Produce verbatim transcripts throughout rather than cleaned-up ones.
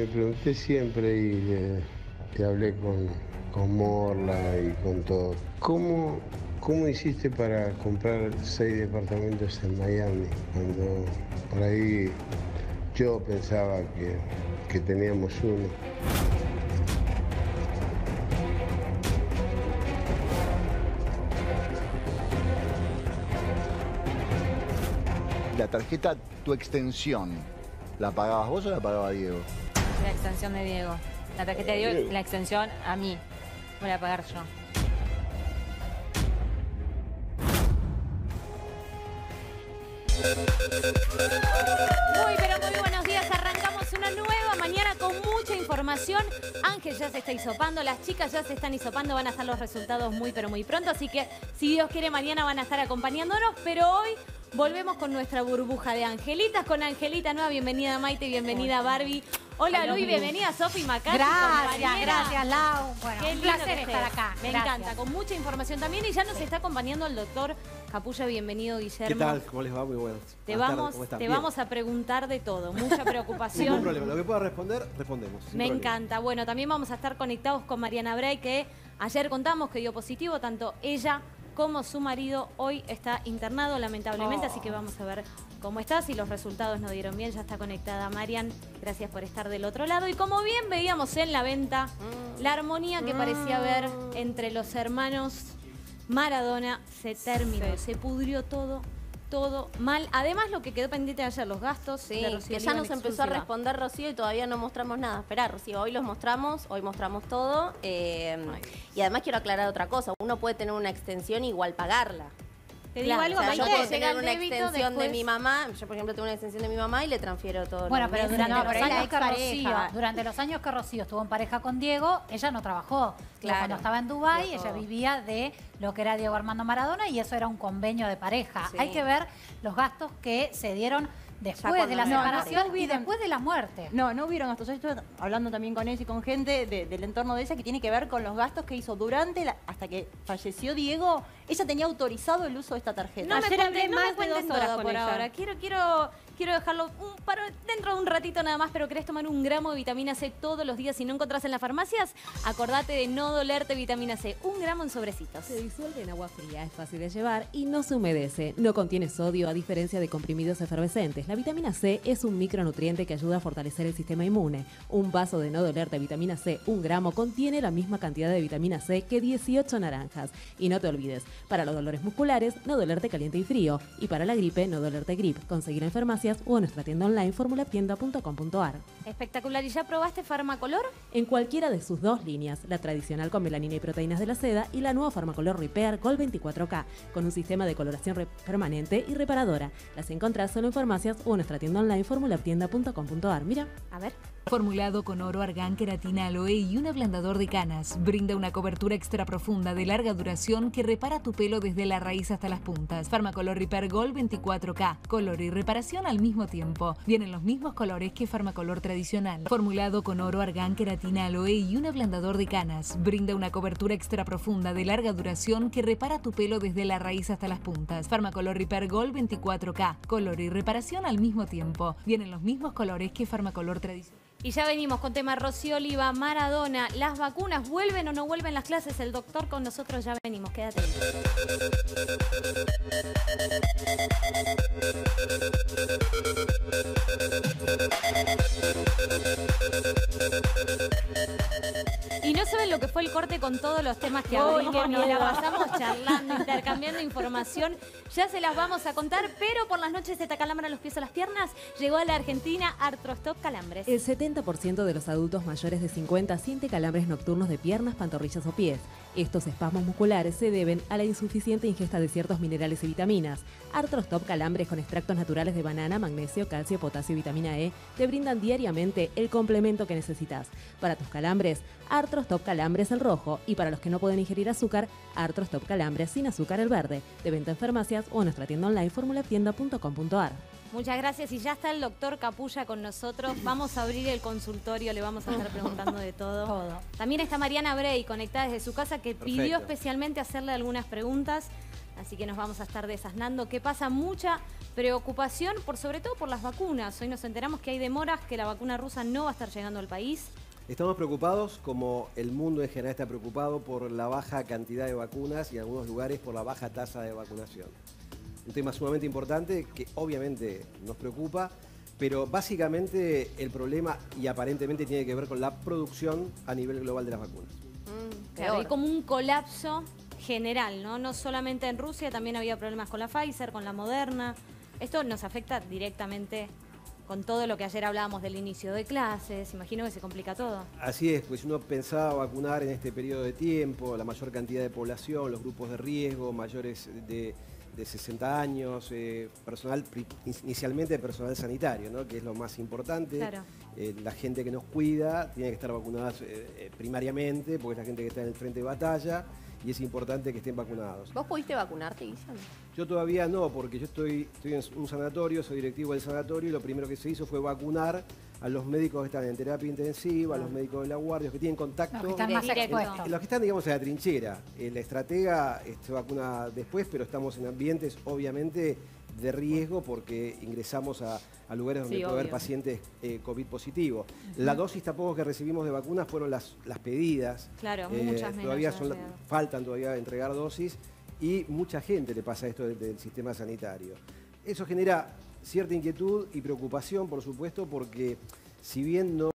me pregunté siempre y le, le hablé con, con Morla y con todo. ¿Cómo, cómo hiciste para comprar seis departamentos en Miami? Cuando por ahí yo pensaba que, que teníamos uno. La tarjeta, tu extensión, ¿la pagabas vos o la pagaba Diego? La extensión de Diego. La tarjeta de Diego, la extensión a mí. Voy a pagar yo. Muy, pero muy buenos días. Arrancamos una nueva mañana con mucha información. Ángel ya se está hisopando, las chicas ya se están hisopando, van a estar los resultados muy, pero muy pronto. Así que, si Dios quiere, mañana van a estar acompañándonos, pero hoy... volvemos con nuestra burbuja de angelitas, con Angelita Nueva. Bienvenida Maite, bienvenida Barbie. Hola Luis, bienvenida Sofi Macari. Gracias, gracias Lau. Bueno, un placer estar acá. Me encanta, con mucha información también. Y ya nos está acompañando el doctor Capuya. Bienvenido Guillermo. ¿Qué tal? ¿Cómo les va? Muy buenas. Te, vamos, te vamos a preguntar de todo, mucha preocupación. Ningún problema, lo que pueda responder, respondemos. Me encanta. Bueno, también vamos a estar conectados con Mariana Brey, que ayer contamos que dio positivo, tanto ella... como su marido hoy está internado, lamentablemente, oh. Así que vamos a ver cómo está. Si los resultados no dieron bien, ya está conectada Marian. Gracias por estar del otro lado. Y como bien veíamos en la venta, mm. la armonía que mm. parecía haber entre los hermanos Maradona se terminó. Sí. Se pudrió todo, todo mal. Además, lo que quedó pendiente de ayer, los gastos. Sí, de Rocío que ya nos empezó a responder Rocío y todavía no mostramos nada. Esperá, Rocío, hoy los mostramos, hoy mostramos todo. Eh, y además quiero aclarar otra cosa. Uno puede tener una extensión y igual pagarla. Te digo claro, algo, o sea, yo puedo tener una extensión después... de mi mamá. Yo, por ejemplo, tengo una extensión de mi mamá y le transfiero todo. Bueno, pero durante, no, los pero años que Rocío, durante los años que Rocío estuvo en pareja con Diego, ella no trabajó. Claro. Cuando estaba en Dubái, ella vivía de lo que era Diego Armando Maradona y eso era un convenio de pareja. Sí. Hay que ver los gastos que se dieron después de la no, separación no, no, y después de la muerte. No, no hubieron gastos. Yo estoy hablando también con ella y con gente de, del entorno de ella que tiene que ver con los gastos que hizo durante, la, hasta que falleció Diego, ella tenía autorizado el uso de esta tarjeta. No Ayer me cuente, no más me de dos horas por ahora. Quiero, quiero, quiero dejarlo un, para, dentro de un ratito nada más, pero querés tomar un gramo de vitamina C todos los días y si no encontrás en las farmacias, acordate de No Dolerte vitamina C. Un gramo en sobrecitos. Se disuelve en agua fría, es fácil de llevar y no se humedece. No contiene sodio a diferencia de comprimidos efervescentes. La vitamina C es un micronutriente que ayuda a fortalecer el sistema inmune. Un vaso de No Dolerte vitamina C, un gramo, contiene la misma cantidad de vitamina C que dieciocho naranjas. Y no te olvides, para los dolores musculares, No Dolerte caliente y frío. Y para la gripe, No Dolerte grip. Conseguirlo en farmacias o en nuestra tienda online formula tienda punto com punto ar. Espectacular. ¿Y ya probaste Farmacolor? En cualquiera de sus dos líneas, la tradicional con melanina y proteínas de la seda y la nueva Farmacolor Repair Gold veinticuatro K, con un sistema de coloración permanente y reparadora. Las encontrás solo en farmacias o nuestra tienda online formula tienda punto com punto ar. Mira, a ver. Formulado con oro, argán, queratina, aloe y un ablandador de canas. Brinda una cobertura extra profunda de larga duración que repara tu pelo desde la raíz hasta las puntas. Farmacolor Repair Gold veinticuatro K. Color y reparación al mismo tiempo. Vienen los mismos colores que Farmacolor tradicional. Formulado con oro, argán, queratina, aloe y un ablandador de canas. Brinda una cobertura extra profunda de larga duración que repara tu pelo desde la raíz hasta las puntas. Farmacolor Repair Gold veinticuatro K. Color y reparación al mismo tiempo. Vienen los mismos colores que Farmacolor tradicional. Y ya venimos con tema Rocío Oliva, Maradona, las vacunas, ¿vuelven o no vuelven las clases? El doctor con nosotros, ya venimos, quédate. Y no saben lo que fue el corte con todos los temas que abrimos, nos la pasamos charlando, intercambiando información, ya se las vamos a contar, pero por las noches se te acalambran los pies o las piernas, llegó a la Argentina Artrostop Calambres. El setenta por ciento de los adultos mayores de cincuenta siente calambres nocturnos de piernas, pantorrillas o pies. Estos espasmos musculares se deben a la insuficiente ingesta de ciertos minerales y vitaminas. Artrostop Calambres con extractos naturales de banana, magnesio, calcio, potasio y vitamina E te brindan diariamente el complemento que necesitas. Para tus calambres, Artrostop Calambres el rojo y para los que no pueden ingerir azúcar, Artrostop Calambres sin azúcar el verde. De venta en farmacias o en nuestra tienda online formula tienda punto com punto ar. Muchas gracias. Y ya está el doctor Capuya con nosotros. Vamos a abrir el consultorio, le vamos a estar preguntando de todo. todo. También está Mariana Brey, conectada desde su casa, que Perfecto. pidió especialmente hacerle algunas preguntas. Así que nos vamos a estar desasnando que pasa mucha preocupación, por sobre todo por las vacunas. Hoy nos enteramos que hay demoras, que la vacuna rusa no va a estar llegando al país. Estamos preocupados, como el mundo en general está preocupado, por la baja cantidad de vacunas y en algunos lugares por la baja tasa de vacunación. Un tema sumamente importante que obviamente nos preocupa, pero básicamente el problema y aparentemente tiene que ver con la producción a nivel global de las vacunas. Mm, claro, hay como un colapso general, ¿no? No solamente en Rusia, también había problemas con la Pfizer, con la Moderna. Esto nos afecta directamente con todo lo que ayer hablábamos del inicio de clases, imagino que se complica todo. Así es, pues uno pensaba vacunar en este periodo de tiempo, la mayor cantidad de población, los grupos de riesgo, mayores de, de sesenta años, eh, personal, inicialmente personal sanitario, ¿no? Que es lo más importante. Claro. Eh, la gente que nos cuida tiene que estar vacunada eh, primariamente, porque es la gente que está en el frente de batalla. Y es importante que estén vacunados. ¿Vos pudiste vacunarte, Guillermo? Yo todavía no, porque yo estoy, estoy en un sanatorio, soy directivo del sanatorio, y lo primero que se hizo fue vacunar a los médicos que están en terapia intensiva, a los médicos de la guardia, los que tienen contacto. Los que están más expuestos. Los que están, digamos, en la trinchera. La estratega se vacuna después, pero estamos en ambientes, obviamente, de riesgo porque ingresamos a, a lugares donde sí, puede obvio. haber pacientes eh, COVID positivo. Uh-huh. La dosis tampoco que recibimos de vacunas fueron las, las pedidas. Claro, eh, muchas todavía menos son, Faltan todavía entregar dosis y mucha gente le pasa esto del, del sistema sanitario. Eso genera cierta inquietud y preocupación, por supuesto, porque si bien no,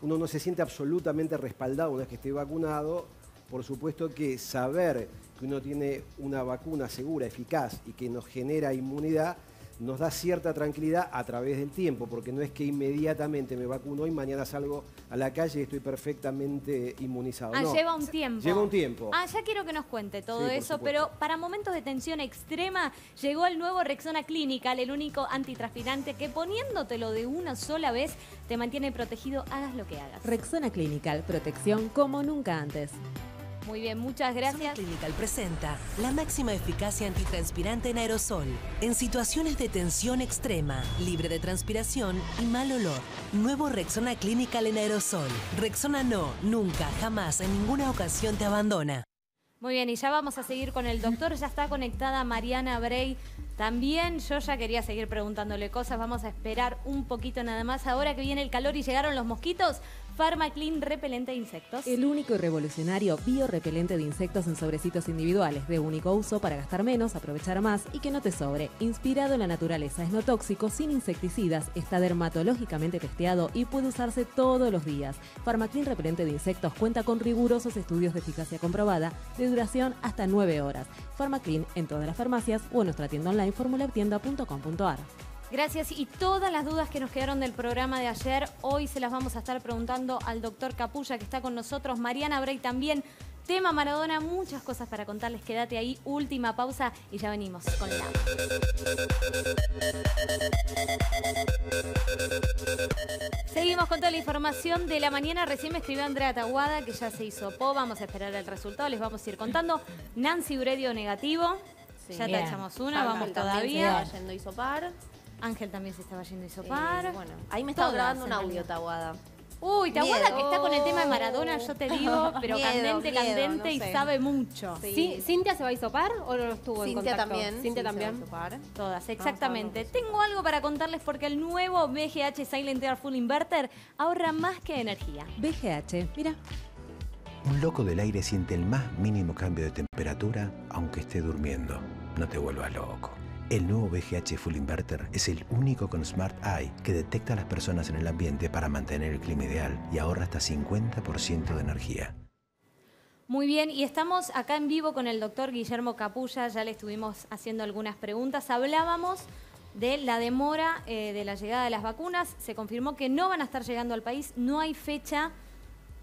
uno no se siente absolutamente respaldado una vez que esté vacunado, por supuesto que saber que uno tiene una vacuna segura, eficaz y que nos genera inmunidad, nos da cierta tranquilidad a través del tiempo, porque no es que inmediatamente me vacuno y mañana salgo a la calle y estoy perfectamente inmunizado. Ah, no. lleva un tiempo. Lleva un tiempo. Ah, ya quiero que nos cuente todo sí, eso, pero para momentos de tensión extrema llegó el nuevo Rexona Clinical, el único antitranspirante que poniéndotelo de una sola vez te mantiene protegido, hagas lo que hagas. Rexona Clinical, protección como nunca antes. Muy bien, muchas gracias. Rexona Clinical presenta la máxima eficacia antitranspirante en aerosol en situaciones de tensión extrema, libre de transpiración y mal olor. Nuevo Rexona Clinical en aerosol. Rexona no, nunca, jamás, en ninguna ocasión te abandona. Muy bien, y ya vamos a seguir con el doctor. Ya está conectada Mariana Brey. También yo ya quería seguir preguntándole cosas. Vamos a esperar un poquito nada más. Ahora que viene el calor y llegaron los mosquitos, Farmaclean repelente de insectos. El único y revolucionario biorepelente de insectos en sobrecitos individuales, de único uso para gastar menos, aprovechar más y que no te sobre. Inspirado en la naturaleza, es no tóxico, sin insecticidas, está dermatológicamente testeado y puede usarse todos los días. Farmaclean repelente de insectos cuenta con rigurosos estudios de eficacia comprobada, de duración hasta nueve horas. Farmaclean en todas las farmacias o en nuestra tienda online formula tienda punto com punto ar. Gracias, y todas las dudas que nos quedaron del programa de ayer, hoy se las vamos a estar preguntando al doctor Capuya, que está con nosotros, Mariana Brey también, tema Maradona, muchas cosas para contarles, quédate ahí, última pausa y ya venimos con la... Seguimos con toda la información de la mañana, recién me escribió Andrea Taboada, que ya se hizo po, vamos a esperar el resultado, les vamos a ir contando. Nancy Uredio negativo, sí, ya bien. tachamos una, Ángel vamos todavía. Se yendo isopar. Ángel también se estaba yendo a isopar. Eh, bueno, ahí me estaba grabando un audio, Taboada. Uy, Taboada que está con el tema de Maradona, yo te digo, pero miedo, candente, miedo, candente no y sé. sabe mucho. Sí. ¿Cintia se va a isopar o no estuvo en contacto? También. Cintia, Cintia también. Isopar. Todas, exactamente. No, Tengo algo para contarles porque el nuevo B G H Silent Air Full Inverter ahorra más que energía. B G H, mira. Un loco del aire siente el más mínimo cambio de temperatura aunque esté durmiendo. No te vuelvas loco. El nuevo B G H Full Inverter es el único con Smart Eye que detecta a las personas en el ambiente para mantener el clima ideal y ahorra hasta cincuenta por ciento de energía. Muy bien, y estamos acá en vivo con el doctor Guillermo Capuya, ya le estuvimos haciendo algunas preguntas. Hablábamos de la demora eh, de la llegada de las vacunas, se confirmó que no van a estar llegando al país, no hay fecha,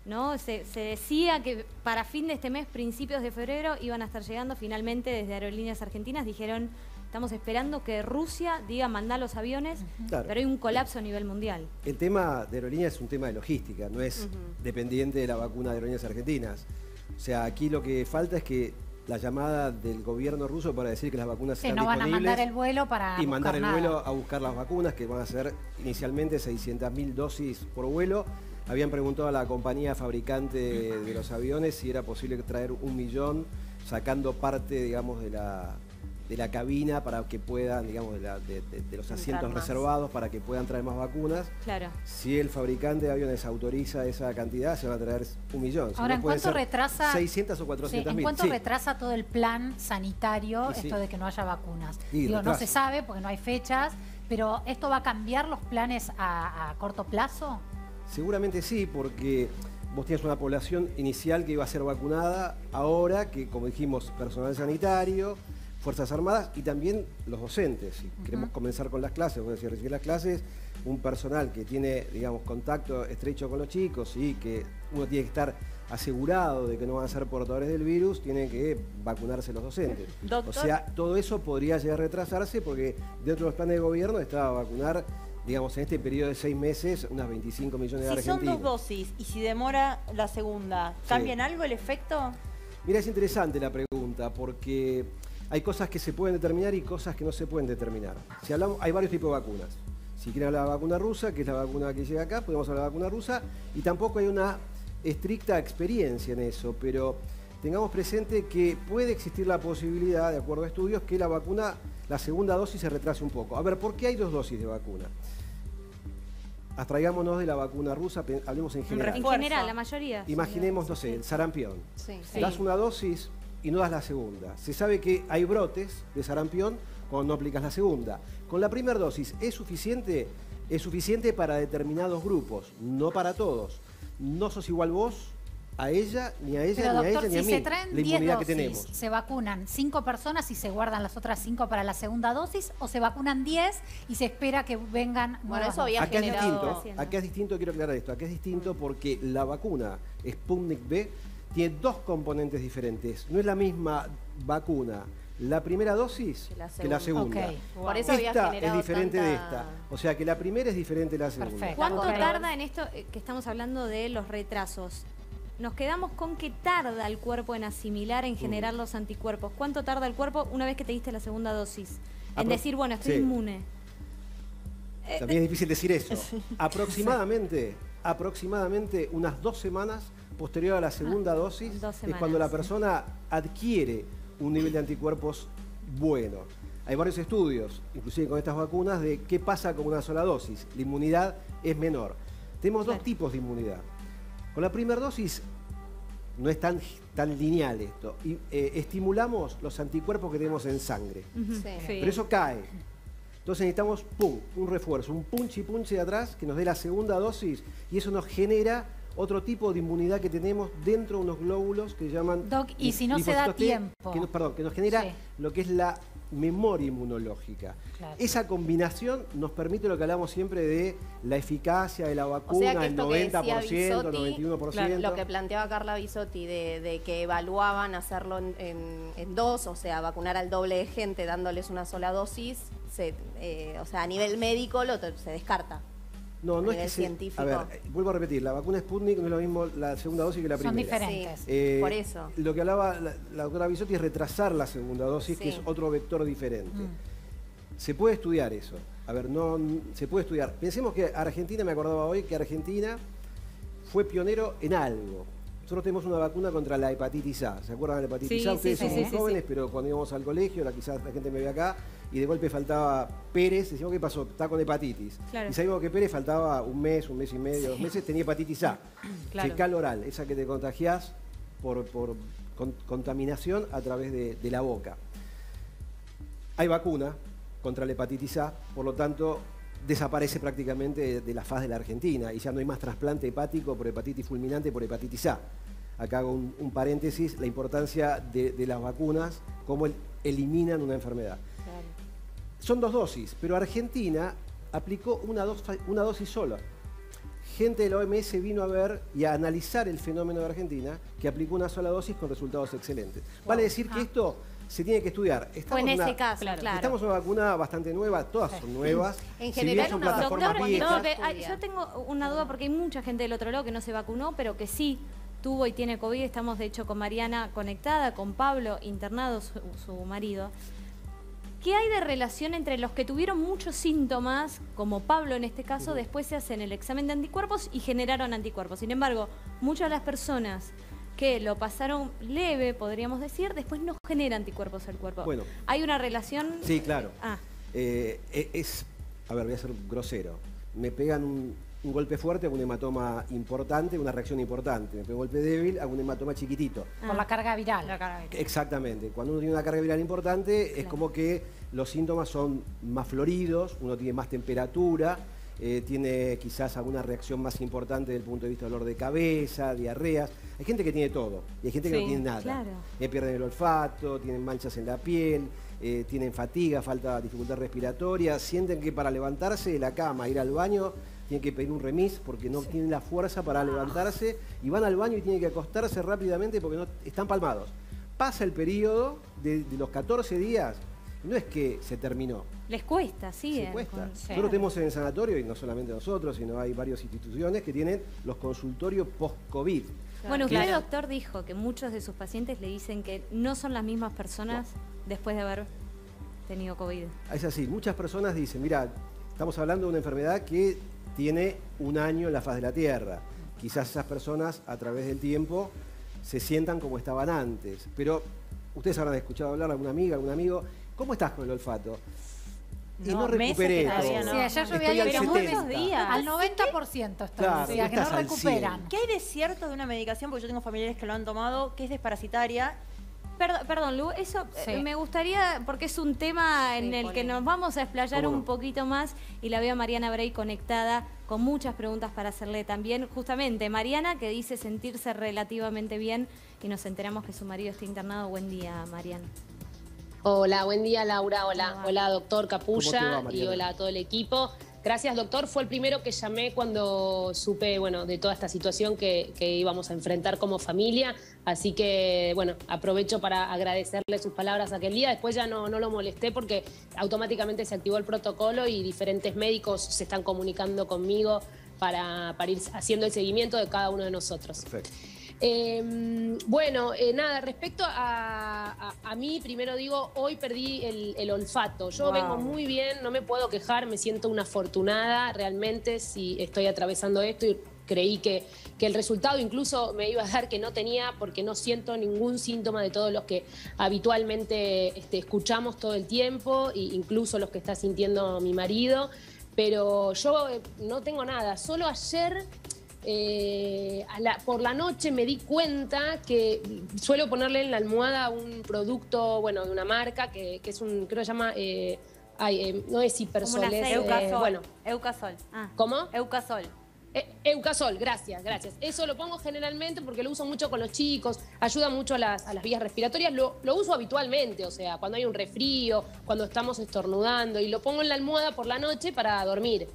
¿no? Se, se decía que para fin de este mes, principios de febrero, iban a estar llegando. Finalmente desde Aerolíneas Argentinas dijeron, estamos esperando que Rusia diga mandar los aviones, claro, pero hay un colapso a nivel mundial. El tema de Aerolíneas es un tema de logística, no es uh-huh. dependiente de la vacuna de Aerolíneas Argentinas. O sea, aquí lo que falta es que la llamada del gobierno ruso para decir que las vacunas que están no disponibles... Que no van a mandar el vuelo para Y mandar el nada. vuelo a buscar las vacunas, que van a ser inicialmente seiscientas mil dosis por vuelo. Habían preguntado a la compañía fabricante de los aviones si era posible traer un millón. sacando parte, digamos, de la, de la cabina para que puedan, digamos, de, la, de, de, de los asientos reservados para que puedan traer más vacunas. Claro. Si el fabricante de aviones autoriza esa cantidad, se va a traer un millón. Ahora, si no, ¿en cuánto retrasa? seiscientos o cuatrocientos mil. Sí, ¿en cuánto sí. retrasa todo el plan sanitario y esto sí. de que no haya vacunas? Y Digo, no se sabe porque no hay fechas, pero ¿esto va a cambiar los planes a, a corto plazo? Seguramente sí, porque vos tienes una población inicial que iba a ser vacunada, ahora que, como dijimos, personal sanitario, Fuerzas Armadas y también los docentes. Si uh-huh. queremos comenzar con las clases, es decir, recibir las clases, un personal que tiene, digamos, contacto estrecho con los chicos y que uno tiene que estar asegurado de que no van a ser portadores del virus, tienen que vacunarse los docentes. ¿Doctor? O sea, todo eso podría llegar a retrasarse porque dentro de los planes de gobierno estaba vacunar, digamos, en este periodo de seis meses, unas veinticinco millones de argentinos. Si son dos dosis y si demora la segunda, ¿cambian sí. algo el efecto? Mira, es interesante la pregunta porque hay cosas que se pueden determinar y cosas que no se pueden determinar. Si hablamos, hay varios tipos de vacunas. Si quieren hablar de la vacuna rusa, que es la vacuna que llega acá, podemos hablar de la vacuna rusa y tampoco hay una estricta experiencia en eso, pero tengamos presente que puede existir la posibilidad, de acuerdo a estudios, que la vacuna, la segunda dosis se retrase un poco. A ver, ¿por qué hay dos dosis de vacuna? Abstraigámonos de la vacuna rusa, hablemos en general. En general, la mayoría. Imaginemos, no sé, el sarampión. Sí, sí. Das una dosis y no das la segunda. Se sabe que hay brotes de sarampión cuando no aplicas la segunda. Con la primera dosis, ¿es suficiente? Es suficiente para determinados grupos, no para todos. No sos igual vos a ella, ni a ella, Pero, ni doctor, a ella, si ni a mí. La inmunidad que tenemos. ¿Se vacunan cinco personas y se guardan las otras cinco para la segunda dosis? ¿O se vacunan diez y se espera que vengan nuevas? Bueno, eso había acá generado... Es distinto, acá es distinto, quiero aclarar esto. Acá es distinto porque la vacuna Sputnik V tiene dos componentes diferentes. No es la misma vacuna la primera dosis que la segunda. Que la segunda. Okay. Wow. Por eso esta había es diferente tanta... de esta. O sea que la primera es diferente de la segunda. Perfecto. ¿Cuánto okay. tarda en esto que estamos hablando de los retrasos? Nos quedamos con que tarda el cuerpo en asimilar, en generar mm. los anticuerpos. ¿Cuánto tarda el cuerpo una vez que te diste la segunda dosis? En Apro decir, bueno, estoy sí. inmune. También es difícil decir eso. Aproximadamente, sí. aproximadamente unas dos semanas posterior a la segunda ah, dosis semanas, es cuando la persona sí. adquiere un nivel de anticuerpos bueno. Hay varios estudios, inclusive con estas vacunas, de qué pasa con una sola dosis. La inmunidad es menor. Tenemos claro. dos tipos de inmunidad. Con la primera dosis no es tan, tan lineal esto. Y, eh, estimulamos los anticuerpos que tenemos en sangre. Uh-huh. sí. Sí. Pero eso cae. Entonces necesitamos pum, un refuerzo, un punch y punch de atrás que nos dé la segunda dosis y eso nos genera otro tipo de inmunidad que tenemos dentro de unos glóbulos que llaman... Doc, y si no se da tiempo. Que nos, perdón, que nos genera sí. lo que es la memoria inmunológica. Claro. Esa combinación nos permite lo que hablamos siempre de la eficacia de la vacuna, o sea, el noventa por ciento, Bisotti, el noventa y uno por ciento. Claro, lo que planteaba Carla Bisotti de, de que evaluaban hacerlo en, en, en dos, o sea, vacunar al doble de gente dándoles una sola dosis, se, eh, o sea, a nivel médico lo, se descarta. No, no es que científico. Se, a ver, vuelvo a repetir, la vacuna Sputnik no es lo mismo la segunda dosis que la primera. Son diferentes, sí, eh, por eso. Lo que hablaba la, la doctora Bisotti es retrasar la segunda dosis, sí. que es otro vector diferente. Mm. Se puede estudiar eso. A ver, no, se puede estudiar. Pensemos que Argentina, me acordaba hoy, que Argentina fue pionero en algo. Nosotros tenemos una vacuna contra la hepatitis A. ¿Se acuerdan de la hepatitis sí, A? Ustedes sí, son sí, muy sí, jóvenes, sí. pero cuando íbamos al colegio, la, quizás la gente me ve acá, y de golpe faltaba Pérez, decíamos, ¿qué pasó? Está con hepatitis. Claro. Y sabíamos que Pérez faltaba un mes, un mes y medio, sí. dos meses, tenía hepatitis A. Claro. Fecal oral, esa que te contagiás por, por con, contaminación a través de, de la boca. Hay vacuna contra la hepatitis A, por lo tanto, desaparece prácticamente de, de la faz de la Argentina y ya no hay más trasplante hepático por hepatitis fulminante por hepatitis A. Acá hago un, un paréntesis, la importancia de, de las vacunas, cómo el, eliminan una enfermedad. Claro. Son dos dosis, pero Argentina aplicó una, dos, una dosis sola. Gente de la O M S vino a ver y a analizar el fenómeno de Argentina que aplicó una sola dosis con resultados excelentes. Wow. Vale decir Ajá. que esto se tiene que estudiar. Estamos pues en una, ese caso, claro. Estamos en una vacuna bastante nueva, todas sí. son nuevas. En si general, son una doctor, no, ve, yo tengo una duda porque hay mucha gente del otro lado que no se vacunó, pero que sí tuvo y tiene COVID. Estamos, de hecho, con Mariana conectada, con Pablo internado, su, su marido. ¿Qué hay de relación entre los que tuvieron muchos síntomas, como Pablo en este caso, después se hacen el examen de anticuerpos y generaron anticuerpos? Sin embargo, muchas de las personas que lo pasaron leve, podríamos decir, después no genera anticuerpos el cuerpo. Bueno, ¿hay una relación? Sí, claro. Ah. Eh, es, a ver, voy a ser grosero. Me pegan un, un golpe fuerte, hago un hematoma importante, una reacción importante. Me pego un golpe débil, hago un hematoma chiquitito. Ah. Por la carga viral. La carga viral. Exactamente. Cuando uno tiene una carga viral importante, claro, es como que los síntomas son más floridos, uno tiene más temperatura, eh, tiene quizás alguna reacción más importante desde el punto de vista de dolor de cabeza, diarreas. Hay gente que tiene todo y hay gente que sí, no tiene nada. Claro. Eh, pierden el olfato, tienen manchas en la piel, eh, tienen fatiga, falta de dificultad respiratoria, sienten que para levantarse de la cama, ir al baño, tienen que pedir un remis porque no sí, tienen la fuerza para ah, levantarse, y van al baño y tienen que acostarse rápidamente porque no, están palmados. Pasa el periodo de, de los catorce días. No es que se terminó. Les cuesta, sí. Les cuesta. Nosotros tenemos en el sanatorio, y no solamente nosotros, sino hay varias instituciones que tienen los consultorios post-COVID. Bueno, usted, claro, doctor, dijo que muchos de sus pacientes le dicen que no son las mismas personas no, después de haber tenido COVID. Es así. Muchas personas dicen, mira, estamos hablando de una enfermedad que tiene un año en la faz de la Tierra. Quizás esas personas, a través del tiempo, se sientan como estaban antes. Pero ustedes habrán escuchado hablar a alguna amiga, algún amigo... ¿Cómo estás con el olfato? No, y no recuperé todo. No. Sí, ayer yo veía pero muchos días. Al noventa por ciento estoy. Claro, o sea, que no recuperan. ¿Qué hay de cierto de una medicación? Porque yo tengo familiares que lo han tomado, que es desparasitaria. Perdón, perdón Lu, eso sí, eh, me gustaría, porque es un tema sí, en el que él. nos vamos a explayar un no? poquito más, y la veo a Mariana Brey conectada con muchas preguntas para hacerle también. Justamente, Mariana, que dice sentirse relativamente bien, y nos enteramos que su marido está internado. Buen día, Mariana. Hola, buen día, Laura. Hola, hola, hola doctor Capuya, va, y hola a todo el equipo. Gracias, doctor. Fue el primero que llamé cuando supe, bueno, de toda esta situación que, que íbamos a enfrentar como familia. Así que, bueno, aprovecho para agradecerle sus palabras aquel día. Después ya no, no lo molesté porque automáticamente se activó el protocolo y diferentes médicos se están comunicando conmigo para, para ir haciendo el seguimiento de cada uno de nosotros. Perfecto. Eh, bueno, eh, nada, respecto a, a, a mí, primero digo, hoy perdí el, el olfato. Yo wow, vengo muy bien, no me puedo quejar, me siento una afortunada realmente si estoy atravesando esto, y creí que, que el resultado incluso me iba a dar que no tenía, porque no siento ningún síntoma de todos los que habitualmente este, escuchamos todo el tiempo, e incluso los que está sintiendo mi marido, pero yo eh, no tengo nada, solo ayer... Eh, a la, por la noche me di cuenta que suelo ponerle en la almohada un producto, bueno, de una marca que, que es un, creo que se llama, eh, ay, eh, no es hipersol, es, Eucasol. Eh, bueno. Eucasol. Ah. ¿Cómo? Eucasol. Eh, Eucasol, gracias, gracias. Eso lo pongo generalmente porque lo uso mucho con los chicos, ayuda mucho a las, a las vías respiratorias, lo, lo uso habitualmente, o sea, cuando hay un resfrío, cuando estamos estornudando, y lo pongo en la almohada por la noche para dormir.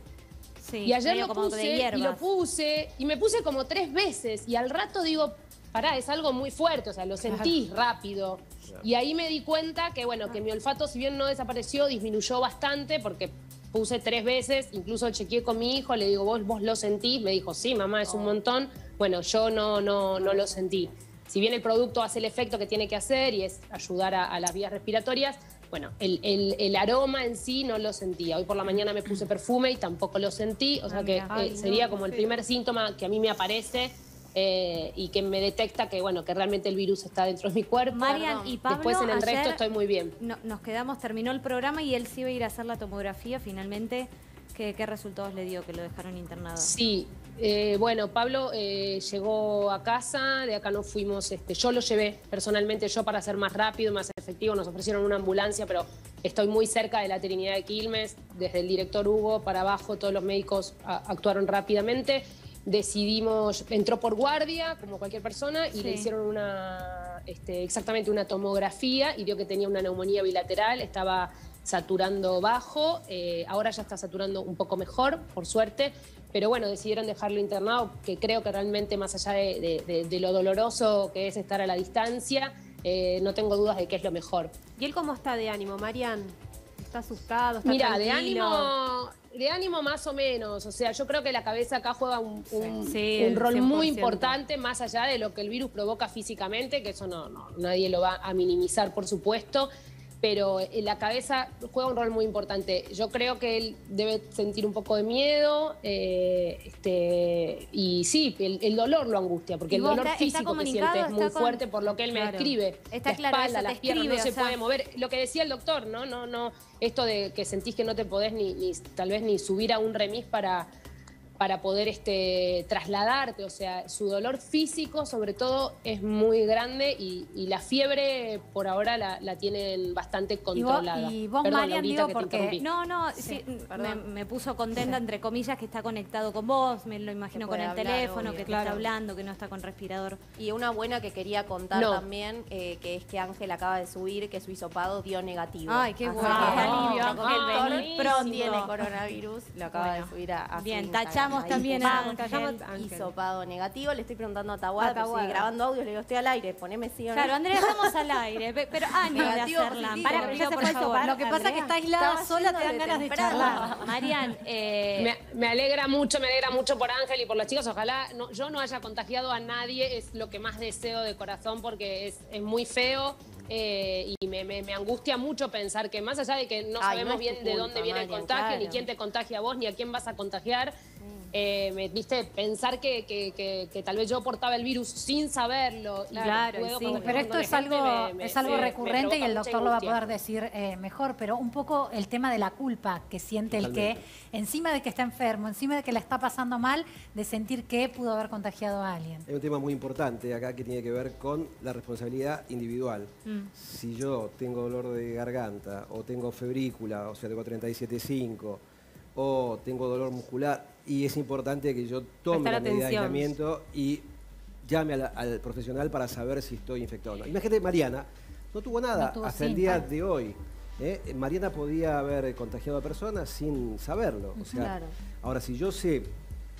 Sí, y ayer lo puse, y lo puse, y me puse como tres veces, y al rato digo, pará, es algo muy fuerte, o sea, lo sentí rápido. Y ahí me di cuenta que, bueno, que mi olfato, si bien no desapareció, disminuyó bastante, porque puse tres veces, incluso chequeé con mi hijo, le digo, ¿vos, vos lo sentís? Me dijo, sí, mamá, es un montón. Bueno, yo no, no, no lo sentí. Si bien el producto hace el efecto que tiene que hacer, y es ayudar a, a las vías respiratorias, bueno, el, el, el aroma en sí no lo sentía. Hoy por la mañana me puse perfume y tampoco lo sentí. O sea que eh, sería como el primer síntoma que a mí me aparece eh, y que me detecta que, bueno, que realmente el virus está dentro de mi cuerpo. Marian y Pablo, después en el resto estoy muy bien. No, nos quedamos, terminó el programa y él sí iba a ir a hacer la tomografía. Finalmente, ¿qué, qué resultados le dio que lo dejaron internado? Sí. Eh, bueno, Pablo eh, llegó a casa, de acá nos fuimos, este, yo lo llevé personalmente, yo para ser más rápido, más efectivo, nos ofrecieron una ambulancia, pero estoy muy cerca de la Trinidad de Quilmes, desde el director Hugo para abajo, todos los médicos a, actuaron rápidamente, decidimos, entró por guardia, como cualquier persona, y sí, le hicieron una, este, exactamente una tomografía, y vio que tenía una neumonía bilateral, estaba saturando bajo, eh, ahora ya está saturando un poco mejor, por suerte, pero bueno, decidieron dejarlo internado, que creo que realmente más allá de, de, de, de lo doloroso que es estar a la distancia, eh, no tengo dudas de que es lo mejor. ¿Y él cómo está de ánimo, Marian? ¿Está asustado? ¿Está Mira, tranquilo? de ánimo... De ánimo más o menos, o sea, yo creo que la cabeza acá juega un, un, sí, un rol muy importante, más allá de lo que el virus provoca físicamente, que eso no, no, nadie lo va a minimizar, por supuesto. pero la cabeza juega un rol muy importante. Yo creo que él debe sentir un poco de miedo, eh, este, y sí, el, el dolor lo angustia, porque el dolor está, físico está que siente es muy con... fuerte por lo que él me claro. describe. Está la claro, espalda, las piernas escribe, no se sea... puede mover. Lo que decía el doctor, ¿no? no, no, esto de que sentís que no te podés ni, ni tal vez ni subir a un remis para... para poder este, trasladarte, o sea, su dolor físico sobre todo es muy grande y, y la fiebre por ahora la, la tienen bastante controlada. Y vos, vos Marian, digo porque... No, no, sí, sí, me, me puso contenta, entre comillas, que está conectado con vos, me lo imagino con el hablar, teléfono, obvio, que claro. está hablando, que no está con respirador. Y una buena que quería contar no. también, eh, que es que Ángel acaba de subir que su hisopado dio negativo. Ay, qué bueno. Wow. Wow. Wow. El doctor tiene coronavirus, lo acaba bueno. de subir a, a bien, tachamos. Ahí, también tachamos hisopado negativo. Le estoy preguntando a Taboada, pero sigue grabando audio, le digo, estoy al aire, poneme sí o no. Claro, Andrea, estamos al aire, pero Ani de hacerla. Para, pero ya se fue hisopado. Lo que pasa es que está aislada sola, te dan ganas de charlar. Marian, eh... me, me alegra mucho, me alegra mucho por Ángel y por los chicos. Ojalá no, yo no haya contagiado a nadie, es lo que más deseo de corazón, porque es, es muy feo. Eh, y me, me, me angustia mucho pensar que más allá de que no Ay, sabemos no bien culpa, de dónde viene María, el contagio, claro. ni quién te contagia a vos, ni a quién vas a contagiar, mm. eh, me, viste, pensar que, que, que, que tal vez yo portaba el virus sin saberlo. Claro, claro sí, pero esto es algo, me, me, es algo me, recurrente me y el doctor lo va a poder decir eh, mejor, pero un poco el tema de la culpa que siente Totalmente. el que, encima de que está enfermo, encima de que la está pasando mal, de sentir que pudo haber contagiado a alguien. Hay un tema muy importante acá que tiene que ver con la responsabilidad individual. Mm. Si yo tengo dolor de garganta o tengo febrícula, o sea, tengo treinta y siete punto cinco o tengo dolor muscular, y es importante que yo tome la medida de aislamiento y llame al, al profesional para saber si estoy infectado o no. Imagínate, Mariana no tuvo nada no tuvo hasta cinta. el día de hoy. ¿eh? Mariana podía haber contagiado a personas sin saberlo. O sea, claro. Ahora, si yo sé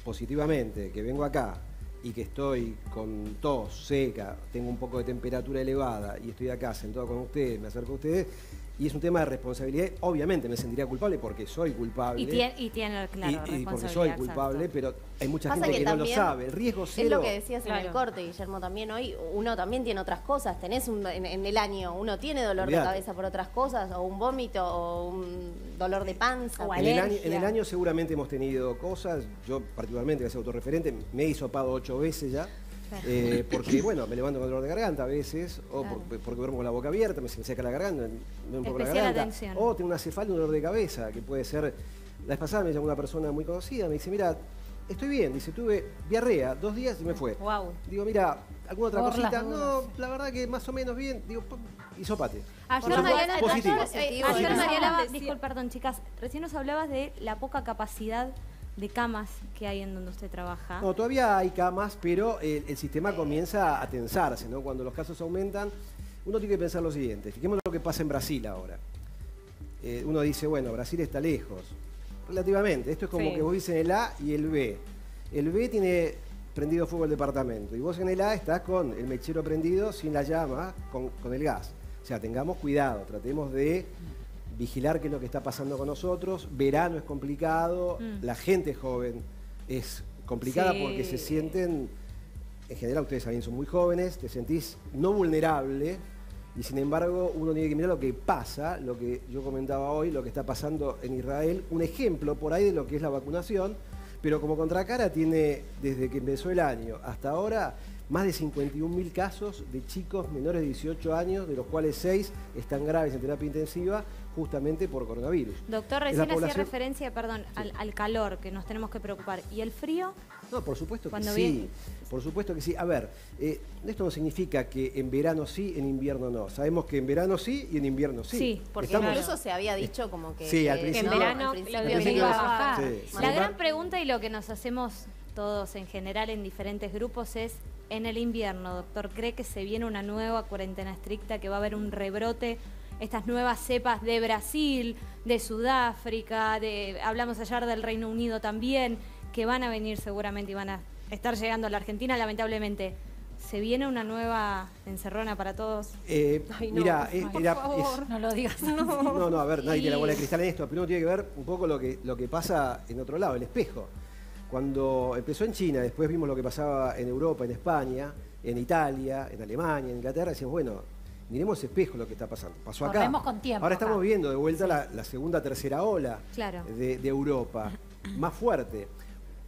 positivamente que vengo acá y que estoy con tos seca, tengo un poco de temperatura elevada y estoy acá sentado con ustedes, me acerco a ustedes, y es un tema de responsabilidad, obviamente me sentiría culpable porque soy culpable. Y tiene, y tiene claro, y, responsabilidad. Y porque soy culpable, exacto. pero hay mucha Pasa gente que, que no lo sabe. El riesgo cero. Es lo que decías claro. en el corte, Guillermo, también hoy uno también tiene otras cosas. Tenés un, en, en el año, uno tiene dolor Mirá. de cabeza por otras cosas, o un vómito, o un dolor de panza. O en, el año, en el año seguramente hemos tenido cosas, yo particularmente, que soy autorreferente, me he hisopado ocho veces ya. Eh, porque, bueno, me levanto con dolor de garganta a veces, o claro. por, porque duermo con la boca abierta, me seca la garganta, me un poco la garganta. Atención. O tengo una cefalia, un dolor de cabeza, que puede ser... La vez pasada me llamó una persona muy conocida, me dice, mira, estoy bien, dice, tuve diarrea, dos días y me fue. Wow. Digo, mira, ¿alguna otra por cosita? No, la verdad que más o menos bien, digo, hisopate. Ayer Mariana, ayer Mariana, disculpe, perdón, chicas, recién nos hablabas de la poca capacidad de camas que hay en donde usted trabaja. No, todavía hay camas, pero el, el sistema eh. comienza a tensarse, ¿no? Cuando los casos aumentan, uno tiene que pensar lo siguiente. Fijémonos lo que pasa en Brasil ahora. Eh, uno dice, bueno, Brasil está lejos. Relativamente. Esto es como sí. que vos vivís en el A y el B. El B tiene prendido fuego el departamento. Y vos en el A estás con el mechero prendido, sin la llama, con, con el gas. O sea, tengamos cuidado, tratemos de... vigilar qué es lo que está pasando con nosotros. Verano es complicado, mm. la gente joven es complicada sí. porque se sienten, en general ustedes también son muy jóvenes, te sentís no vulnerable y sin embargo uno tiene que mirar lo que pasa, lo que yo comentaba hoy, lo que está pasando en Israel, un ejemplo por ahí de lo que es la vacunación, pero como contracara tiene desde que empezó el año hasta ahora más de cincuenta y un mil casos de chicos menores de dieciocho años, de los cuales seis están graves en terapia intensiva, justamente por coronavirus. Doctor, recién hacía población... referencia, perdón, sí. al, al calor, que nos tenemos que preocupar. ¿Y el frío? No, por supuesto que sí, viene... por supuesto que sí. A ver, eh, esto no significa que en verano sí, en invierno no. Sabemos que en verano sí y en invierno sí. Sí, porque Estamos... incluso se había dicho como que, sí, al principio, que en verano no, lo que iba a bajar. Sí. Sí. La gran pregunta y lo que nos hacemos todos en general en diferentes grupos es... En el invierno, doctor, ¿cree que se viene una nueva cuarentena estricta, que va a haber un rebrote, estas nuevas cepas de Brasil, de Sudáfrica, de hablamos ayer del Reino Unido también, que van a venir seguramente y van a estar llegando a la Argentina, lamentablemente? ¿Se viene una nueva encerrona para todos? Eh, Ay, no, mira, eh, por era, favor, es... no lo digas. No, no, no a ver, nadie tiene la bola de cristal en esto, pero uno tiene que ver un poco lo que, lo que pasa en otro lado, el espejo. Cuando empezó en China, después vimos lo que pasaba en Europa, en España, en Italia, en Alemania, en Inglaterra, decíamos, bueno, miremos espejo lo que está pasando. Pasó acá. Corremos con tiempo. Ahora estamos acá. viendo de vuelta sí. la, la segunda, tercera ola claro. de, de Europa, más fuerte.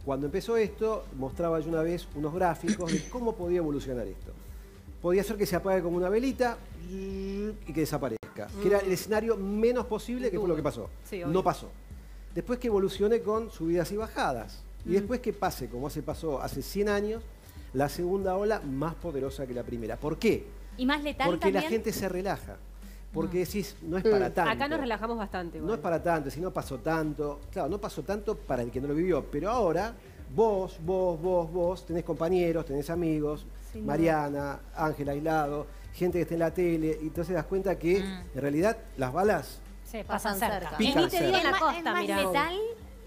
Cuando empezó esto, mostraba yo una vez unos gráficos de cómo podía evolucionar esto. Podía ser que se apague como una velita y que desaparezca. Mm. Que era el escenario menos posible, que fue lo que pasó. Sí, no pasó. Después que evolucione con subidas y bajadas. Y mm. después que pase, como hace pasó hace cien años, la segunda ola más poderosa que la primera. ¿Por qué? ¿Y más letal Porque también? la gente se relaja. Porque decís, no es para tanto. Acá nos relajamos bastante. Igual. No es para tanto, si no pasó tanto. Claro, no pasó tanto para el que no lo vivió. Pero ahora, vos, vos, vos, vos, tenés compañeros, tenés amigos, sí, Mariana, no. Ángel aislado, gente que está en la tele. Y entonces das cuenta que, mm. en realidad, las balas sí, pasan cerca. Y ni te digo en la costa, mirá. ¿Es más letal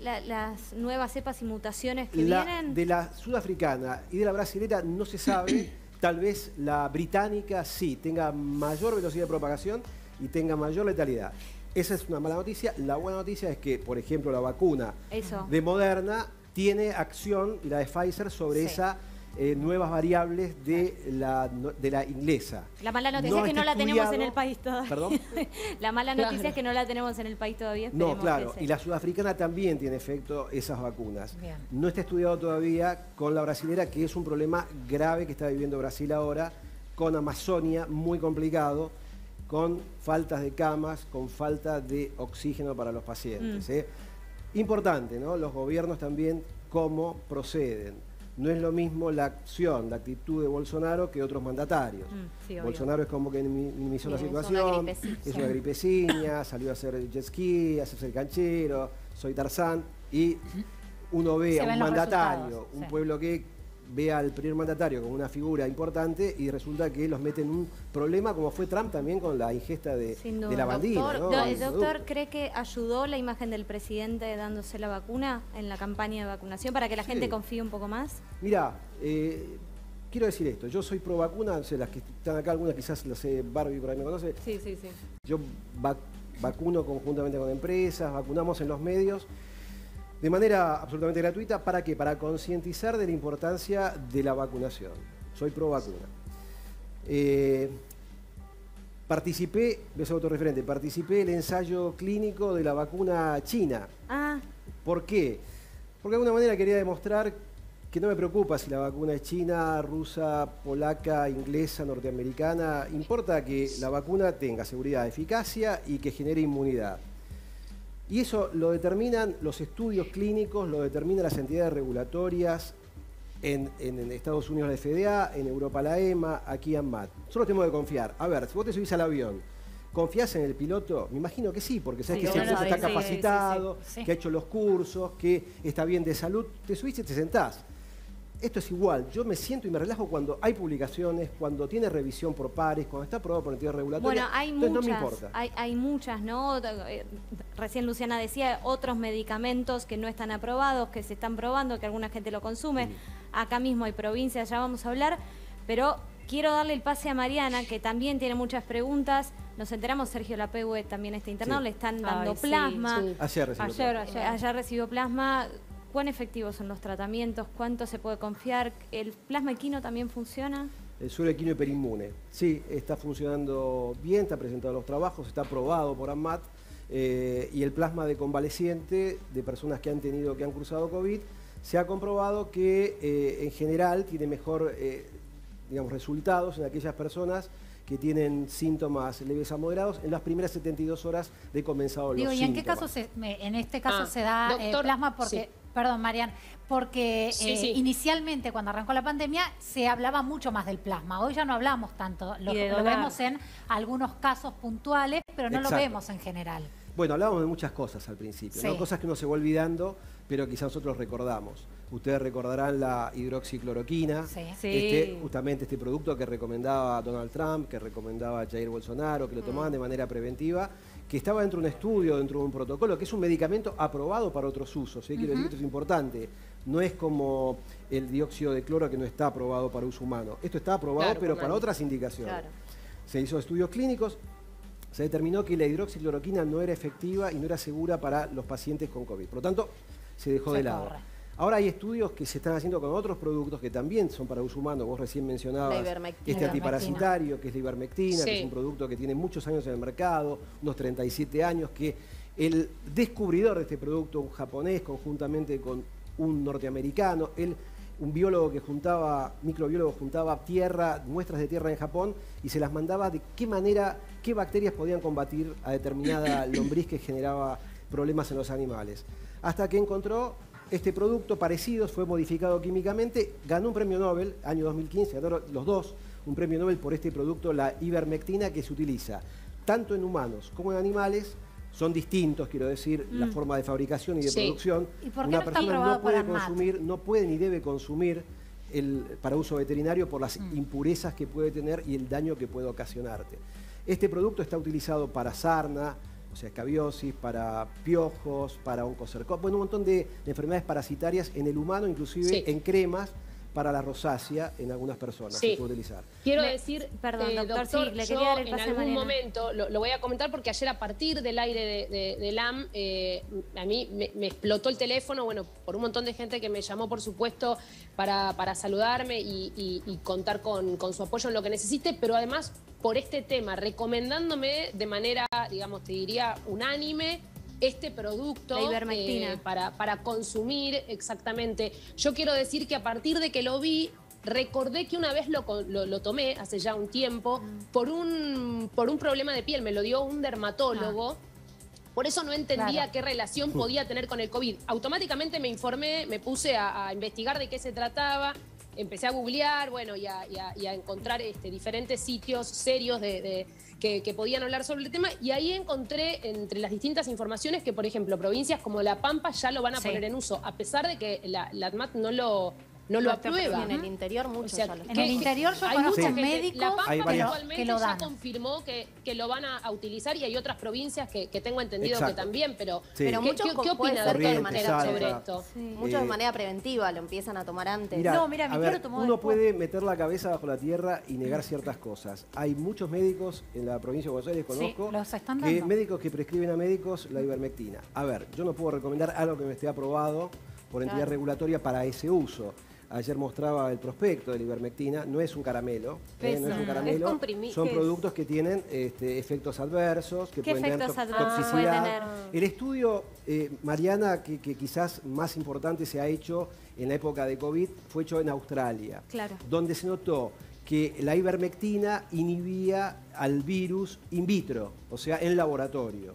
la, las nuevas cepas y mutaciones que la, vienen? De la sudafricana y de la brasilera no se sabe. Tal vez la británica sí tenga mayor velocidad de propagación y tenga mayor letalidad. Esa es una mala noticia. La buena noticia es que, por ejemplo, la vacuna Eso. de Moderna tiene acción, y la de Pfizer, sobre sí. esas eh, nuevas variables de la, de la inglesa. La mala noticia no es que no la tenemos en el país todavía. ¿Perdón? La mala noticia claro. es que no la tenemos en el país todavía. Esperemos no, claro. Que y la sudafricana también tiene efecto esas vacunas. Bien. No está estudiado todavía con la brasilera, que es un problema grave que está viviendo Brasil ahora, con Amazonia, muy complicado, con faltas de camas, con falta de oxígeno para los pacientes. Mm. ¿eh? Importante, ¿no? Los gobiernos también, cómo proceden. No es lo mismo la acción, la actitud de Bolsonaro que otros mandatarios. Mm, sí, Bolsonaro es como que minimizó Bien, la situación, es una, es una gripeciña, salió a hacer jet ski, a hacerse el canchero, soy Tarzán, y uno ve Se a un mandatario, un sí. pueblo que ve al primer mandatario como una figura importante y resulta que los mete en un problema, como fue Trump también con la ingesta de, de la bandina. ¿No? No, ¿el doctor cree que ayudó la imagen del presidente dándose la vacuna en la campaña de vacunación para que la sí. gente confíe un poco más? Mirá, eh, quiero decir esto, yo soy pro vacuna, o sea, las que están acá, algunas quizás las sé, Barbie por ahí me conoce. Sí, sí, sí. Yo vac vacuno conjuntamente con empresas, vacunamos en los medios, de manera absolutamente gratuita. ¿Para qué? Para concientizar de la importancia de la vacunación. Soy pro vacuna. Eh, participé, voy a ser autorreferente, participé en el ensayo clínico de la vacuna china. Ah. ¿Por qué? Porque de alguna manera quería demostrar que no me preocupa si la vacuna es china, rusa, polaca, inglesa, norteamericana. Importa que la vacuna tenga seguridad, eficacia y que genere inmunidad. Y eso lo determinan los estudios clínicos, lo determinan las entidades regulatorias, en, en, en Estados Unidos la F D A, en Europa la EMA, aquí ANMAT. Nosotros tenemos que confiar. A ver, si vos te subís al avión, ¿confías en el piloto? Me imagino que sí, porque sabés sí, que ese piloto está capacitado, sí, sí, sí, sí. que ha hecho los cursos, que está bien de salud. Te subís y te sentás. Esto es igual, yo me siento y me relajo cuando hay publicaciones, cuando tiene revisión por pares, cuando está aprobado por entidades regulatorias. Bueno, hay muchas, no me importa. Hay, hay muchas, ¿no? Recién Luciana decía, otros medicamentos que no están aprobados, que se están probando, que alguna gente lo consume. Sí. Acá mismo hay provincias, ya vamos a hablar, pero quiero darle el pase a Mariana, que también tiene muchas preguntas. Nos enteramos, Sergio Lapehue también está internado, sí. le están dando Ay, plasma. Sí, sí. Ayer recibió ayer, plasma. Ayer, ayer recibió plasma. ¿Cuán efectivos son los tratamientos? ¿Cuánto se puede confiar? ¿El plasma equino también funciona? El suero equino hiperinmune. Sí, está funcionando bien, está presentado los trabajos, está aprobado por ANMAT. Eh, y el plasma de convaleciente de personas que han tenido, que han cruzado COVID, se ha comprobado que eh, en general tiene mejor eh, digamos, resultados en aquellas personas que tienen síntomas leves a moderados en las primeras setenta y dos horas de comenzado Digo, los síntomas. ¿Y en qué caso se, en este caso ah, se da doctor, eh, plasma porque... Sí. Perdón, Marian, porque sí, eh, sí. inicialmente cuando arrancó la pandemia se hablaba mucho más del plasma. Hoy ya no hablamos tanto, lo, lo vemos en algunos casos puntuales, pero no Exacto. lo vemos en general. Bueno, hablábamos de muchas cosas al principio, sí. ¿no? Cosas que uno se va olvidando, pero quizás nosotros recordamos. Ustedes recordarán la hidroxicloroquina, sí. Sí. Este, justamente este producto que recomendaba Donald Trump, que recomendaba Jair Bolsonaro, que lo tomaban mm. de manera preventiva, que estaba dentro de un estudio, dentro de un protocolo, que es un medicamento aprobado para otros usos. ¿eh? Quiero uh-huh. decir que esto es importante. No es como el dióxido de cloro que no está aprobado para uso humano. Esto está aprobado, claro, pero para mí. otras indicaciones. Claro. Se hizo estudios clínicos, se determinó que la hidroxicloroquina no era efectiva y no era segura para los pacientes con COVID. Por lo tanto, se dejó se de lado. Corre. Ahora hay estudios que se están haciendo con otros productos que también son para uso humano. Vos recién mencionabas este antiparasitario, que es la ivermectina, sí, que es un producto que tiene muchos años en el mercado, unos treinta y siete años, que el descubridor de este producto, un japonés, conjuntamente con un norteamericano, él, un biólogo que juntaba, microbiólogo juntaba tierra, muestras de tierra en Japón, y se las mandaba de qué manera, qué bacterias podían combatir a determinada lombriz que generaba problemas en los animales. Hasta que encontró este producto parecido, fue modificado químicamente, ganó un premio Nobel, año dos mil quince, ganó los dos, un premio Nobel por este producto, la ivermectina, que se utiliza tanto en humanos como en animales. Son distintos, quiero decir, mm. la forma de fabricación y de sí. producción. ¿Y por qué Una no persona no puede consumir, no puede ni debe consumir el, para uso veterinario por las mm. impurezas que puede tener y el daño que puede ocasionarte. Este producto está utilizado para sarna, o sea, escabiosis, para piojos, para oncocercoma, bueno, un montón de, de enfermedades parasitarias en el humano, inclusive sí. en cremas para la rosácea en algunas personas sí. se puede utilizar. Quiero le, decir, perdón, eh, doctor, doctor sí, le quería dar el pase a Mariana. En algún momento, lo, lo voy a comentar porque ayer a partir del aire de, de, de L A M, eh, a mí me, me explotó el teléfono, bueno, por un montón de gente que me llamó, por supuesto, para, para saludarme y, y, y contar con, con su apoyo en lo que necesite, pero además por este tema, recomendándome de manera, digamos, te diría, unánime, este producto eh, para, para consumir exactamente. Yo quiero decir que a partir de que lo vi, recordé que una vez lo, lo, lo tomé, hace ya un tiempo, mm. por, un, por un problema de piel, me lo dio un dermatólogo, ah. por eso no entendía claro. qué relación podía tener con el COVID. Automáticamente me informé, me puse a, a investigar de qué se trataba, empecé a googlear, bueno, y a, y a, y a encontrar este, diferentes sitios serios de, de, que, que podían hablar sobre el tema, y ahí encontré entre las distintas informaciones que, por ejemplo, provincias como La Pampa ya lo van a sí. poner en uso, a pesar de que la, la ADMAT no lo... No, no lo aprueba. En el interior muchos. O sea, en el interior yo conozco sí. médicos. La Pampa actualmente ya confirmó que, que lo van a, a utilizar y hay otras provincias que, que tengo entendido Exacto. que también, pero, sí. pero ¿qué, muchos ¿qué, qué opina de manera sobre esto? Sí. Muchos eh, de manera preventiva lo empiezan a tomar antes. Mirá, no, mira, mi ver, tomó uno después. Puede meter la cabeza bajo la tierra y negar ciertas cosas. Hay muchos médicos en la provincia de Buenos Aires, conozco, sí, los están dando. Que médicos que prescriben a médicos la ivermectina. A ver, yo no puedo recomendar algo que me esté aprobado por entidad claro. regulatoria para ese uso. Ayer mostraba el prospecto de la ivermectina, no es un caramelo, eh, no es un caramelo, es son productos que tienen este, efectos adversos, que pueden tener to toxicidad. Tener... El estudio, eh, Mariana, que, que quizás más importante se ha hecho en la época de COVID, fue hecho en Australia, claro. donde se notó que la ivermectina inhibía al virus in vitro, o sea, en laboratorio.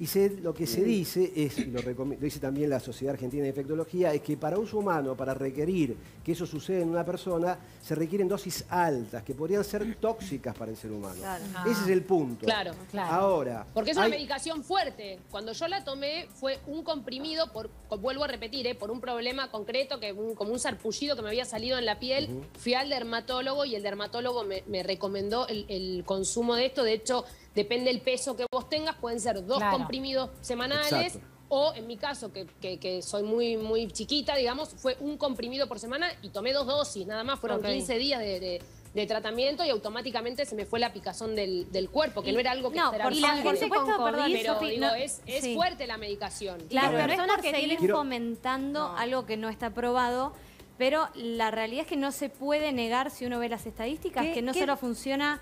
Y se, lo que se dice, es, lo, lo dice también la Sociedad Argentina de Infectología, es que para uso humano, para requerir que eso suceda en una persona, se requieren dosis altas, que podrían ser tóxicas para el ser humano. Claro. Ah. Ese es el punto. Claro, claro. Ahora, porque es una hay... medicación fuerte. Cuando yo la tomé fue un comprimido, por, vuelvo a repetir, ¿eh? por un problema concreto, que un, como un sarpullido que me había salido en la piel. Uh-huh. Fui al dermatólogo y el dermatólogo me, me recomendó el, el consumo de esto. De hecho, depende del peso que vos tengas, pueden ser dos claro. comprimidos semanales. Exacto. O en mi caso, que, que, que soy muy, muy chiquita, digamos, fue un comprimido por semana y tomé dos dosis nada más. Fueron okay. quince días de, de, de tratamiento y automáticamente se me fue la picazón del, del cuerpo, que y, no era algo que no, esperaba. Y la gente con COVID, pero Sophie, digo, no, es, es sí. fuerte la medicación. Las personas que seguir quiero... fomentando no. algo que no está aprobado, pero la realidad es que no se puede negar, si uno ve las estadísticas, ¿Qué? que no ¿Qué? solo funciona...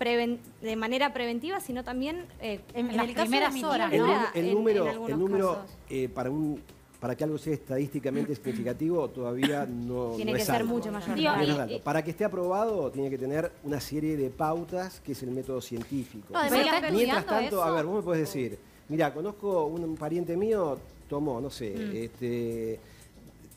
Preven de manera preventiva, sino también eh, en, en las el primeras horas. El, ¿no? el, el número, en, en el número eh, para, un, para que algo sea estadísticamente significativo todavía no Tiene no que es ser algo. mucho mayor. Digo, no y, y, para que esté aprobado tiene que tener una serie de pautas, que es el método científico. No, mientras tanto, eso? a ver, vos me podés decir, mira, conozco un pariente mío, tomó, no sé, mm. este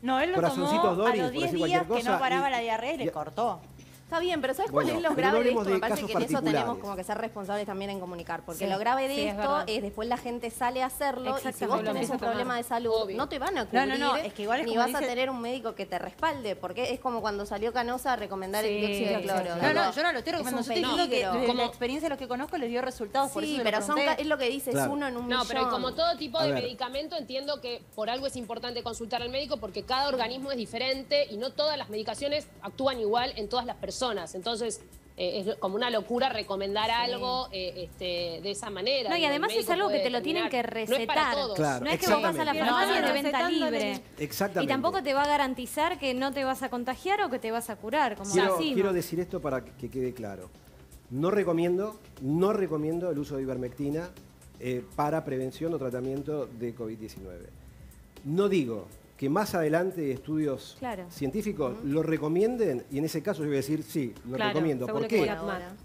no, él lo corazoncitos Doris, a los diez días cosa, que no paraba y, la diarrea y le y, cortó. Está bien, pero ¿sabes bueno, cuál es lo grave no de esto? De Me parece que en eso tenemos como que ser responsables también en comunicar. Porque sí, lo grave de sí, esto es, es después la gente sale a hacerlo y si vos tenés un problema de salud, Obvio. no te van a cubrir, no, no, no. Es que igual es ni como vas dice... a tener un médico que te respalde. Porque es como cuando salió Canosa a recomendar sí, el dióxido de cloro. No, no, yo no lo estoy recomendando. Yo te digo que como... la experiencia de los que conozco les dio resultados. Sí, por eso pero son, es lo que dices, claro. uno en un millón. No, pero como todo tipo de medicamento entiendo que por algo es importante consultar al médico porque cada organismo es diferente y no todas las medicaciones actúan igual en todas las personas. Entonces, Eh, es como una locura recomendar sí. algo eh, este, de esa manera. No, y además es algo que te lo tienen que recetar. No es, para todos. Claro, no es que vos vas a la farmacia no, no, de venta libre. Exactamente. Y tampoco te va a garantizar que no te vas a contagiar o que te vas a curar. Como quiero, quiero decir esto para que quede claro. No recomiendo, no recomiendo el uso de ivermectina eh, para prevención o tratamiento de COVID diecinueve. No digo que más adelante estudios claro. científicos uh-huh. lo recomienden, y en ese caso yo voy a decir sí, lo claro, recomiendo. ¿Por qué?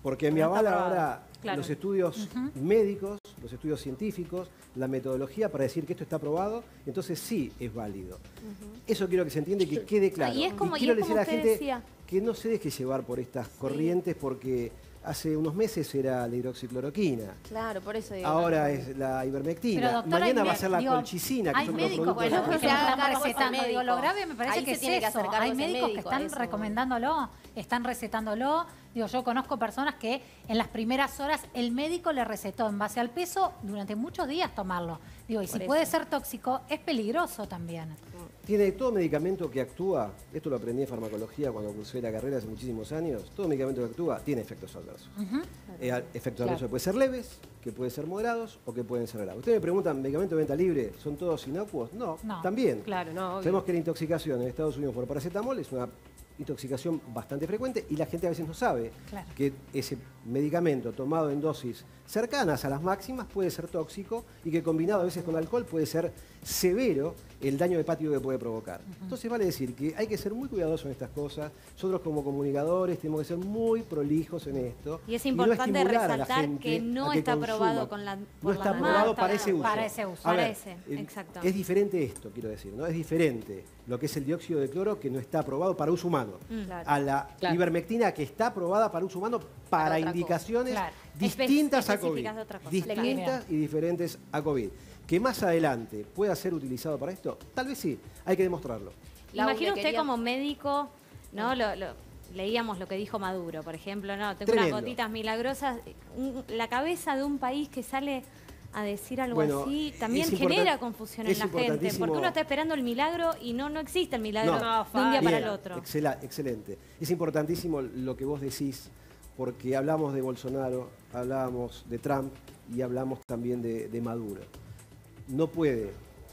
Porque me avala ahora claro. los estudios uh-huh. médicos, los estudios científicos, la metodología para decir que esto está aprobado, entonces sí es válido. Uh-huh. Eso quiero que se entienda y que quede claro. Y, es como, y quiero y es decir como a la gente decía. que no se deje llevar por estas sí. corrientes, porque hace unos meses era la hidroxicloroquina. Claro, por eso digo. Ahora claro. es la ivermectina. Pero, doctora, mañana va a ser la digo, colchicina. Que hay son médicos los bueno, que se hagan recetando. Digo, lo grave me parece Ahí que es tiene eso. Que hay médicos médico que están eso. recomendándolo, están recetándolo. Digo, yo conozco personas que en las primeras horas el médico le recetó en base al peso durante muchos días tomarlo. Digo, y por si eso. puede ser tóxico, es peligroso también. Tiene todo medicamento que actúa, esto lo aprendí en farmacología cuando cursé la carrera hace muchísimos años, todo medicamento que actúa tiene efectos adversos. Uh-huh. eh, efectos claro. adversos que pueden ser leves, que pueden ser moderados o que pueden ser graves. Ustedes me preguntan, ¿medicamento de venta libre son todos inocuos? No, no. también. Claro, no, obvio. Sabemos que la intoxicación en Estados Unidos por paracetamol es una intoxicación bastante frecuente y la gente a veces no sabe claro. que ese medicamento tomado en dosis cercanas a las máximas puede ser tóxico y que combinado a veces con alcohol puede ser severo el daño hepático que puede provocar. Uh-huh. Entonces vale decir que hay que ser muy cuidadosos en estas cosas. Nosotros como comunicadores tenemos que ser muy prolijos en esto. Y es importante y no resaltar que no que está aprobado con la por No la está aprobado para, para ese uso. Para ese uso. Ver, ese. Exacto. Es diferente esto, quiero decir, ¿no? Es diferente lo que es el dióxido de cloro que no está aprobado para uso humano. Claro, a la claro. ivermectina que está aprobada para uso humano para, para indicaciones claro. distintas a COVID. Distintas y diferentes a COVID. Que más adelante pueda ser utilizado para esto, tal vez sí, hay que demostrarlo. Imagina usted quería... como médico, ¿no? Lo, lo, leíamos lo que dijo Maduro, por ejemplo, ¿no? Tengo Tremendo. unas gotitas milagrosas. Un, la cabeza de un país que sale a decir algo bueno, así también genera confusión en la gente, porque uno está esperando el milagro y no, no existe el milagro no, de un día para el otro. Excelente. Es importantísimo lo que vos decís, porque hablamos de Bolsonaro, hablábamos de Trump y hablamos también de, de Maduro. No puede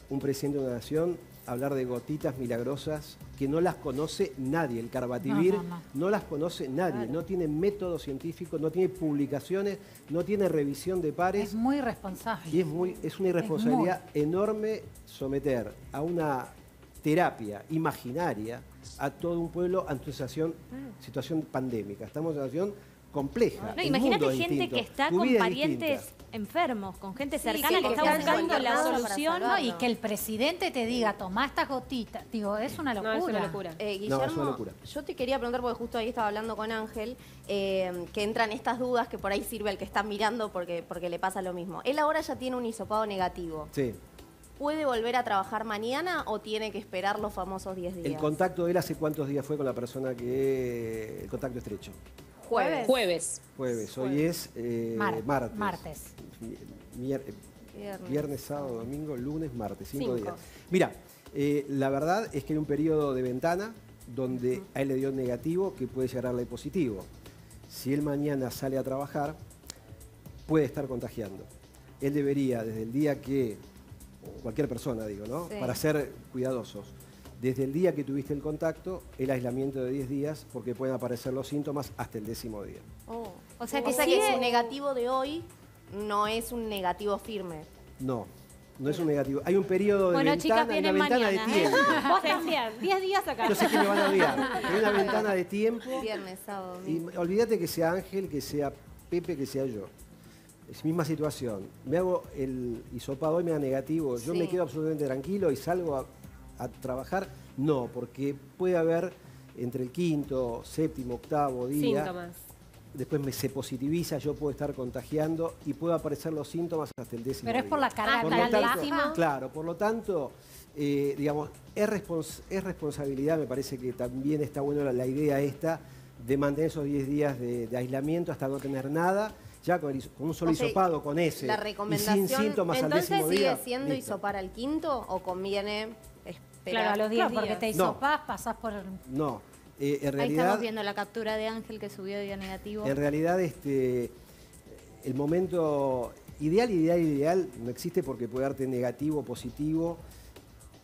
un presidente de una nación hablar de gotitas milagrosas que no las conoce nadie. El carbativir no, no, no. no las conoce nadie. Claro. No tiene método científico, no tiene publicaciones, no tiene revisión de pares. Es muy irresponsable. Y es, muy, es una irresponsabilidad es muy... enorme someter a una terapia imaginaria a todo un pueblo ante situación, situación pandémica. Estamos en una situación... compleja. No, imagínate gente distinto, que está con parientes distinta. enfermos, con gente cercana sí, sí, que está buscando la solución ¿no? y que el presidente te diga, tomá estas gotitas. Digo, es una locura. No, es una locura. Eh, Guillermo, no, es una locura. Yo te quería preguntar, porque justo ahí estaba hablando con Ángel, eh, que entran estas dudas que por ahí sirve el que está mirando porque, porque le pasa lo mismo. Él ahora ya tiene un hisopado negativo. Sí. ¿Puede volver a trabajar mañana o tiene que esperar los famosos diez días? ¿El contacto de él hace cuántos días fue con la persona que... el contacto estrecho? Jueves. Jueves. Jueves. Hoy es eh, Mar martes. Martes. Mier viernes. viernes, sábado, domingo, lunes, martes. Cinco, cinco. días. Mira, eh, la verdad es que hay un periodo de ventana donde uh-huh. a él le dio negativo que puede llegar a darle positivo. Si él mañana sale a trabajar, puede estar contagiando. Él debería, desde el día que... cualquier persona, digo, ¿no? Sí. Para ser cuidadosos. Desde el día que tuviste el contacto, el aislamiento de diez días, porque pueden aparecer los síntomas hasta el décimo día. Oh. O sea, que, o sea que es un negativo de hoy, no es un negativo firme. No, no es un negativo. Hay un periodo de bueno, ventana, chicas, una ventana mañana, de tiempo. Vos también, diez días acá. Yo sé que me van a odiar. Hay una ventana de tiempo. Viernes, sábado, domingo. Y olvídate que sea Ángel, que sea Pepe, que sea yo. Es misma situación. Me hago el hisopado y me da negativo. Yo sí. me quedo absolutamente tranquilo y salgo a... a trabajar, no, porque puede haber entre el quinto, séptimo, octavo día, síntomas. Después me se positiviza, yo puedo estar contagiando y puedo aparecer los síntomas hasta el décimo Pero día. Es por la cara, por hasta el décimo. Claro, por lo tanto, eh, digamos, es, respons es responsabilidad, me parece que también está bueno la, la idea esta de mantener esos diez días de, de aislamiento hasta no tener nada. Ya con, el, con un solo o sea, hisopado, con ese, la recomendación, y sin síntomas al décimo día. ¿Entonces sigue siendo listo. hisopar al quinto o conviene esperar? Claro, a los diez claro, días. Porque te hisopás, no. pasás por... El... No, Eh, en realidad, ahí estamos viendo la captura de Ángel que subió de negativo. En realidad, este, el momento ideal, ideal, ideal no existe porque puede darte negativo, positivo.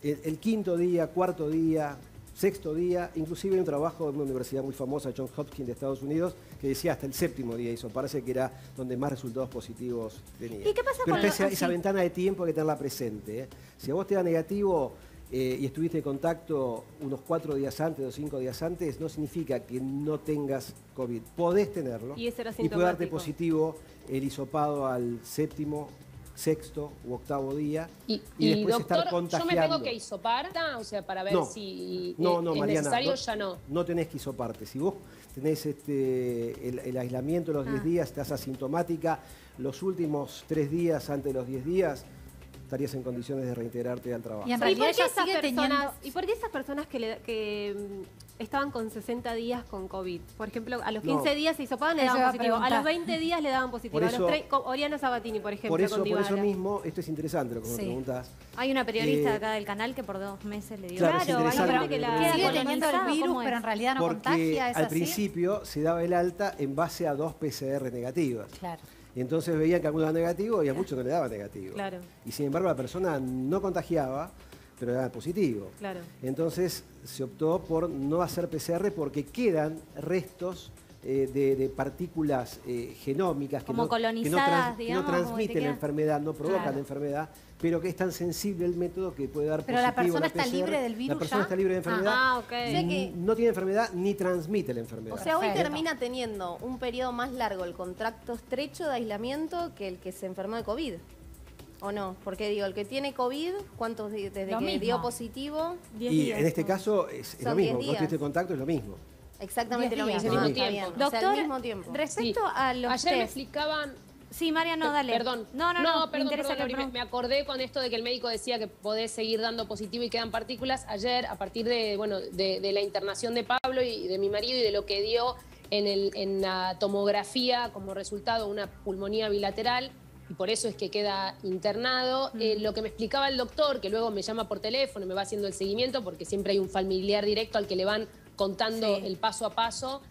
El, el quinto día, cuarto día, sexto día, inclusive hay un trabajo de una universidad muy famosa, Johns Hopkins de Estados Unidos, que decía hasta el séptimo día, y eso parece que era donde más resultados positivos tenía. ¿Y qué pasa con esa, esa ventana de tiempo hay que tenerla presente, ¿eh? Si a vos te da negativo eh, y estuviste en contacto unos cuatro días antes o cinco días antes, no significa que no tengas COVID. Podés tenerlo y, y puede darte positivo el hisopado al séptimo, sexto u octavo día y, y después, doctor, estar contagiando. ¿Yo me tengo que hisopar? O sea, para ver no, si no, no, es Mariana, necesario no, ya no. No tenés que hisoparte. Si vos tenés este, el, el aislamiento de los diez ah. días, estás asintomática, los últimos tres días antes de los diez días, estarías en condiciones de reintegrarte al trabajo. ¿Y, en ¿Y, por, qué esas personas, teniendo... ¿y por qué esas personas que, le, que estaban con sesenta días con COVID? Por ejemplo, a los quince no. días se hisopaban, le daban positivo. A, a los veinte días le daban positivo. Por eso, a los con Oriana Sabatini, por ejemplo. Por eso, con por eso mismo, esto es interesante lo que sí. me preguntas. Hay una periodista eh, acá del canal que por dos meses le dio. Claro, claro es hay que la, sigue bueno, teniendo el virus, pero en realidad no porque contagia. ¿Es al así? Principio se daba el alta en base a dos P C R negativas. Claro. Y entonces veían que algunos daban negativo y a muchos no le daban negativo. Claro. Y sin embargo la persona no contagiaba, pero era positivo. Claro. Entonces se optó por no hacer P C R porque quedan restos eh, de, de partículas eh, genómicas que no, colonizadas, que, no trans, digamos, que no transmiten la enfermedad, no provocan claro. la enfermedad, pero que es tan sensible el método que puede dar pero positivo. Pero la persona la P C R, está libre del virus. La persona ¿ya? está libre de enfermedad, ah, okay. o sea que... no tiene enfermedad ni transmite la enfermedad. O sea, hoy perfecto. Termina teniendo un periodo más largo el contacto estrecho de aislamiento que el que se enfermó de COVID. ¿O no? Porque digo, el que tiene COVID, ¿cuántos días desde lo que mismo. Dio positivo? diez y días. En este caso es, es lo mismo, vos tuviste contacto, es lo mismo. Exactamente lo mismo. Al mismo tiempo. Doctor, o sea, al mismo tiempo. Respecto sí. a los ayer test, me explicaban... Sí, María, no, dale. Perdón. No, no, no, no me perdón, interesa perdón, que me, me acordé con esto de que el médico decía que podés seguir dando positivo y quedan partículas. Ayer, a partir de, bueno, de, de la internación de Pablo y de mi marido y de lo que dio en, el, en la tomografía como resultado una pulmonía bilateral, y por eso es que queda internado. Mm. Eh, lo que me explicaba el doctor, que luego me llama por teléfono y me va haciendo el seguimiento, porque siempre hay un familiar directo al que le van contando sí. el paso a paso,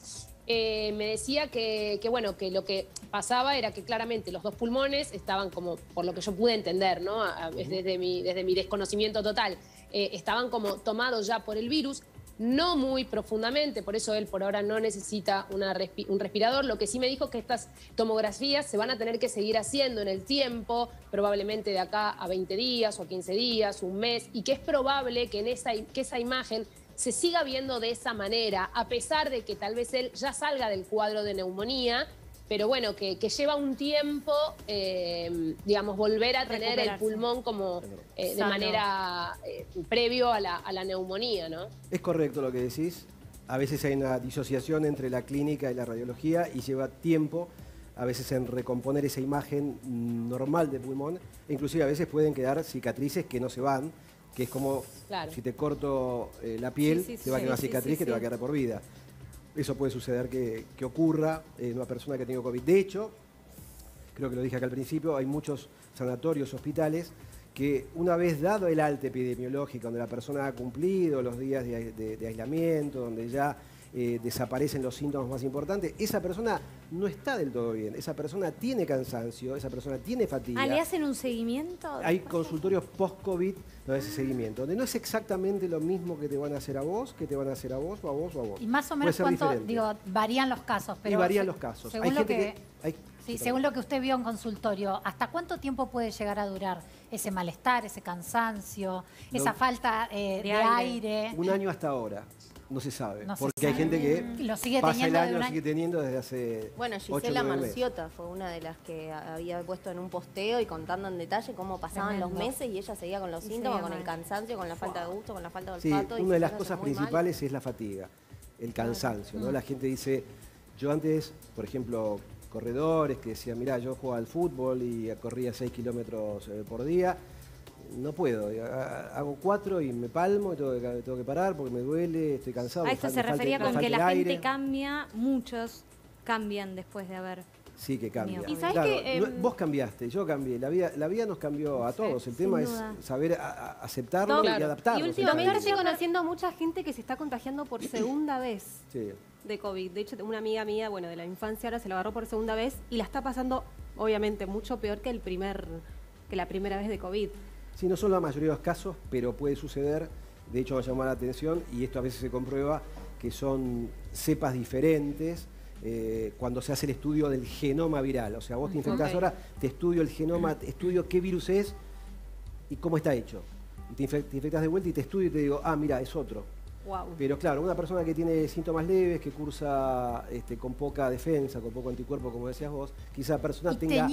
eh, me decía que, que, bueno, que lo que pasaba era que claramente los dos pulmones estaban como, por lo que yo pude entender, ¿no? A, desde, mi, desde mi desconocimiento total, eh, estaban como tomados ya por el virus, no muy profundamente, por eso él por ahora no necesita una respi- un respirador. Lo que sí me dijo es que estas tomografías se van a tener que seguir haciendo en el tiempo, probablemente de acá a veinte días o a quince días, un mes, y que es probable que, en esa, que esa imagen... se siga viendo de esa manera, a pesar de que tal vez él ya salga del cuadro de neumonía, pero bueno, que, que lleva un tiempo, eh, digamos, volver a tener el pulmón como eh, de manera eh, previo a la, a la neumonía, ¿no? Es correcto lo que decís. A veces hay una disociación entre la clínica y la radiología y lleva tiempo, a veces en recomponer esa imagen normal de pulmón. E inclusive a veces pueden quedar cicatrices que no se van, que es como claro. si te corto eh, la piel, sí, sí, te va a quedar sí, una cicatriz sí, sí, que te va a quedar por vida. Eso puede suceder que, que ocurra en una persona que ha tenido COVID. De hecho, creo que lo dije acá al principio, hay muchos sanatorios, hospitales, que una vez dado el alta epidemiológica, donde la persona ha cumplido los días de, de, de aislamiento, donde ya eh, desaparecen los síntomas más importantes, esa persona no está del todo bien, esa persona tiene cansancio, esa persona tiene fatiga. ¿Le hacen un seguimiento? Hay consultorios post-COVID donde hace seguimiento, donde no es exactamente lo mismo que te van a hacer a vos, que te van a hacer a vos, o a vos, o a vos. Y más o menos cuánto, diferente. Digo, varían los casos. Pero y varían los casos. Según, hay gente lo, que, que, hay, sí, según lo que usted vio en consultorio, ¿hasta cuánto tiempo puede llegar a durar ese malestar, ese cansancio, no, esa falta eh, de, de aire. aire? Un año hasta ahora. No se sabe, no porque se sabe. Hay gente que lo sigue pasa el año, lo sigue teniendo desde hace bueno, Gisela Marciota fue una de las que había puesto en un posteo y contando en detalle cómo pasaban tremendo. Los meses y ella seguía con los y síntomas, con mal. El cansancio, con la falta de gusto, con la falta de olfato. Sí, y una de las cosas principales mal. Es la fatiga, el cansancio. Claro. ¿No? Mm. La gente dice, yo antes, por ejemplo, corredores que decían, mirá, yo jugaba al fútbol y corría seis kilómetros por día. No puedo, hago cuatro y me palmo, y tengo que, tengo que parar porque me duele, estoy cansado. A esto se refería con que la gente cambia, muchos cambian después de haber Sí, que cambia. ¿Y sabés claro, que, eh, vos cambiaste, yo cambié, la vida, la vida nos cambió a todos. El tema duda. es saber a, a aceptarlo no, y claro. adaptarlo. Y últimamente estoy conociendo mucha gente que se está contagiando por segunda vez sí. de COVID. De hecho, una amiga mía, bueno, de la infancia ahora se la agarró por segunda vez y la está pasando, obviamente, mucho peor que, el primer, que la primera vez de COVID. Sí, no son la mayoría de los casos, pero puede suceder. De hecho, va a llamar la atención y esto a veces se comprueba que son cepas diferentes. Eh, cuando se hace el estudio del genoma viral. O sea, vos te infectás okay. ahora, te estudio el genoma, te estudio qué virus es y cómo está hecho. Y te infectás de vuelta y te estudio y te digo, ah, mira, es otro. Wow. Pero claro, una persona que tiene síntomas leves, que cursa este, con poca defensa, con poco anticuerpo, como decías vos, quizá la persona y tenga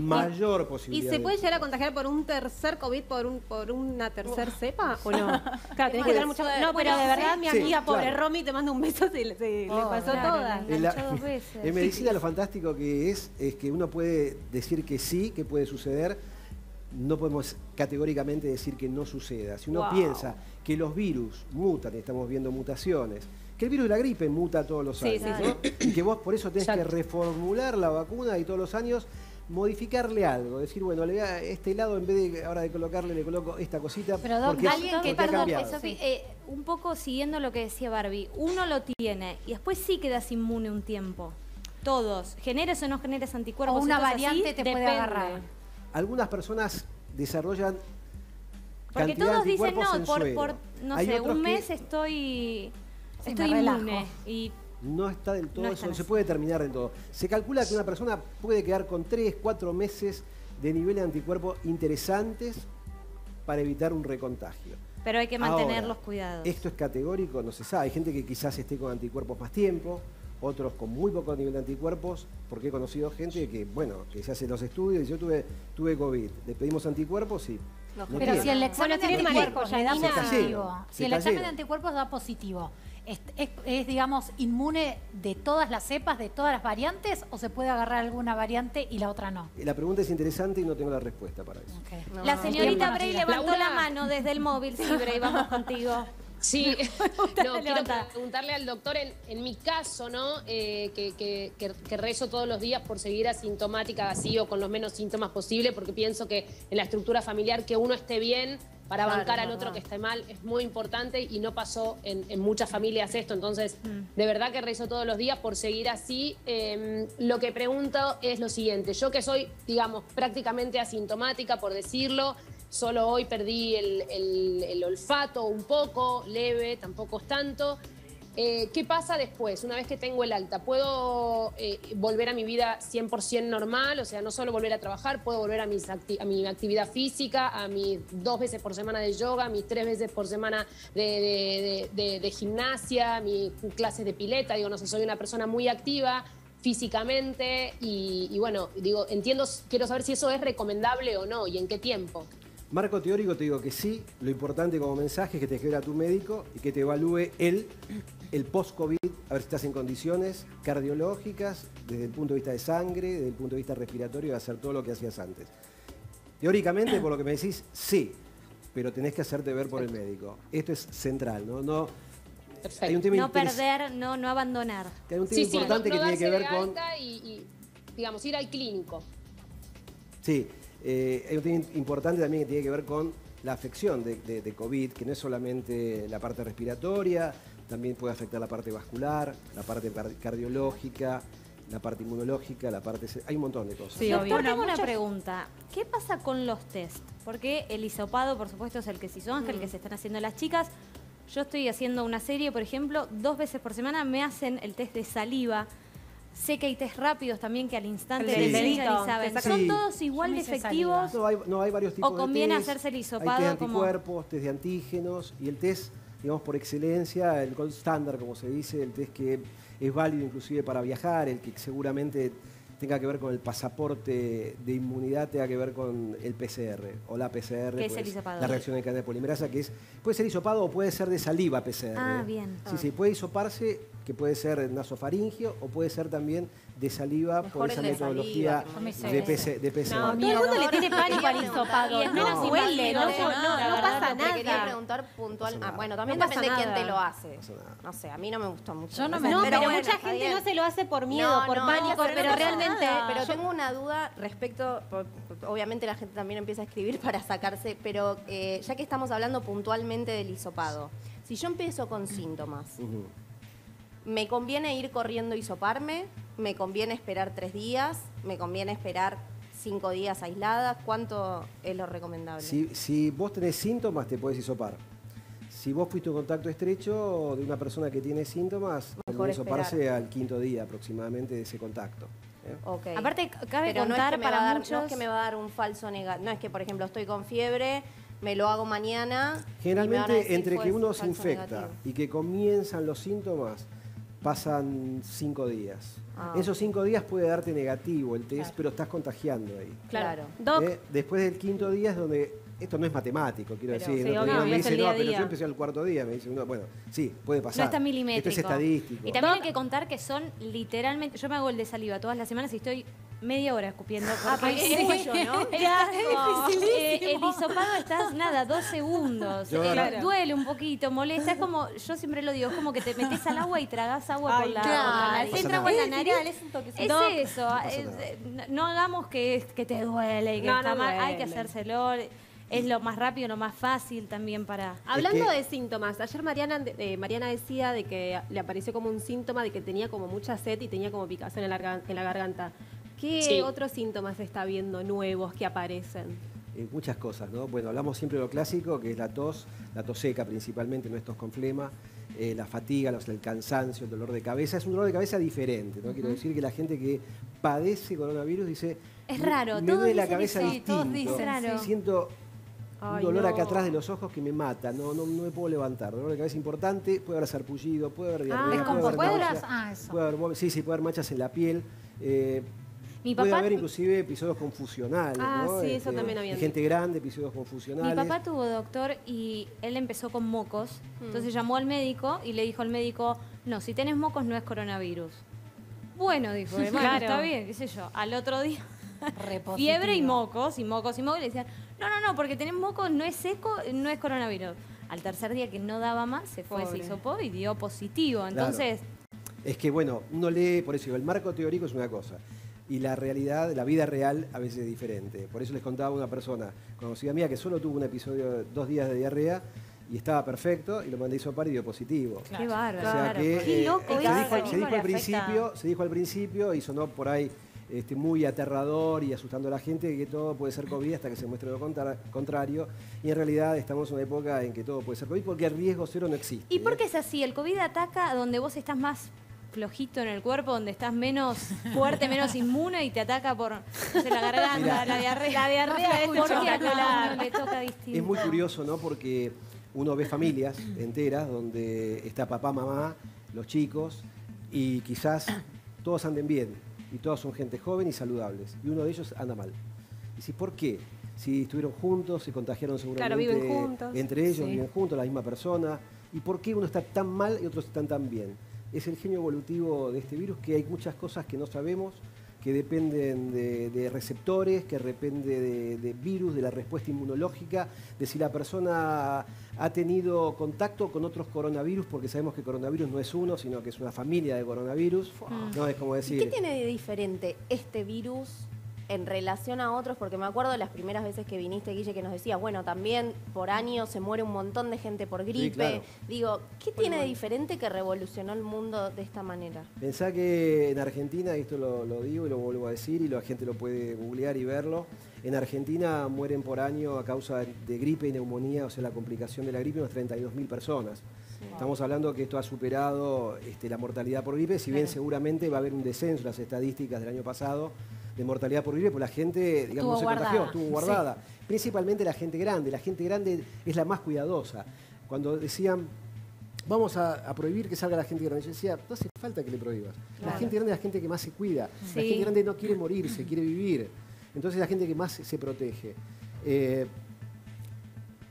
mayor posibilidad. ¿Y se puede llegar a contagiar por un tercer COVID, por, un, por una tercer cepa o no? Claro, tenés que tener mucho... No, pero de verdad, mi sí, amiga, pobre claro. Romy, te mando un beso, se, se oh, le pasó claro, toda. En, la, dos veces. En medicina lo fantástico que es, es que uno puede decir que sí, que puede suceder, no podemos categóricamente decir que no suceda. Si uno wow. piensa que los virus mutan, estamos viendo mutaciones, que el virus de la gripe muta todos los años, sí, sí, ¿no? Y que vos por eso tenés Exacto. que reformular la vacuna y todos los años modificarle algo, decir, bueno, le voy a este lado en vez de ahora de colocarle, le coloco esta cosita. Pero don, porque alguien es, que, perdón, Sophie, sí. eh, un poco siguiendo lo que decía Barbie, uno lo tiene y después sí quedas inmune un tiempo. Todos, generes o no generes anticuerpos. O una variante así, te puede depende. agarrar. Algunas personas desarrollan Porque todos dicen, no, por, por no Hay sé, un mes estoy, estoy inmune. Y no está del todo no eso, no se puede determinar del todo. Se calcula que una persona puede quedar con tres, cuatro meses de niveles de anticuerpos interesantes para evitar un recontagio. Pero hay que mantener Ahora, los cuidados. Esto es categórico, no se sabe. Hay gente que quizás esté con anticuerpos más tiempo, otros con muy poco nivel de anticuerpos, porque he conocido gente que, bueno, que se hace los estudios y yo tuve, tuve COVID, le pedimos anticuerpos y... No, no pero tiene. si el examen bueno, de anticuerpos ya da positivo, si el examen de anticuerpos da positivo, es, es, es, digamos, inmune de todas las cepas, de todas las variantes, o se puede agarrar alguna variante y la otra no? La pregunta es interesante y no tengo la respuesta para eso. Okay. No, la señorita no, Brey levantó la, la mano desde el móvil, sí, Brey, vamos contigo. Sí, no, quiero preguntarle al doctor, en, en mi caso, ¿no? Eh, que, que, que, que rezo todos los días por seguir asintomática, así o con los menos síntomas posible, porque pienso que en la estructura familiar que uno esté bien para claro, bancar al otro que esté mal es muy importante y no pasó en, en muchas familias esto, entonces mm. de verdad que rezo todos los días por seguir así. Eh, lo que pregunto es lo siguiente, yo que soy, digamos, prácticamente asintomática, por decirlo, solo hoy perdí el, el, el olfato un poco, leve, tampoco es tanto. Eh, ¿Qué pasa después, una vez que tengo el alta? ¿Puedo eh, volver a mi vida cien por ciento normal? O sea, no solo volver a trabajar, puedo volver a, mis acti a mi actividad física, a mis dos veces por semana de yoga, a mis tres veces por semana de, de, de, de, de gimnasia, a mis clases de pileta. Digo, no sé, soy una persona muy activa físicamente y, y bueno, digo, entiendo, quiero saber si eso es recomendable o no y en qué tiempo. Marco teórico te digo que sí, lo importante como mensaje es que te escriba tu médico y que te evalúe él, el post-COVID, a ver si estás en condiciones cardiológicas, desde el punto de vista de sangre, desde el punto de vista respiratorio, de hacer todo lo que hacías antes. Teóricamente, por lo que me decís, sí, pero tenés que hacerte ver por el médico. Esto es central, ¿no? no hay un tema no perder, no, no abandonar. Hay un tema sí, importante sí, no, no que tiene que ver con... Y, y, digamos, ir al clínico. Sí. Eh, hay un tema importante también que tiene que ver con la afección de, de, de COVID, que no es solamente la parte respiratoria, también puede afectar la parte vascular, la parte cardiológica, la parte inmunológica, la parte... Hay un montón de cosas. Sí, doctor, tengo una pregunta. ¿Qué pasa con los test? Porque el hisopado, por supuesto, es el que se hizo Ángel, mm. que se están haciendo las chicas. Yo estoy haciendo una serie, por ejemplo, dos veces por semana me hacen el test de saliva. Sé que hay test rápidos también que al instante sí. de y saben. ¿Son sí. todos igual de efectivos? No hay, no, hay varios tipos de test. ¿O conviene hacerse el hisopado? Hay test de anticuerpos, test de antígenos y el test, digamos, por excelencia, el gold standard, como se dice, el test que es válido inclusive para viajar, el que seguramente tenga que ver con el pasaporte de inmunidad, tenga que ver con el P C R o la P C R. ¿Qué es el hisopado? La reacción en cadena de polimerasa, que es, puede ser hisopado o puede ser de saliva P C R. Ah, bien. Sí, sí, puede hisoparse, que puede ser nasofaringio o puede ser también de saliva mejor por esa de metodología saliva, de P C. De P C. No, no, todo el mundo le tiene pánico al hisopado. No, no, no huele, no, no, no, no, no pasa nada. Te quería preguntar puntual. Ah, bueno, también no depende de quién te lo hace. No, no sé, a mí no me gustó mucho. Yo no, me no pero, pero mucha bueno, gente no se lo hace por miedo, no, por no, pánico, pero, pero no realmente... Nada. Pero yo tengo una duda respecto... Obviamente la gente también empieza a escribir para sacarse, pero eh, ya que estamos hablando puntualmente del hisopado, si yo empiezo con síntomas... Uh-huh. ¿Me conviene ir corriendo y soparme? ¿Me conviene esperar tres días? ¿Me conviene esperar cinco días aisladas? ¿Cuánto es lo recomendable? Si, si vos tenés síntomas, te podés hisopar. Si vos fuiste en contacto estrecho de una persona que tiene síntomas, mejor hisoparse al quinto día aproximadamente de ese contacto. ¿eh? Okay. Aparte, cabe Pero contar no es que para muchos... Dar, no es que me va a dar un falso negativo. No es que, por ejemplo, estoy con fiebre... Me lo hago mañana. Generalmente, entre que uno se infecta y que comienzan los síntomas, pasan cinco días. Ah, Esos cinco días puede darte negativo el test, claro. pero estás contagiando ahí. Claro. Doc. ¿Eh? Después del quinto día es donde... Esto no es matemático, quiero pero, decir. Sí, no, no, me dice, no, pero yo empecé al cuarto día. Me dice, no, bueno, sí, puede pasar. No está milimétrico. Esto es estadístico. Y también hay que contar que son literalmente... Yo me hago el de saliva todas las semanas y estoy... Media hora escupiendo. Ah, porque sí. es yo, ¿no? Era, es eh, el hisopado estás, nada, dos segundos. Eh, claro. Duele un poquito, molesta. Es como, yo siempre lo digo, es como que te metes al agua y tragás agua por la nariz. Entra agua en la nariz. Es eso. No, no hagamos que, que te duele y que no, está no mal. Duele. Hay que hacérselo. Es lo más rápido, lo más fácil también para... Hablando es que... de síntomas, ayer Mariana, eh, Mariana decía de que le apareció como un síntoma de que tenía como mucha sed y tenía como picazón en la, en la garganta. ¿Qué sí. otros síntomas se está viendo nuevos que aparecen? Eh, muchas cosas, ¿no? Bueno, hablamos siempre de lo clásico, que es la tos, la tos seca principalmente, no es tos con flema, eh, la fatiga, los, el cansancio, el dolor de cabeza. Es un dolor de cabeza diferente, ¿no? Uh-huh. Quiero decir que la gente que padece coronavirus dice... Es raro, me duele la cabeza sí, distinto. Todos dicen raro. Siento Ay, un dolor no. acá atrás de los ojos que me mata, no, no, no me puedo levantar. Dolor de cabeza importante, puede haber sarpullido, puede haber diarrea, ah, puede, puede, ah, puede haber... Sí, sí, puede haber manchas en la piel... Eh, Mi papá... Puede haber inclusive episodios confusionales, ah, ¿no? sí, eso este, también había. Gente grande, episodios confusionales. Mi papá tuvo doctor y él empezó con mocos, mm. entonces llamó al médico y le dijo al médico, no, si tenés mocos no es coronavirus. Bueno, dijo, sí, hermano, claro. está bien, qué sé yo. Al otro día, fiebre y mocos, y mocos, y mocos, y le decían, no, no, no, porque tenés mocos, no es seco, no es coronavirus. Al tercer día que no daba más, se fue, Pobre. se hisopó y dio positivo, entonces... Claro. Es que, bueno, uno lee, por eso el marco teórico es una cosa... Y la realidad, la vida real, a veces es diferente. Por eso les contaba una persona conocida mía que solo tuvo un episodio, dos días de diarrea, y estaba perfecto, y lo mandé a hisopar y dio positivo. Claro. Qué bárbaro. O sea que, Qué eh, loco. Se, claro. dijo, se, dijo al principio, se dijo al principio, y sonó por ahí este, muy aterrador y asustando a la gente, que todo puede ser COVID hasta que se muestre lo contra, contrario. Y en realidad estamos en una época en que todo puede ser COVID, porque el riesgo cero no existe. ¿Y por qué es así? El COVID ataca donde vos estás más... flojito en el cuerpo, donde estás menos fuerte, menos inmune y te ataca por no sé, la garganta, Mirá, la diarrea. La diarrea es espectacular. Le toca distinto. Es muy curioso, ¿no? Porque uno ve familias enteras donde está papá, mamá, los chicos y quizás todos anden bien y todos son gente joven y saludables y uno de ellos anda mal. Y si, ¿por qué? Si estuvieron juntos, se contagiaron seguramente. Claro, viven juntos. Entre ellos sí. viven juntos, la misma persona. ¿Y por qué uno está tan mal y otros están tan bien? Es el genio evolutivo de este virus, que hay muchas cosas que no sabemos, que dependen de, de receptores, que depende de, de virus, de la respuesta inmunológica, de si la persona ha tenido contacto con otros coronavirus, porque sabemos que coronavirus no es uno, sino que es una familia de coronavirus. Mm. No, es como decir... ¿Qué tiene de diferente este virus en relación a otros? Porque me acuerdo de las primeras veces que viniste, Guille, que nos decías, bueno, también por año se muere un montón de gente por gripe. Sí, claro. Digo, ¿qué tiene de diferente que revolucionó el mundo de esta manera? Pensá que en Argentina, y esto lo, lo digo y lo vuelvo a decir, y la gente lo puede googlear y verlo, en Argentina mueren por año a causa de gripe y neumonía, o sea, la complicación de la gripe, unas treinta y dos mil personas. Wow. Estamos hablando que esto ha superado este, la mortalidad por gripe, si bien claro. seguramente va a haber un descenso en las estadísticas del año pasado, de mortalidad por gripe, pues la gente, digamos, no se contagió, estuvo guardada. Sí. Principalmente la gente grande. La gente grande es la más cuidadosa. Cuando decían, vamos a, a prohibir que salga la gente grande, yo decía, no hace falta que le prohíbas. Claro. La gente grande es la gente que más se cuida. Sí. La gente grande no quiere morirse, quiere vivir. Entonces la gente que más se protege. Eh,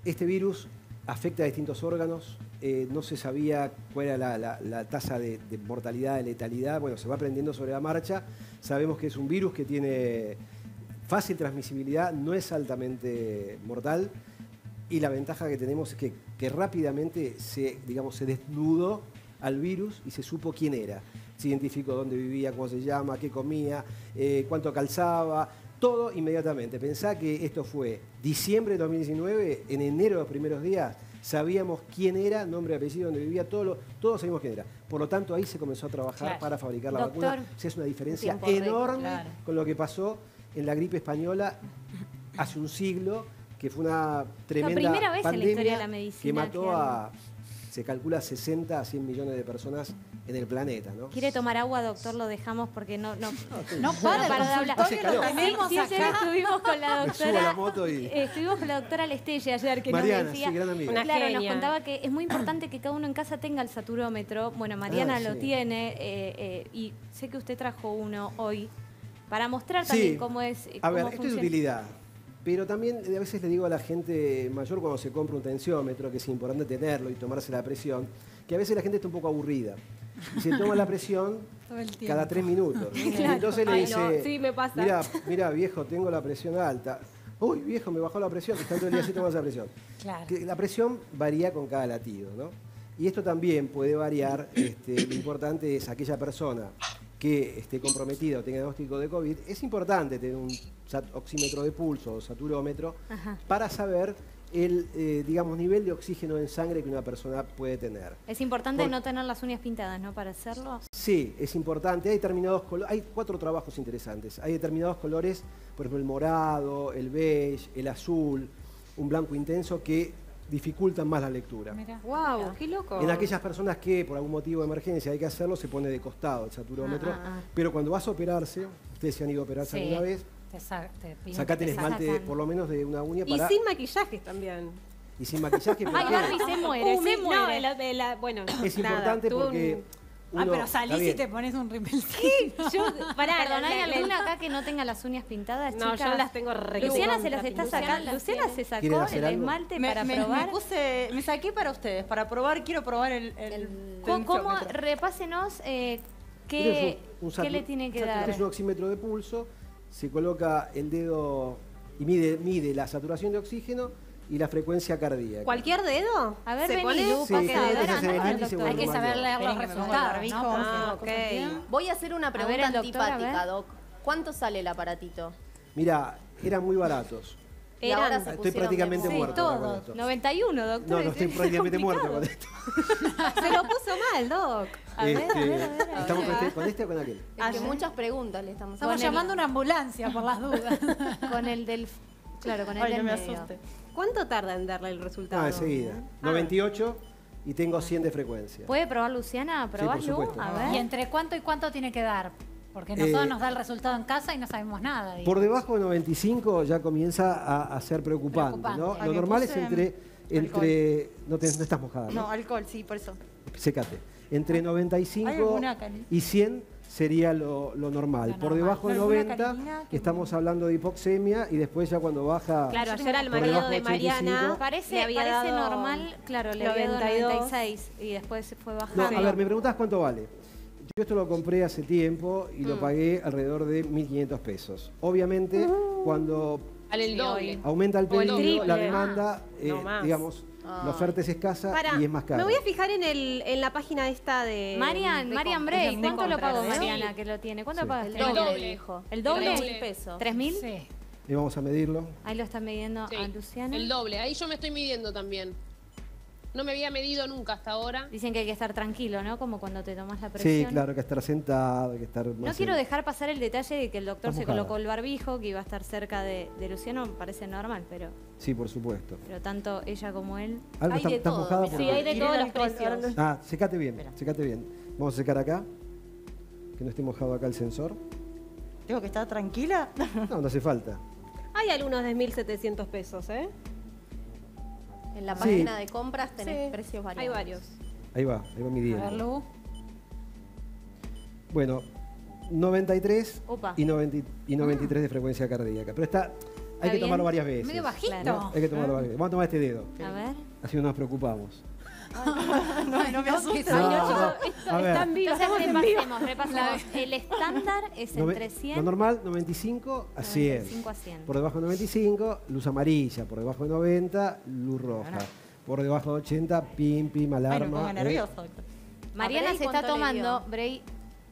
este virus afecta a distintos órganos, eh, no se sabía cuál era la, la, la tasa de, de mortalidad, de letalidad. Bueno, se va aprendiendo sobre la marcha. Sabemos que es un virus que tiene fácil transmisibilidad, no es altamente mortal. Y la ventaja que tenemos es que, que rápidamente se, digamos, se desnudó al virus y se supo quién era. Se identificó dónde vivía, cómo se llama, qué comía, eh, cuánto calzaba, todo inmediatamente. Pensá que esto fue diciembre de dos mil diecinueve, en enero de los primeros días, sabíamos quién era, nombre, apellido, dónde vivía, todo lo, todos sabíamos quién era. Por lo tanto, ahí se comenzó a trabajar claro. para fabricar la Doctor, vacuna. O sea, es una diferencia enorme claro. con lo que pasó en la gripe española hace un siglo, que fue una tremenda la primera vez pandemia en la historia de la medicina, que mató claro. a, se calcula, sesenta a cien millones de personas en el planeta, ¿no? ¿Quiere tomar agua, doctor? Lo dejamos porque no... No, no, no para, para de hablar. Hace calor. Tenemos sí, acá. Sí, ayer estuvimos con la doctora... Me subo a la moto y... Estuvimos con la doctora Lestella ayer, que Mariana, nos decía... Sí, gran amiga. Una claro, genia. Nos contaba que es muy importante que cada uno en casa tenga el saturómetro. Bueno, Mariana ah, sí. lo tiene, eh, eh, y sé que usted trajo uno hoy para mostrar también sí. cómo es... Cómo a ver, funciona. Esto es utilidad. Pero también a veces le digo a la gente mayor cuando se compra un tensiómetro, que es importante tenerlo y tomarse la presión, que a veces la gente está un poco aburrida. Y se toma la presión cada tres minutos. Claro. Entonces Ay, le dice, no. sí, me pasa. Mira, mira, viejo, tengo la presión alta. Uy, viejo, me bajó la presión. Están todo el día así tomando la presión. Claro. La presión varía con cada latido, ¿no? Y esto también puede variar. Este, lo importante es aquella persona que esté comprometida o tenga diagnóstico de COVID, es importante tener un oxímetro de pulso o saturómetro Ajá. para saber el eh, digamos nivel de oxígeno en sangre que una persona puede tener. Es importante Por... no tener las uñas pintadas, ¿no? Para hacerlo. Sí, es importante. Hay determinados colores, hay cuatro trabajos interesantes. Hay determinados colores, por ejemplo, el morado, el beige, el azul, un blanco intenso que dificultan más la lectura. Mirá. ¡Wow! ¡Qué loco! En aquellas personas que por algún motivo de emergencia hay que hacerlo, se pone de costado el saturómetro. Ah, ah. Pero cuando vas a operarse, ustedes se han ido a operarse sí. alguna vez, te sa te sacate te el esmalte sacan. por lo menos de una uña para... Y sin maquillajes también. Y sin maquillaje. Ay, Barbie se muere, uh, se muere. No, de la, de la, bueno, es nada, importante porque... Un... Uno, ah, pero salís y te pones un rimelcito. Yo, pará, perdón, ¿hay alguna acá que no tenga las uñas pintadas, chicas? No, yo las tengo re... Luciana se las está sacando. Luciana se sacó el esmalte para probar. Me puse, me saqué para ustedes, para probar, quiero probar el... el ¿Cómo? ¿Cómo? Repásenos eh, qué, un, un qué le tiene que dar. Este es un oxímetro de pulso, se coloca el dedo y mide, mide la saturación de oxígeno y la frecuencia cardíaca. ¿Cualquier dedo? A ver, vení, Luca, que hay que saber leer los resultados. No, ah, okay. Voy a hacer una pregunta ver, antipática, doctor, Doc. ¿Cuánto sale el aparatito? Mira, eran muy baratos. Eran, estoy pusieron, prácticamente sí, muerto. Todos. noventa y uno, doctor. No, no estoy prácticamente muerto con esto. Se lo puso mal, doc. A ver, este, a ver, a ver. ¿Estamos con este, con este o con aquel? Es que muchas preguntas le estamos haciendo. Estamos llamando a una ambulancia por las dudas. Con el del... Claro, con el Ay, del no me medio. Asuste. ¿Cuánto tarda en darle el resultado? Ah, enseguida. noventa y ocho y tengo cien de frecuencia. ¿Puede probar, Luciana? ¿Probás, sí, Lu? A ver. ¿Y entre cuánto y cuánto tiene que dar? Porque nosotros eh, nos da el resultado en casa y no sabemos nada. Digamos. Por debajo de noventa y cinco ya comienza a, a ser preocupante, preocupante. ¿no? Lo normal es entre... entre no, te, no estás mojada, ¿no? No, alcohol, sí, por eso. Sécate. Entre noventa y cinco y cien sería lo, lo normal. No, por normal. Debajo de noventa estamos hablando de hipoxemia y después ya cuando baja... Claro, ayer al marido de Mariana parece, le había parece dado normal, claro, le había dado noventa y seis y después fue bajando. No, a ver, me preguntas cuánto vale. Yo esto lo compré hace tiempo y mm. lo pagué alrededor de mil quinientos pesos. Obviamente, uh, cuando el doble. aumenta el pedido, la demanda, eh, no digamos... La oferta es escasa Para, y es más cara. Me voy a fijar en, el, en la página esta de... Marian, de Marian Brey, ¿cuánto compra, lo pagó ¿eh? Mariana que lo tiene? ¿Cuánto sí. lo pagó? El, el doble, dijo. ¿El doble? tres mil pesos. ¿tres mil? Sí. Y vamos a medirlo. Ahí lo está midiendo sí. a Luciana. El doble, ahí yo me estoy midiendo también. No me había medido nunca hasta ahora. Dicen que hay que estar tranquilo, ¿no? Como cuando te tomas la presión. Sí, claro, hay que estar sentado, hay que estar... No quiero en... dejar pasar el detalle de que el doctor Estamos se colocó cara. el barbijo, que iba a estar cerca de, de Luciano, parece normal, pero... Sí, por supuesto. Pero tanto ella como él... Algo hay está, de todo. Mojada sí, hay de todos los precios. Ah, secate bien, Espera. secate bien. Vamos a secar acá, que no esté mojado acá el sensor. ¿Tengo que estar tranquila? No, no hace falta. Hay algunos de mil setecientos pesos, ¿eh? En la página sí. de compras tenés sí. precios variados. Hay varios. Ahí va, ahí va mi día. A verlo. Bueno, noventa y tres Opa. y, noventa y tres de frecuencia cardíaca. Pero está, hay ¿Está que bien? tomarlo varias veces. Medio bajito. ¿no? Hay que tomarlo varias veces. Vamos a tomar este dedo. A ver. Así no nos preocupamos. Ay, no, no me asustes. No, no, no. Están vivos. Entonces, repasemos, repasemos. El estándar es entre cien. Lo normal, noventa y cinco a cien. noventa y cinco a cien. Por debajo de noventa y cinco, luz amarilla. Por debajo de noventa, luz roja. Por debajo de ochenta, pim, pim, alarma. Ay, me pongo nervioso. Mariana se está tomando, Brey.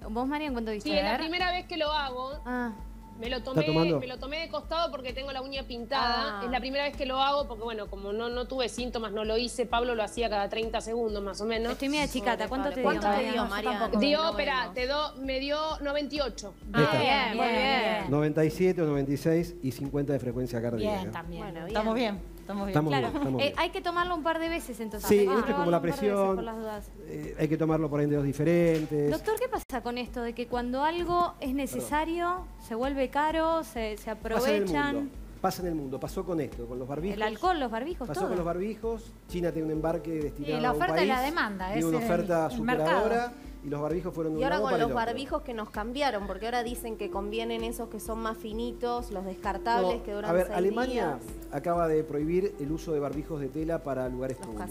¿Vos, Mariana, cuánto diste? Sí, es la primera vez que lo hago. Ah. Me lo, tomé, me lo tomé de costado porque tengo la uña pintada. Ah. Es la primera vez que lo hago porque, bueno, como no, no tuve síntomas, no lo hice. Pablo lo hacía cada treinta segundos más o menos. Estoy media chicata. ¿Cuánto te dio? ¿Cuánto te dio, María? Dio, espera, te do, me dio noventa y ocho. Ah, bien, bien, bien. noventa y siete o noventa y seis y cincuenta de frecuencia cardíaca. Bien, también. Bueno, bien. Estamos bien. Estamos bien. Estamos claro. bien, estamos bien. Eh, hay que tomarlo un par de veces entonces. Sí, ah, este como la presión, por las dudas. Eh, hay que tomarlo por ahí de dos diferentes. Doctor, ¿qué pasa con esto de que cuando algo es necesario, Perdón. se vuelve caro, se, se aprovechan? Pasa en el mundo. Pasa en el mundo, pasó con esto, con los barbijos. El alcohol, los barbijos, pasó todo. Con los barbijos, China tiene un embarque destinado a un país. Y la oferta y la demanda. Tiene una oferta superadora. Y los barbijos fueron de un lado para el otro. Y ahora con los barbijos que nos cambiaron, porque ahora dicen que convienen esos que son más finitos, los descartables, no, que duran seis días. A ver, Alemania acaba de prohibir el uso de barbijos de tela para lugares públicos.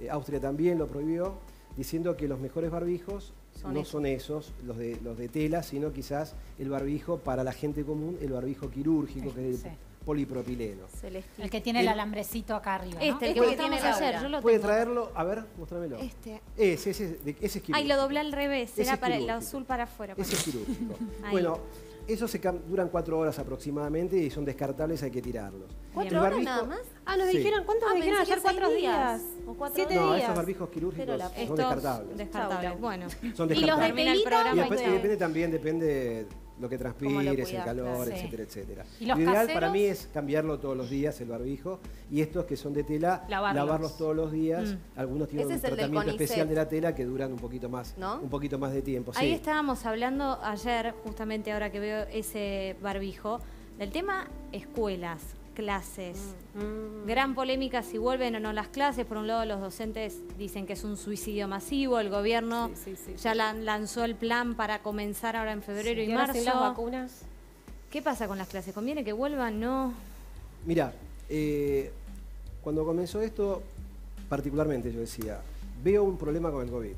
Eh, Austria también lo prohibió, diciendo que los mejores barbijos son no esos. son esos, los de, los de tela, sino quizás el barbijo para la gente común, el barbijo quirúrgico, sí, que es el... Sí. polipropileno. Celestino. El que tiene el, el alambrecito acá arriba, ¿no? Este, el que, este que tiene ayer, yo lo ¿Puede tengo. traerlo? A ver, mostrámelo. Este. Ese, ese, ese, ese es quirúrgico. Ay, lo doblé al revés, ese era para el azul para afuera. Para ese es quirúrgico. Bueno, esos se duran cuatro horas aproximadamente y son descartables, hay que tirarlos. ¿Cuatro horas nada más? Ah, nos sí. dijeron, ¿cuántos ah, nos dijeron ayer? Cuatro días. días. O cuatro Siete días. No, esos barbijos quirúrgicos la... son Estos descartables. descartables. Bueno. Son descartables. Y los termina el programa. Y depende también, depende... lo que transpires, el calor, sí. etcétera, etcétera. Lo ideal caseros? para mí es cambiarlo todos los días, el barbijo, y estos que son de tela, lavarlos, lavarlos todos los días. Mm. Algunos tienen Ese un es tratamiento especial de la tela que duran un poquito más, ¿no? un poquito más de tiempo. Ahí sí. estábamos hablando ayer, justamente ahora que veo ese barbijo, del tema escuelas, clases. Mm. Gran polémica si vuelven o no las clases. Por un lado, los docentes dicen que es un suicidio masivo. El gobierno sí, sí, sí, ya sí. lanzó el plan para comenzar ahora en febrero sí, y marzo. Las vacunas. ¿Qué pasa con las clases? ¿Conviene que vuelvan? No. Mirá, eh, cuando comenzó esto, particularmente yo decía, veo un problema con el COVID,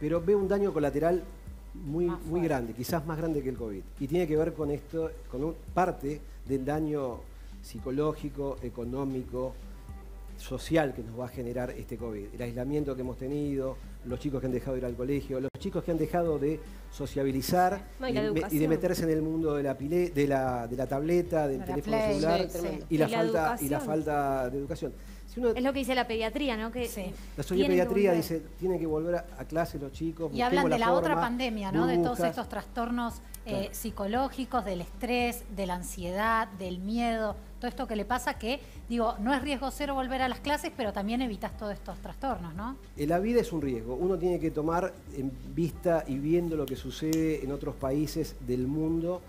pero veo un daño colateral muy, muy grande, quizás más grande que el COVID. Y tiene que ver con esto, con un, parte del daño psicológico, económico, social que nos va a generar este COVID. El aislamiento que hemos tenido, los chicos que han dejado de ir al colegio, los chicos que han dejado de sociabilizar no, y, y, y de meterse en el mundo de la, pile, de la, de la tableta, del la teléfono play, celular sí, sí. Y, y, la la falta, y la falta de educación. Si uno, es lo que dice la pediatría, ¿no? Que sí. La pediatría dice, tienen que volver a, a clase los chicos. Y hablan de la, la forma, otra pandemia, ¿no? Burbujas, de todos estos trastornos claro. eh, psicológicos, del estrés, de la ansiedad, del miedo, todo esto que le pasa que, digo, no es riesgo cero volver a las clases, pero también evitas todos estos trastornos, ¿no? La vida es un riesgo. Uno tiene que tomar en vista y viendo lo que sucede en otros países del mundo,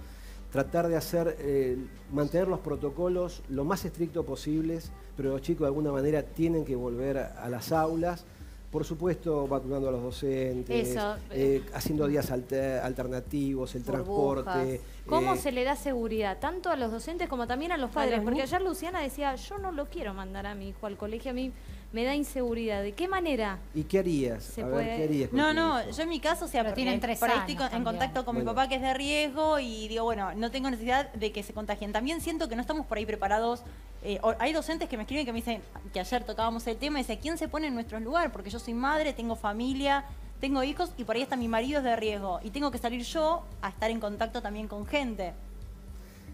tratar de hacer, eh, mantener los protocolos lo más estrictos posibles, pero los chicos de alguna manera tienen que volver a las aulas, por supuesto vacunando a los docentes, Eso, eh, haciendo días alter, alternativos, el burbujas. transporte. ¿Cómo eh, se le da seguridad tanto a los docentes como también a los padres? Porque ayer Luciana decía, yo no lo quiero mandar a mi hijo al colegio, a mí me da inseguridad. ¿De qué manera? ¿Y qué harías? Se a puede... ver, ¿qué harías no, no, hijo? Yo en mi caso, o sea, pero tienen tres por ahí estoy con, en contacto con bueno. mi papá que es de riesgo y digo, bueno, no tengo necesidad de que se contagien. También siento que no estamos por ahí preparados. Eh, hay docentes que me escriben que me dicen que ayer tocábamos el tema y dice, ¿quién se pone en nuestro lugar? Porque yo soy madre, tengo familia, tengo hijos y por ahí está mi marido es de riesgo. Y tengo que salir yo a estar en contacto también con gente.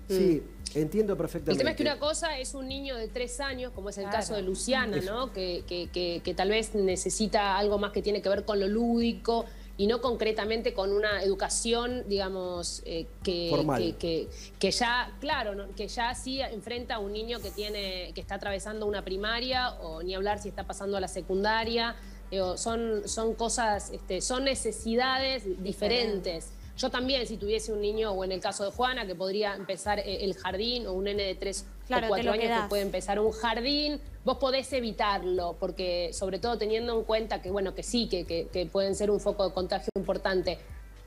Sí, entiendo perfectamente. El tema es que una cosa es un niño de tres años, como es el claro. caso de Luciana, ¿no? Que, que, que, que tal vez necesita algo más que tiene que ver con lo lúdico y no concretamente con una educación, digamos, eh, que, Formal. Que, que, que ya, claro, ¿no? que ya sí enfrenta a un niño que tiene, que está atravesando una primaria o ni hablar si está pasando a la secundaria. Digo, son, son cosas, este, son necesidades diferentes. Diferente. Yo también, si tuviese un niño, o en el caso de Juana, que podría empezar el jardín, o un nene de tres claro, o cuatro años quedás. que puede empezar un jardín, vos podés evitarlo, porque sobre todo teniendo en cuenta que, bueno, que sí, que, que, que pueden ser un foco de contagio importante,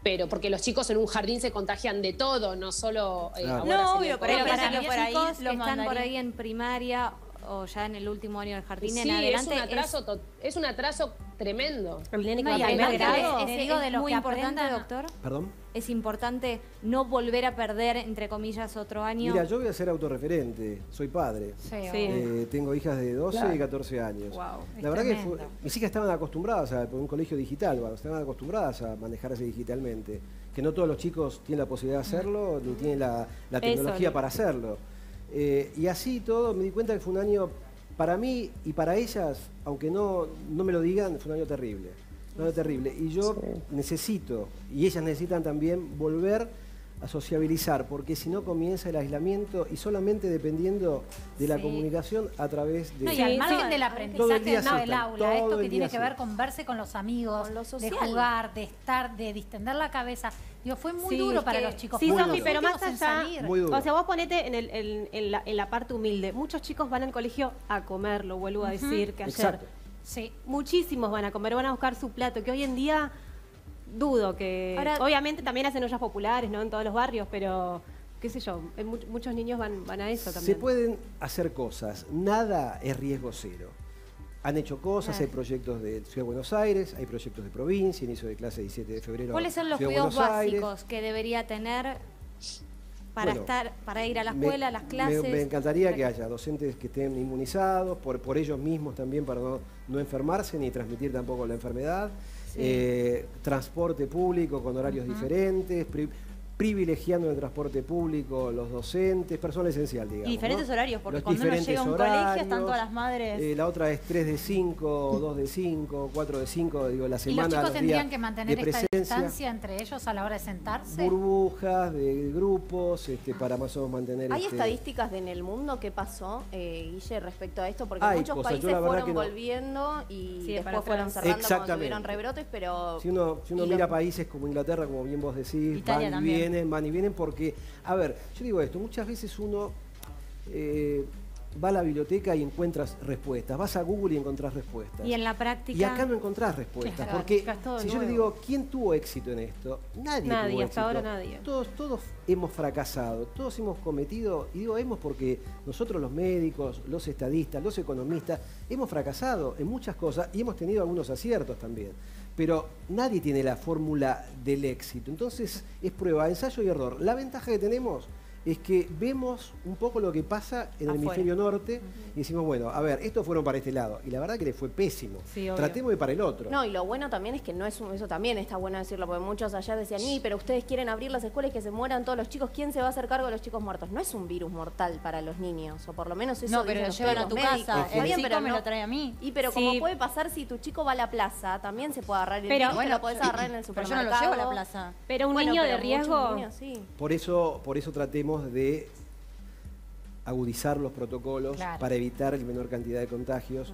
pero porque los chicos en un jardín se contagian de todo, no solo... Eh, claro. No, obvio, pero para los chicos que están por ahí en primaria... o ya en el último año del jardín sí, en adelante. Es un atraso, es, to, es un atraso tremendo. El no, y además grado, es, es, es muy importante, aprenda, doctor. Perdón. Es importante no volver a perder, entre comillas, otro año. Mira, yo voy a ser autorreferente, soy padre. Sí, sí. Eh, tengo hijas de doce claro. y catorce años. Wow, la verdad tremendo. que fue, mis hijas estaban acostumbradas a por un colegio digital, bueno, estaban acostumbradas a manejarse digitalmente. Que no todos los chicos tienen la posibilidad de hacerlo, ni tienen la, la tecnología Eso, para hacerlo. Eh, y así todo, me di cuenta que fue un año, para mí y para ellas, aunque no, no me lo digan, fue un año terrible. Un año terrible. Y yo sí. necesito, y ellas necesitan también, volver a sociabilizar, porque si no comienza el aislamiento y solamente dependiendo de la sí. comunicación a través de... No, y al margen sí. del aprendizaje no, del aula, esto que tiene que ver con verse con los amigos, con lo social, de jugar, de estar, de distender la cabeza... Digo, fue muy sí, duro para los chicos. Sí, Sofi, pero más allá, o sea, vos ponete en, el, en, en, la, en la parte humilde. Muchos chicos van al colegio a comer, lo vuelvo uh-huh. a decir, que Exacto. ayer. Sí. Muchísimos van a comer, van a buscar su plato, que hoy en día dudo que... Ahora, obviamente también hacen ollas populares, ¿no? En todos los barrios, pero qué sé yo, en mu muchos niños van, van a eso también. Se pueden hacer cosas, nada es riesgo cero. Han hecho cosas, hay proyectos de Ciudad de Buenos Aires, hay proyectos de provincia, inicio de clase diecisiete de febrero. ¿Cuáles son los cuidados básicos que debería tener para bueno, estar, para ir a la escuela, me, a las clases? Me, me encantaría que haya docentes que estén inmunizados, por, por ellos mismos también, para no, no enfermarse ni transmitir tampoco la enfermedad. Sí. Eh, transporte público con horarios uh-huh. diferentes, pri, privilegiando el transporte público, los docentes, personal esencial, digamos. Y diferentes ¿no? horarios, porque los cuando uno llega a un horarios, colegio están todas las madres... Eh, la otra es tres de cinco, dos de cinco, cuatro de cinco, digo, la semana... ¿Y los chicos los tendrían que mantener esta distancia entre ellos a la hora de sentarse? Burbujas de grupos, este, para más o menos mantener... ¿Hay este... estadísticas de en el mundo qué pasó, eh, Guille, respecto a esto? Porque Hay muchos cosas, países fueron no... volviendo y sí, después fueron cerrando cuando tuvieron rebrotes, pero... Si uno, si uno mira lo... países como Inglaterra, como bien vos decís, Italia también. Van y vienen porque, a ver, yo digo esto, muchas veces uno eh, va a la biblioteca y encuentras respuestas, vas a Google y encontrás respuestas. Y en la práctica... Y acá no encontrás respuestas, claro, porque si yo les digo, ¿quién tuvo éxito en esto? Nadie, nadie tuvo hasta éxito. ahora nadie. Todos, todos hemos fracasado, todos hemos cometido, y digo hemos porque nosotros los médicos, los estadistas, los economistas, hemos fracasado en muchas cosas y hemos tenido algunos aciertos también. Pero nadie tiene la fórmula del éxito. Entonces es prueba, ensayo y error. La ventaja que tenemos es que vemos un poco lo que pasa en el hemisferio norte y decimos, bueno, a ver, estos fueron para este lado. Y la verdad que les fue pésimo. Sí, tratemos de para el otro. No, y lo bueno también es que no es un, eso también está bueno decirlo, porque muchos allá decían, y, pero ustedes quieren abrir las escuelas y que se mueran todos los chicos. ¿Quién se va a hacer cargo de los chicos muertos? No es un virus mortal para los niños, o por lo menos eso... No, pero lo llevan a tu casa. El chico me lo trae a mí. Y pero como puede pasar si tu chico va a la plaza, también se puede agarrar el virus, bueno, lo podés agarrar en el supermercado. Pero yo no lo llevo a la plaza. Pero un niño de riesgo... Por eso, por eso tratemos de agudizar los protocolos claro. para evitar la menor cantidad de contagios.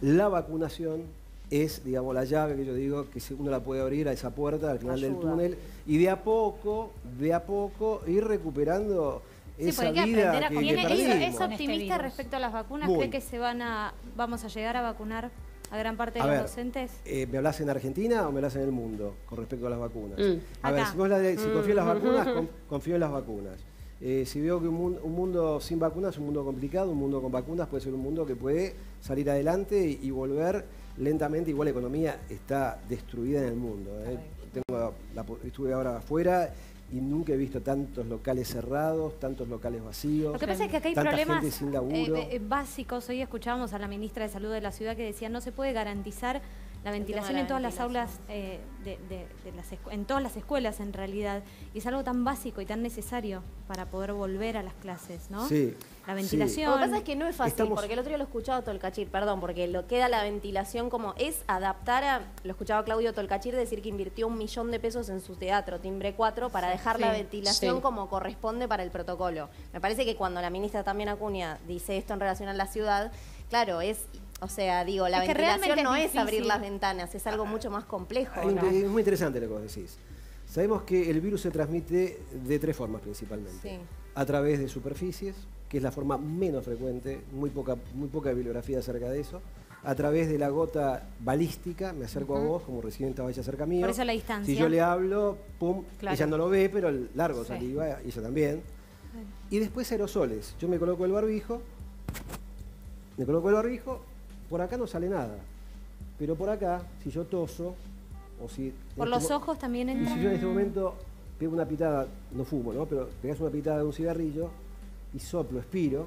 La vacunación es, digamos, la llave que yo digo, que uno la puede abrir a esa puerta al final Ayuda. del túnel y de a poco, de a poco ir recuperando sí, esa vida que, que, que perdimos. ¿Es optimista respecto a las vacunas? Muy. ¿Cree que se van a, vamos a llegar a vacunar a gran parte de a los ver, docentes? Eh, ¿Me hablas en Argentina o me hablas en el mundo con respecto a las vacunas? Mm. A Acá. ver, si, vos la de, si mm. confío en las vacunas, con, confío en las vacunas. Eh, si veo que un mundo, un mundo sin vacunas es un mundo complicado, un mundo con vacunas puede ser un mundo que puede salir adelante y, y volver lentamente. Igual la economía está destruida en el mundo. ¿eh? Tengo la, estuve ahora afuera y nunca he visto tantos locales cerrados, tantos locales vacíos. Lo que pasa es que acá hay problemas eh, básicos. Hoy escuchábamos a la ministra de Salud de la ciudad que decía no se puede garantizar la ventilación la en todas ventilación. las aulas, eh, de, de, de las en todas las escuelas en realidad. Y es algo tan básico y tan necesario para poder volver a las clases, ¿no? Sí. La ventilación... Sí. Lo que pasa es que no es fácil, Estamos... porque el otro día lo escuchaba Tolcachir, perdón, porque lo queda la ventilación como es adaptar a... Lo escuchaba Claudio Tolcachir decir que invirtió un millón de pesos en su teatro, Timbre cuatro, para sí, dejar sí, la ventilación sí. como corresponde para el protocolo. Me parece que cuando la ministra también Acuña dice esto en relación a la ciudad, claro, es... O sea, digo, la es que ventilación no es, es abrir las ventanas, es algo mucho más complejo. ¿no? Es muy interesante lo que vos decís. Sabemos que el virus se transmite de tres formas principalmente. Sí. A través de superficies, que es la forma menos frecuente, muy poca, muy poca bibliografía acerca de eso. A través de la gota balística, me acerco uh-huh. a vos, como recién estabais cerca mío. Por eso la distancia. Si yo le hablo, pum, claro. ella no lo ve, pero el largo sí. saliva, ella también. Bueno. Y después aerosoles. Yo me coloco el barbijo... me coloco el barbijo, por acá no sale nada. Pero por acá, si yo toso, o si... Por los como, ojos también entra... Y si yo en este momento pego una pitada, no fumo, ¿no? Pero pegas una pitada de un cigarrillo y soplo, expiro,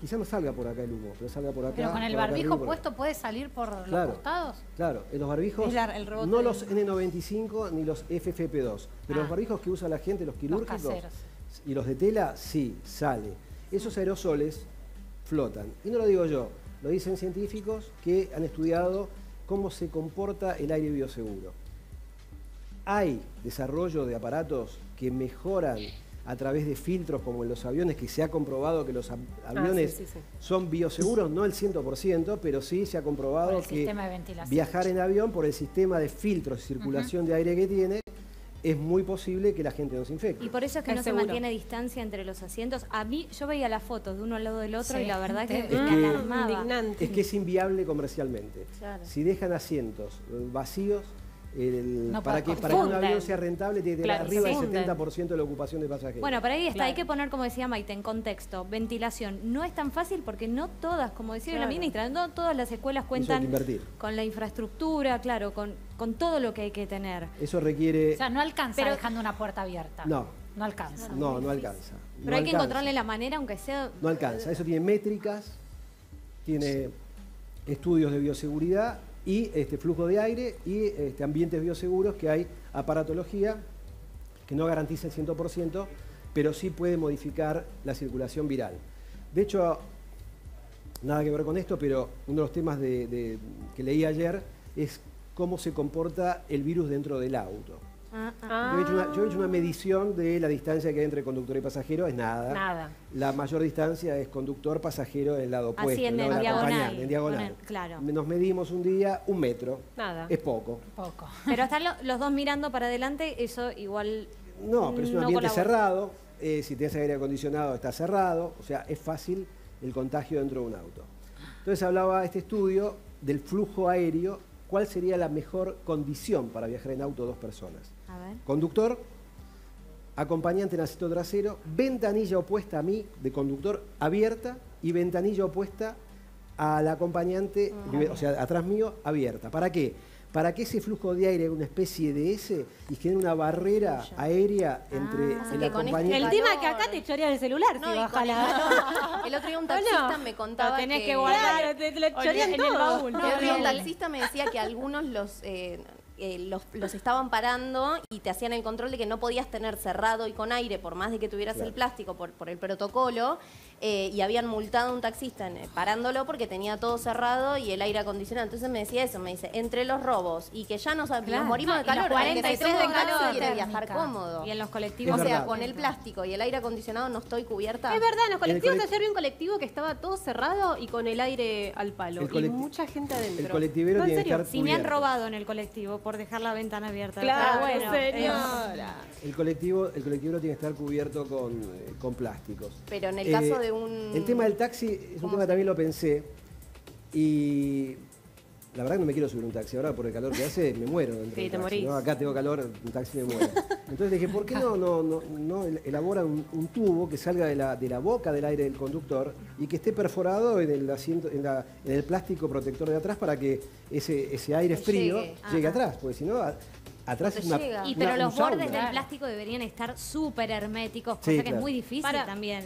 quizá no salga por acá el humo, pero salga por acá. Pero con el barbijo acá, puesto puede salir por los claro, costados. Claro, en los barbijos, la, el no los N noventa y cinco ni los F F P dos, pero ah, los barbijos que usa la gente, los quirúrgicos los y los de tela, sí, sale. Esos aerosoles flotan. Y no lo digo yo, lo dicen científicos que han estudiado cómo se comporta el aire bioseguro. Hay desarrollo de aparatos que mejoran a través de filtros como en los aviones, que se ha comprobado que los aviones ah, sí, sí, sí. son bioseguros, no el cien por ciento, pero sí se ha comprobado que viajar en avión por el sistema de filtros y circulación uh-huh. de aire que tiene, es muy posible que la gente no se infecte. Y por eso es que no se mantiene distancia entre los asientos. A mí, yo veía las fotos de uno al lado del otro sí, y la verdad que es me alarmaba. Indignante. Es que es inviable comercialmente. Claro. Si dejan asientos vacíos, El, no, para, que, para que un avión sea rentable tiene que tener arriba del setenta por ciento de la ocupación de pasajeros. Bueno, para ahí está, claro. Hay que poner, como decía Maite, en contexto, ventilación. No es tan fácil porque no todas, como decía claro. la ministra, no todas las escuelas cuentan con la infraestructura, claro, con, con todo lo que hay que tener. Eso requiere... O sea, no alcanza pero, dejando una puerta abierta. No. No alcanza. No, no alcanza. Pero no hay alcanza. que encontrarle la manera, aunque sea... No alcanza. Eso tiene métricas, tiene sí. estudios de bioseguridad... y este flujo de aire y este, ambientes bioseguros que hay aparatología que no garantiza el cien por ciento, pero sí puede modificar la circulación viral. De hecho, nada que ver con esto, pero uno de los temas de, de, que leí ayer es cómo se comporta el virus dentro del auto. Ah, ah. Yo, he hecho una, yo he hecho una medición de la distancia que hay entre conductor y pasajero, es nada. nada. La mayor distancia es conductor-pasajero del lado opuesto. Así en, el el diagonal, en diagonal. El, claro. Nos medimos un día un metro. Nada. Es poco. Poco. Pero están lo, los dos mirando para adelante, eso igual... No, pero es un ambiente no cerrado. Eh, si tienes aire acondicionado está cerrado. O sea, es fácil el contagio dentro de un auto. Entonces hablaba este estudio del flujo aéreo. ¿Cuál sería la mejor condición para viajar en auto dos personas? A ver. Conductor, acompañante en asiento trasero, ventanilla opuesta a mí de conductor abierta y ventanilla opuesta al acompañante, oh, o sea, atrás mío, abierta. ¿Para qué? Para que ese flujo de aire, una especie de ese, y genere una barrera aérea entre ah, el acompañante. El, el tema es que acá te chorean el celular, no, si baja la... El otro día un taxista no, me contaba que... tenés que guardar, te, te lo chorean en el baúl. El otro día un taxista me decía que algunos los... Eh, Eh, los, los estaban parando y te hacían el control de que no podías tener cerrado y con aire, por más de que tuvieras claro. el plástico, por, por el protocolo, eh, y habían multado a un taxista en, eh, parándolo porque tenía todo cerrado y el aire acondicionado. Entonces me decía eso, me dice, entre los robos y que ya nos, claro. nos morimos de calor, cuarenta y tres de calor, y el viajar cómodo. Y en los colectivos. O sea, con el plástico y el aire acondicionado no estoy cubierta. Es verdad, en los colectivos ayer colect... vi un colectivo que estaba todo cerrado y con el aire al palo, colect... y mucha gente adentro. El colectivero no, tiene que estar cubierto. Si me han robado en el colectivo, por dejar la ventana abierta. Claro, bueno, señora. El colectivo, el colectivo tiene que estar cubierto con, eh, con plásticos. Pero en el eh, caso de un... El tema del taxi es un tema que también lo pensé. Y la verdad que no me quiero subir un taxi. Ahora por el calor que hace me muero. Sí, te morís. ¿No? Acá tengo calor, un taxi me muero. Entonces dije, ¿por qué no, no, no, no elabora un, un tubo que salga de la, de la boca del aire del conductor y que esté perforado en el asiento, en, la, en el plástico protector de atrás para que ese, ese aire frío llegue, llegue atrás? Porque si no, atrás es una, una... Y pero una, los bordes sauna. del plástico deberían estar súper herméticos, cosa sí, que claro. es muy difícil para... también...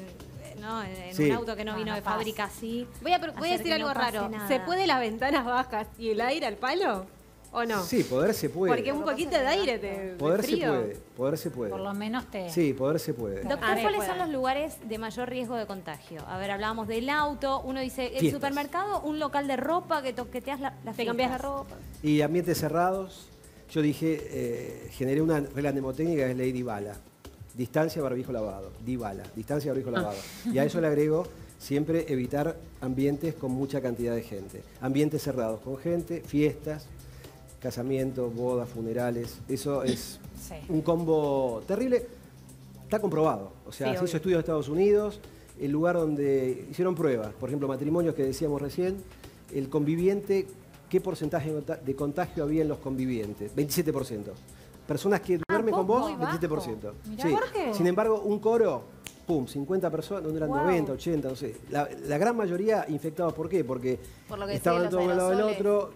No, en sí. un auto que no vino ah, no de pasa. fábrica así. Voy a, voy a decir algo no raro. Nada. ¿Se puede las ventanas bajas y el aire al palo? ¿O no? Sí, poder se puede. Porque un no poquito de aire te Poder te frío. se puede, poder se puede. Por lo menos te... Sí, poder se puede. Doctor, ¿cuáles puede. son los lugares de mayor riesgo de contagio? A ver, hablábamos del auto, uno dice, ¿el Fiestas. supermercado? ¿Un local de ropa que toqueteas la, las Te cambias la ropa. Y ambientes cerrados, yo dije, eh, generé una regla mnemotécnica que es ley de Ibala. Distancia, barbijo, lavado. Dibala. Distancia, barbijo, lavado. Ah. Y a eso le agrego siempre evitar ambientes con mucha cantidad de gente. Ambientes cerrados con gente, fiestas, casamientos, bodas, funerales. Eso es sí. un combo terrible. Está comprobado. O sea, sí, se hizo estudios en Estados Unidos, el lugar donde hicieron pruebas. Por ejemplo, matrimonios que decíamos recién. El conviviente, ¿qué porcentaje de contagio había en los convivientes? veintisiete por ciento. Personas que duermen ah, con vos, veintisiete por ciento. Sí. Sin embargo, un coro, pum, cincuenta personas, donde eran wow. noventa, ochenta, no sé. La, la gran mayoría infectados, ¿por qué? Porque Por lo que estaban todos al lado del otro,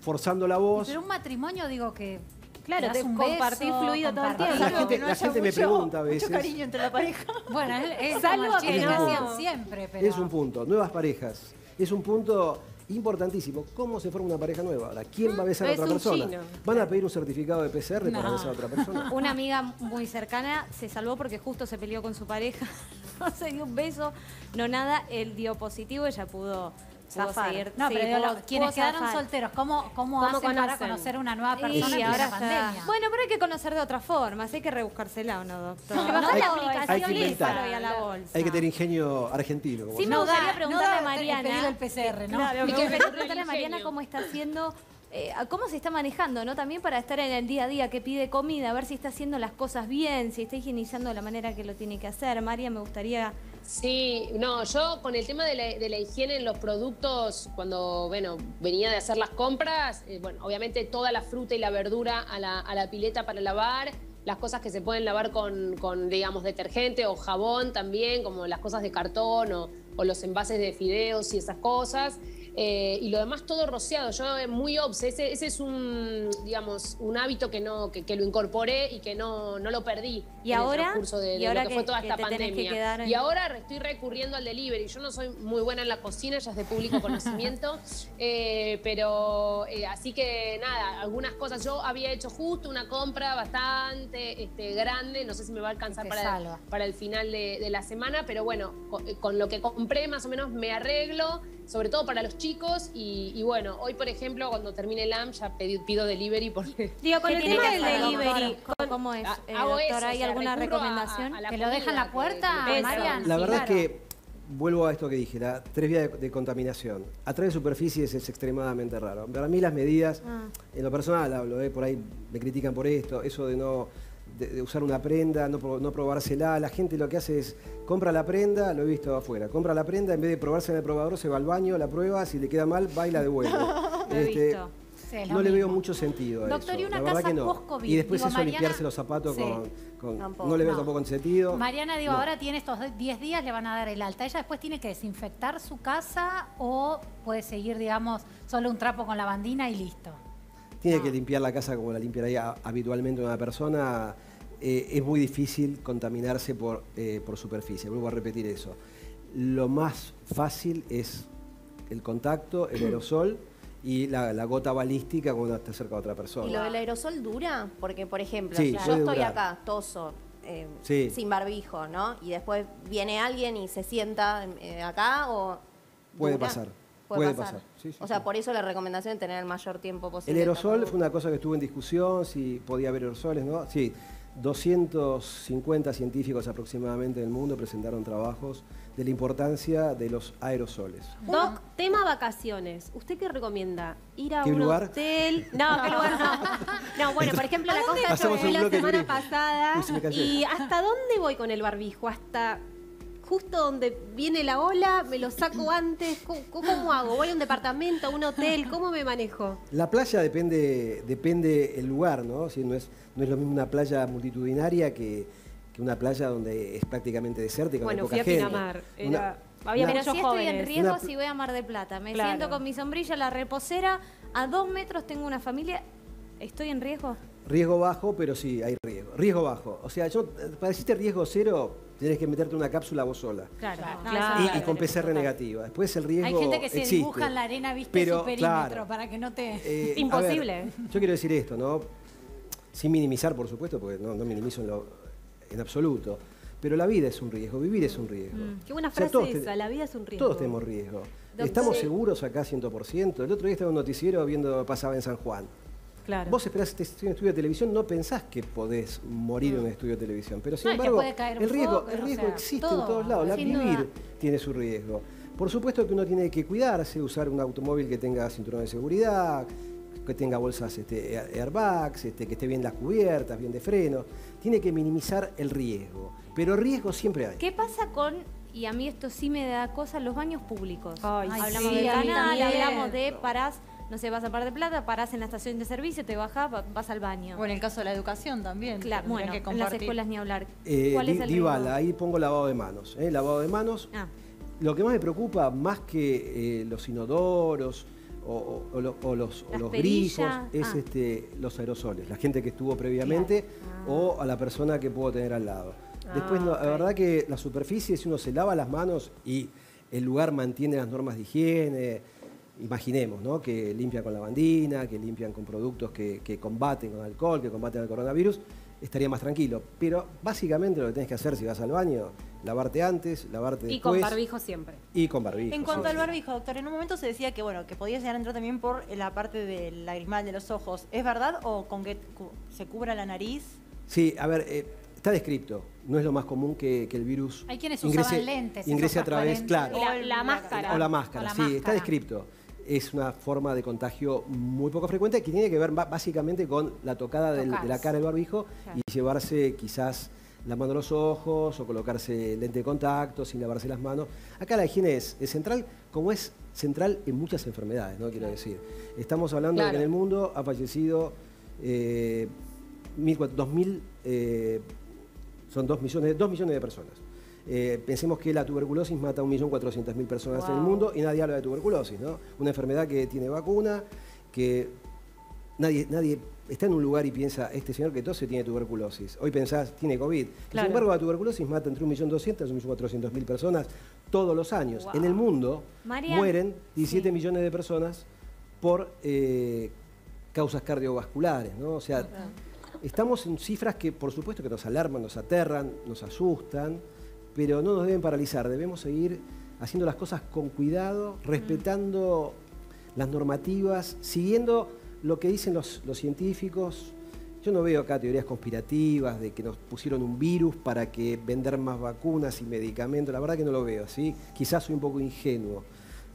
forzando la voz. Pero un matrimonio, digo que... Claro, te compartís fluido todo el tiempo. La gente, no la gente mucho, me pregunta a veces. Mucho cariño entre la pareja. Bueno, es algo que no hacían siempre. Pero... Es un punto. Nuevas parejas. Es un punto importantísimo. ¿Cómo se forma una pareja nueva? Ahora, ¿quién va a besar no a otra persona? Chino. ¿Van a pedir un certificado de P C R no. para besar a otra persona? Una amiga muy cercana se salvó porque justo se peleó con su pareja. No se dio un beso, no nada. Él dio positivo, ella pudo... Seguir, no, sí, pero puedo, los, quienes quedaron zafar. solteros, ¿cómo, cómo, ¿Cómo hacen conocen? para conocer una nueva persona y ahora pandemia? Bueno, pero hay que conocer de otras formas, hay que rebuscársela, ¿o no, doctor? No, no, no, hay, la hay que inventar, y a la bolsa. Hay que tener ingenio argentino. Sí, me gustaría preguntarle a Mariana, el P C R, ¿no? Claro, y que preguntarle a Mariana cómo está haciendo, eh, cómo se está manejando, ¿no? También para estar en el día a día, que pide comida, a ver si está haciendo las cosas bien, si está higienizando de la manera que lo tiene que hacer. María, me gustaría... Sí, no, yo con el tema de la, de la higiene en los productos, cuando, bueno, venía de hacer las compras, eh, bueno, obviamente toda la fruta y la verdura a la, a la pileta para lavar, las cosas que se pueden lavar con, con, digamos, detergente o jabón también, como las cosas de cartón o, o los envases de fideos y esas cosas, eh, y lo demás todo rociado. Yo muy obse, ese, ese es un, digamos, un hábito que no, que, que lo incorporé y que no, no lo perdí. Y en ahora, el transcurso de, de ahora lo que, que fue toda que esta pandemia. Que en... Y ahora estoy recurriendo al delivery. Yo no soy muy buena en la cocina, ya es de público conocimiento, eh, pero eh, así que nada, algunas cosas. Yo había hecho justo una compra bastante este, grande, no sé si me va a alcanzar para el, para el final de, de la semana, pero bueno, con, con lo que compré más o menos me arreglo, sobre todo para los chicos, y, y bueno, hoy por ejemplo cuando termine el A M ya pedí, pido delivery porque... Digo, con el tema del delivery, doctor, ¿cómo es? Eh, hago doctor, eso, ¿hay o sea, alguna recomendación? A, a ¿Que lo dejan la puerta, que, que Marian? La verdad sí, claro. es que, vuelvo a esto que dije, las tres vías de, de contaminación. A través de superficies es extremadamente raro. Para mí las medidas, ah. en lo personal hablo, eh, por ahí me critican por esto, eso de no... De, de usar una prenda, no, no probársela. La gente lo que hace es, compra la prenda, lo he visto afuera, compra la prenda, en vez de probársela en el probador, se va al baño, la prueba, si le queda mal, va y la devuelve. este, sí, no le mismo. veo mucho sentido a Doctor, eso. Y una la casa no. post-COVID. Y después digo, eso, Mariana, limpiarse los zapatos sí, con, con no le veo no. tampoco sentido. Mariana, digo, no. ahora tiene estos diez días, le van a dar el alta. Ella después tiene que desinfectar su casa o puede seguir, digamos, solo un trapo con lavandina y listo. Tiene no. que limpiar la casa como la limpiaría habitualmente una persona. Eh, es muy difícil contaminarse por, eh, por superficie. Vuelvo a repetir eso. Lo más fácil es el contacto, el aerosol y la, la gota balística cuando está cerca de otra persona. ¿Y lo del aerosol dura? Porque, por ejemplo, sí, claro. yo estoy durar. acá, toso, eh, sí. sin barbijo, ¿no? Y después viene alguien y se sienta eh, acá o... Puede dura. pasar. Puede pasar. pasar. Sí, sí, o sea, sí. por eso la recomendación es tener el mayor tiempo posible. El aerosol fue una cosa que estuvo en discusión, si podía haber aerosoles, ¿no? Sí, doscientos cincuenta científicos aproximadamente del mundo presentaron trabajos de la importancia de los aerosoles. Doc, tema vacaciones. ¿Usted qué recomienda? ¿Ir a ¿Qué un lugar? hotel? No, ¿qué lugar no? No, bueno, por ejemplo, la cosa que fue la semana pasada. Uy, se ¿Y hasta dónde voy con el barbijo? Hasta... justo donde viene la ola, me lo saco antes, ¿cómo, cómo hago? ¿Voy a un departamento, a un hotel? ¿Cómo me manejo? La playa depende depende el lugar, ¿no? Si no, es, no es lo mismo una playa multitudinaria que, que una playa donde es prácticamente desértica. Bueno, fui a Pinamar. Era... Una, había pero si sí estoy en riesgo una... si voy a Mar del Plata. Me claro. siento con mi sombrilla, la reposera, a dos metros tengo una familia, ¿estoy en riesgo? Riesgo bajo, pero sí, hay riesgo. Riesgo bajo. O sea, yo para decirte riesgo cero... Tienes que meterte una cápsula vos sola. Claro, claro. Y, y con P C R negativa. Después el riesgo. Hay gente que se existe. dibuja en la arena, viste, pero, su perímetro claro, para que no te. Eh, Imposible. Ver, yo quiero decir esto, ¿no? Sin minimizar, por supuesto, porque no, no minimizo en, lo, en absoluto. Pero la vida es un riesgo, vivir es un riesgo. Mm. Qué buena frase o sea, esa, te, la vida es un riesgo. Todos tenemos riesgo. Doctor, ¿estamos sí. seguros acá cien por ciento? El otro día estaba en un noticiero viendo pasaba en San Juan. Claro. Vos esperás que estés en un estudio de televisión, no pensás que podés morir mm. en un estudio de televisión. Pero sin no, embargo, el riesgo, poco, el riesgo o sea, existe todo, en todos lados. La vivir duda. tiene su riesgo. Por supuesto que uno tiene que cuidarse, usar un automóvil que tenga cinturón de seguridad, que tenga bolsas este, airbags, este, que esté bien las cubiertas, bien de freno. Tiene que minimizar el riesgo. Pero riesgo siempre hay. ¿Qué pasa con... Y a mí esto sí me da cosa, los baños públicos. Ay, hablamos sí, de canal, hablamos de parás no sé, vas a Mar del Plata, parás en la estación de servicio, te bajás, vas al baño. O en el caso de la educación también. Claro, bueno, que en las escuelas ni hablar. Eh, ¿Cuál di, es el Divala, ahí pongo lavado de manos. ¿eh? Lavado de manos. Ah. Lo que más me preocupa, más que eh, los inodoros o, o, o, o los, o los grifos, es ah. este, los aerosoles. La gente que estuvo previamente ah. o a la persona que puedo tener al lado. Ah, Después, no, okay. la verdad que la superficie, si uno se lava las manos y el lugar mantiene las normas de higiene, imaginemos, ¿no? Que limpian con lavandina, que limpian con productos que, que combaten con alcohol, que combaten el coronavirus, estaría más tranquilo. Pero básicamente lo que tenés que hacer si vas al baño, lavarte antes, lavarte y después. Y con barbijo siempre. Y con barbijo. En cuanto sí, al barbijo, doctor, en un momento se decía que, bueno, que podía llegar a entrar también por la parte del lagrimal de los ojos. ¿Es verdad o con que se cubra la nariz? Sí, a ver, eh, está descripto. No es lo más común que, que el virus Hay quienes ingrese, usaban lentes, ingrese a través, claro. O la, la máscara. O la máscara, o la sí, máscara. Está descripto. Es una forma de contagio muy poco frecuente que tiene que ver básicamente con la tocada del, de la cara del barbijo claro. y llevarse quizás la mano a los ojos o colocarse lente de contacto sin lavarse las manos. Acá la higiene es, es central, como es central en muchas enfermedades, ¿no? Quiero decir, estamos hablando claro. de que en el mundo ha fallecido eh, mil, dos mil, eh, son dos millones, dos millones de personas. Eh, pensemos que la tuberculosis mata a un millón cuatrocientas mil personas wow. en el mundo y nadie habla de tuberculosis, ¿no? Una enfermedad que tiene vacuna, que nadie, nadie está en un lugar y piensa, este señor que tose tiene tuberculosis. Hoy pensás, tiene COVID. Claro. Sin embargo, la tuberculosis mata entre un millón doscientas mil y un millón cuatrocientas mil personas todos los años. Wow. En el mundo Marian, mueren diecisiete sí. millones de personas por eh, causas cardiovasculares, ¿no? O sea, uh-huh. estamos en cifras que, por supuesto, que nos alarman, nos aterran, nos asustan, pero no nos deben paralizar, debemos seguir haciendo las cosas con cuidado, respetando mm. las normativas, siguiendo lo que dicen los, los científicos. Yo no veo acá teorías conspirativas de que nos pusieron un virus para que vender más vacunas y medicamentos, la verdad que no lo veo, ¿sí? Quizás soy un poco ingenuo,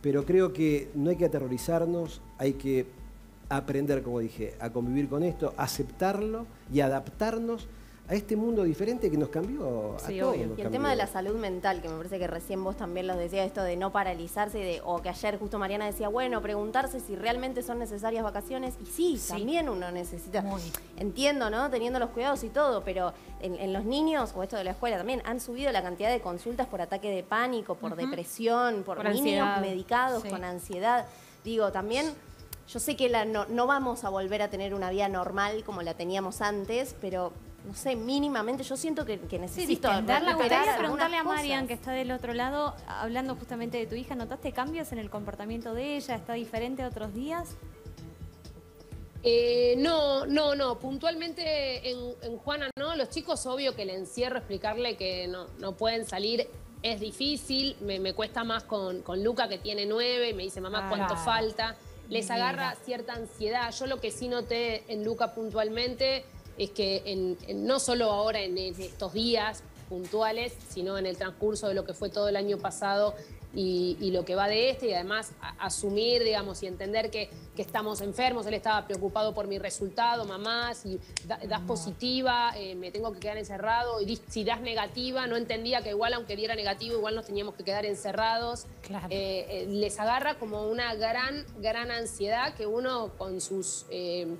pero creo que no hay que aterrorizarnos, hay que aprender, como dije, a convivir con esto, aceptarlo y adaptarnos a este mundo diferente que nos cambió sí, a todos. Obvio. Nos y el cambió. Tema de la salud mental, que me parece que recién vos también los decías, esto de no paralizarse, de, o que ayer justo Mariana decía, bueno, preguntarse si realmente son necesarias vacaciones, y sí, sí. también uno necesita. Muy. Entiendo, ¿no? Teniendo los cuidados y todo, pero en, en los niños, o esto de la escuela también, han subido la cantidad de consultas por ataque de pánico, por uh-huh. depresión, por, por niños ansiedad. medicados, sí. con ansiedad. Digo, también... Yo sé que la, no, no vamos a volver a tener una vida normal como la teníamos antes, pero... No sé, mínimamente, yo siento que, que necesito... Sí, dar la gustaría preguntarle a Marian, que está del otro lado, hablando justamente de tu hija, ¿notaste cambios en el comportamiento de ella? ¿Está diferente a otros días? Eh, no, no, no. Puntualmente en, en Juana no. Los chicos, obvio que el encierro, explicarle que no, no pueden salir es difícil. Me, me cuesta más con, con Luca, que tiene nueve, y me dice, mamá, ¿cuánto ah, falta? Les mira. agarra cierta ansiedad. Yo lo que sí noté en Luca puntualmente... es que en, en, no solo ahora en estos días puntuales, sino en el transcurso de lo que fue todo el año pasado y, y lo que va de este, y además a, asumir, digamos, y entender que, que estamos enfermos. Él estaba preocupado por mi resultado, mamá, si da, das positiva, eh, me tengo que quedar encerrado, y si das negativa, no entendía que igual aunque diera negativo, igual nos teníamos que quedar encerrados. Claro. Eh, eh, les agarra como una gran, gran ansiedad que uno con sus... Eh,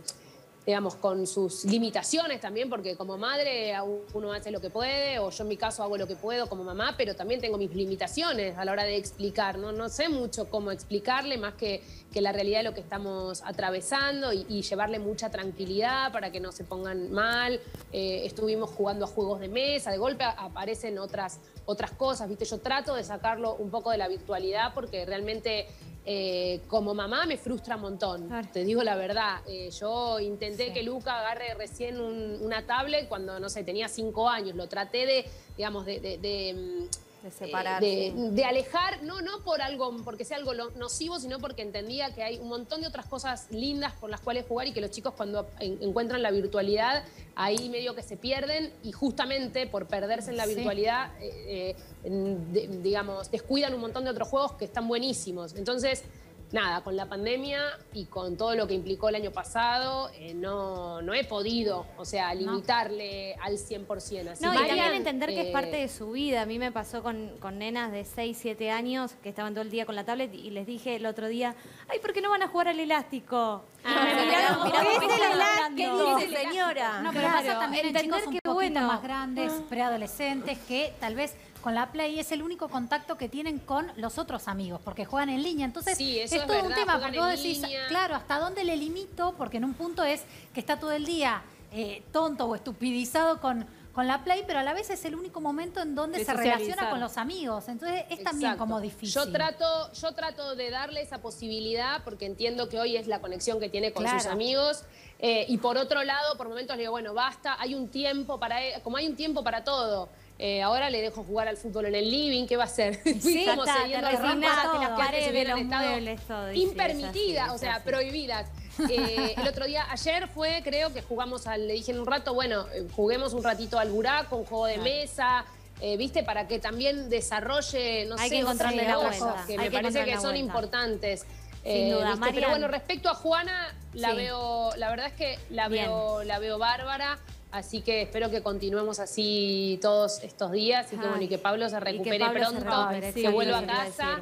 digamos, con sus limitaciones también, porque como madre uno hace lo que puede, o yo en mi caso hago lo que puedo como mamá, pero también tengo mis limitaciones a la hora de explicar, ¿no? No sé mucho cómo explicarle, más que, que la realidad de lo que estamos atravesando y, y llevarle mucha tranquilidad para que no se pongan mal. Eh, estuvimos jugando a juegos de mesa, de golpe aparecen otras, otras cosas, ¿viste? Yo trato de sacarlo un poco de la virtualidad porque realmente... Eh, como mamá me frustra un montón, claro. te digo la verdad. Eh, yo intenté sí. que Luca agarre recién un, una tablet cuando, no sé, tenía cinco años. Lo traté de, digamos, de... de, de De separar. Eh, de, de alejar, no, no por algo, porque sea algo nocivo, sino porque entendía que hay un montón de otras cosas lindas con las cuales jugar y que los chicos cuando en, encuentran la virtualidad, ahí medio que se pierden y justamente por perderse en la virtualidad, sí. eh, eh, de, digamos, descuidan un montón de otros juegos que están buenísimos. Entonces... nada, con la pandemia y con todo lo que implicó el año pasado, eh, no, no he podido, o sea, limitarle no. al cien por ciento. Así no, y también entender que eh... es parte de su vida. A mí me pasó con, con nenas de seis, siete años que estaban todo el día con la tablet y les dije el otro día, ay, ¿por qué no van a jugar al elástico? Ah, no, mirá, mirá, mirá, ¿qué es el elástico? ¿Qué dice, señora? No, pero claro, pasa también en chicos un poquito bueno. más grandes, ah. preadolescentes, que tal vez... con la Play es el único contacto que tienen con los otros amigos, porque juegan en línea. Entonces, sí, es todo es verdad, un tema, porque vos decís, línea. claro, ¿hasta dónde le limito? Porque en un punto es que está todo el día eh, tonto o estupidizado con, con la Play, pero a la vez es el único momento en donde de se socializar. Relaciona con los amigos. Entonces, es Exacto. también como difícil. Yo trato, yo trato de darle esa posibilidad, porque entiendo que hoy es la conexión que tiene con claro. sus amigos. Eh, y por otro lado, por momentos le digo, bueno, basta, hay un tiempo para, como hay un tiempo para todo. Eh, ahora le dejo jugar al fútbol en el living, ¿qué va a hacer? Sí, como cediendo las paredes de los muebles, todo. Impermitidas, o sea, prohibidas. Eh, el otro día, ayer fue, creo que jugamos al, le dije en un rato, bueno, eh, juguemos un ratito al buraco, un juego de mesa, eh, ¿viste? Para que también desarrolle, no sé, que encontrarle la vuelta, que me parece que son importantes. Sin duda, eh, pero bueno, respecto a Juana, la sí. veo, la verdad es que la veo, la veo bárbara. Así que espero que continuemos así todos estos días y que, bueno, y que Pablo se recupere Pablo pronto, se recupere, sí, que vuelva a casa.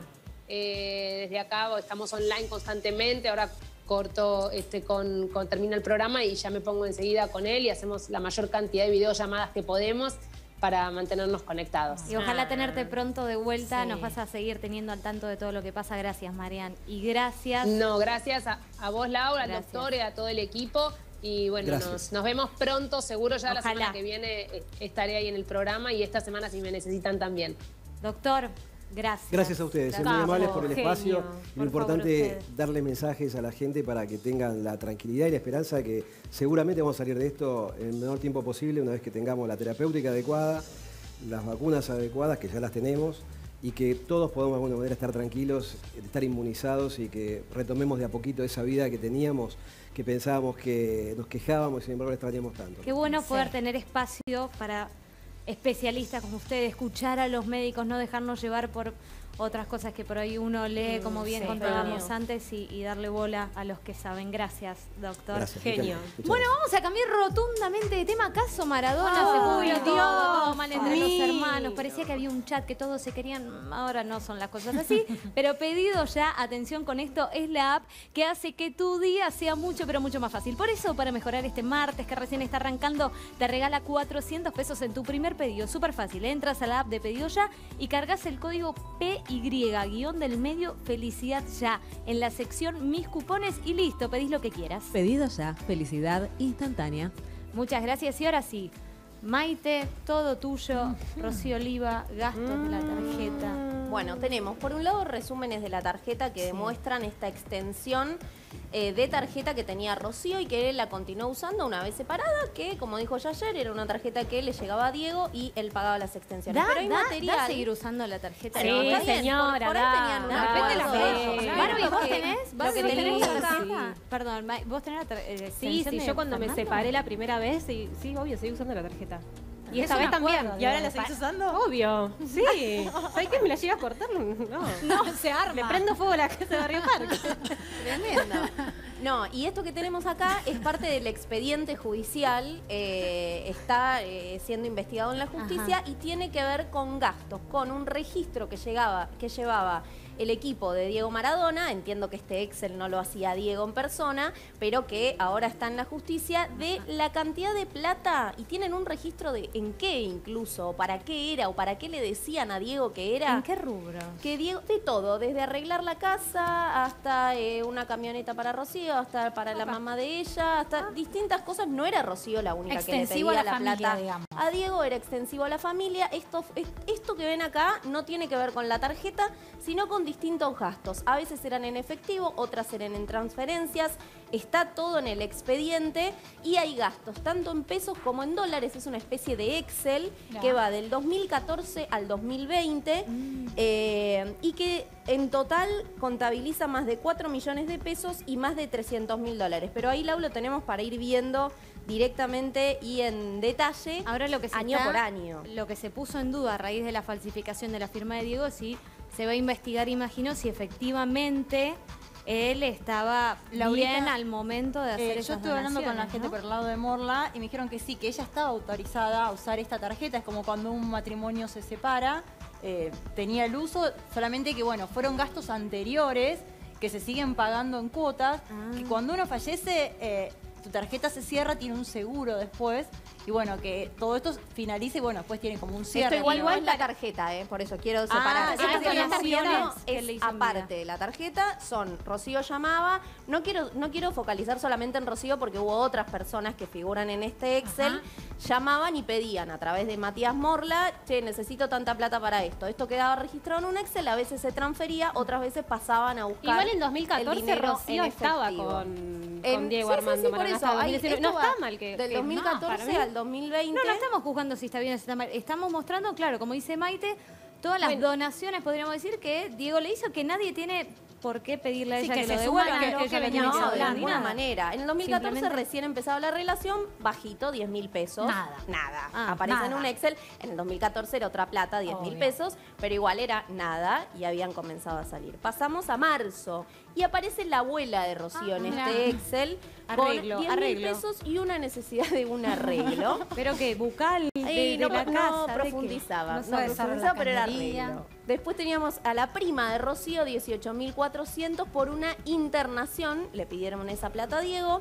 Eh, desde acá estamos online constantemente, ahora corto, este, con, con termina el programa y ya me pongo enseguida con él y hacemos la mayor cantidad de videollamadas que podemos para mantenernos conectados. Y ojalá ah, tenerte pronto de vuelta, sí. nos vas a seguir teniendo al tanto de todo lo que pasa. Gracias, Marian. Y gracias... No, gracias a, a vos, Laura, gracias. al doctor y a todo el equipo. Y bueno, nos, nos vemos pronto, seguro ya Ojalá. la semana que viene estaré ahí en el programa y esta semana si me necesitan también. Doctor, gracias. Gracias a ustedes, muy amables por el Genio. espacio. Por Lo importante es darle mensajes a la gente para que tengan la tranquilidad y la esperanza de que seguramente vamos a salir de esto en el menor tiempo posible una vez que tengamos la terapéutica adecuada, las vacunas adecuadas, que ya las tenemos, y que todos podamos de alguna manera estar tranquilos, estar inmunizados y que retomemos de a poquito esa vida que teníamos, que pensábamos que nos quejábamos y sin embargo la extrañamos tanto. Qué bueno sí. poder tener espacio para especialistas como ustedes, escuchar a los médicos, no dejarnos llevar por otras cosas que por ahí uno lee, mm, como bien sí, contábamos antes, y, y darle bola a los que saben. Gracias, doctor. Gracias, Genio. Muchas, muchas bueno, gracias. Vamos a cambiar rotundamente de tema. ¿Acaso Maradona oh, se publicó todo mal entre los hermanos? Parecía que había un chat que todos se querían. Ahora no son las cosas así. Pero Pedido Ya, atención con esto, es la app que hace que tu día sea mucho, pero mucho más fácil. Por eso, para mejorar este martes que recién está arrancando, te regala cuatrocientos pesos en tu primer pedido. Súper fácil. Entras a la app de Pedido Ya y cargas el código P Y, guión del medio, felicidad ya. En la sección Mis Cupones y listo, pedís lo que quieras. Pedido Ya, felicidad instantánea. Muchas gracias y ahora sí, Maite, todo tuyo, Rocío Oliva, gastos de la tarjeta. Bueno, tenemos por un lado resúmenes de la tarjeta que sí. demuestran esta extensión eh, de tarjeta que tenía Rocío y que él la continuó usando una vez separada, que como dijo ya ayer, era una tarjeta que le llegaba a Diego y él pagaba las extensiones. Da, Pero hay da, material... Da seguir usando la tarjeta. Sí, no, señora, por, por da. Ahí tenían una... Barbie, ¿vos tenés? ¿Vos tenés la tarjeta? Perdón, ¿vos tenés la tarjeta? Sí, sí, yo cuando me separé la primera vez, sí, obvio, seguí usando la tarjeta. Y esta vez también. Acuerdo, ¿Y ahora la seguís usando? Obvio. Sí. ¿Sabés que me la llevas a cortar? No. No, se arma. Le prendo fuego a la casa de Barrio Parque. Tremendo. No, y esto que tenemos acá es parte del expediente judicial. Eh, está eh, siendo investigado en la justicia Ajá. y tiene que ver con gastos, con un registro que, llegaba, que llevaba el equipo de Diego Maradona, entiendo que este Excel no lo hacía Diego en persona, pero que ahora está en la justicia, de la cantidad de plata, y tienen un registro de en qué incluso, para qué era o para qué le decían a Diego que era. ¿En qué rubro? Que Diego, de todo, desde arreglar la casa hasta eh, una camioneta para Rocío, hasta para Opa. la mamá de ella, hasta ah. distintas cosas. No era Rocío la única extensivo que le pedía a la, la familia, plata. Digamos. A Diego era extensivo a la familia. Esto, esto que ven acá no tiene que ver con la tarjeta, sino con distintos gastos. A veces eran en efectivo, otras eran en transferencias. Está todo en el expediente y hay gastos, tanto en pesos como en dólares. Es una especie de Excel no. que va del dos mil catorce al dos mil veinte mm. eh, y que en total contabiliza más de cuatro millones de pesos y más de trescientos mil dólares. Pero ahí, Lau, lo tenemos para ir viendo directamente y en detalle Ahora lo que se año está, por año. Lo que se puso en duda a raíz de la falsificación de la firma de Diego, sí. Se va a investigar, imagino, si efectivamente él estaba Laurita, bien al momento de hacer eh, esas Yo estuve hablando con la gente, ¿no?, por el lado de Morla y me dijeron que sí, que ella estaba autorizada a usar esta tarjeta. Es como cuando un matrimonio se separa, eh, tenía el uso, solamente que bueno, fueron gastos anteriores que se siguen pagando en cuotas, ah. que cuando uno fallece, eh, tu tarjeta se cierra, tiene un seguro después. Y bueno, que todo esto finalice y bueno, después tiene como un cierre. Esto igual no es la tarjeta, ¿eh? Por eso quiero separar. Ah, ah, sí, la tarjeta es aparte. Vida. La tarjeta son, Rocío llamaba, no quiero, no quiero focalizar solamente en Rocío porque hubo otras personas que figuran en este Excel, ajá, llamaban y pedían a través de Matías Morla, che, necesito tanta plata para esto. Esto quedaba registrado en un Excel, a veces se transfería, otras veces pasaban a buscar. Igual en dos mil catorce Rocío estaba con, con Diego en, Armando sí, sí, sí, Maradona. Por eso. No está mal que... Del dos mil catorce no, al dos mil veinte. No, no estamos juzgando si está bien o si está mal. Estamos mostrando, claro, como dice Maite, todas las bueno. donaciones, podríamos decir, que Diego le hizo, que nadie tiene por qué pedirle a ella sí, que, que lo devuelva. Que, que, que veníamos no, hablando. De ninguna manera. En el dos mil catorce recién empezaba la relación, bajito, diez mil pesos. Nada. Nada. Ah, Aparece nada. en un Excel. En el dos mil catorce era otra plata, diez mil pesos, pero igual era nada y habían comenzado a salir. Pasamos a marzo y aparece la abuela de Rocío ah, en mira. este Excel. Arreglo, con diez mil pesos y una necesidad de un arreglo. Pero que bucal de, Ey, no, de la no casa. Profundizaba, no, no profundizaba, pero era arreglo. Después teníamos a la prima de Rocío, dieciocho mil cuatrocientos por una internación. Le pidieron esa plata a Diego.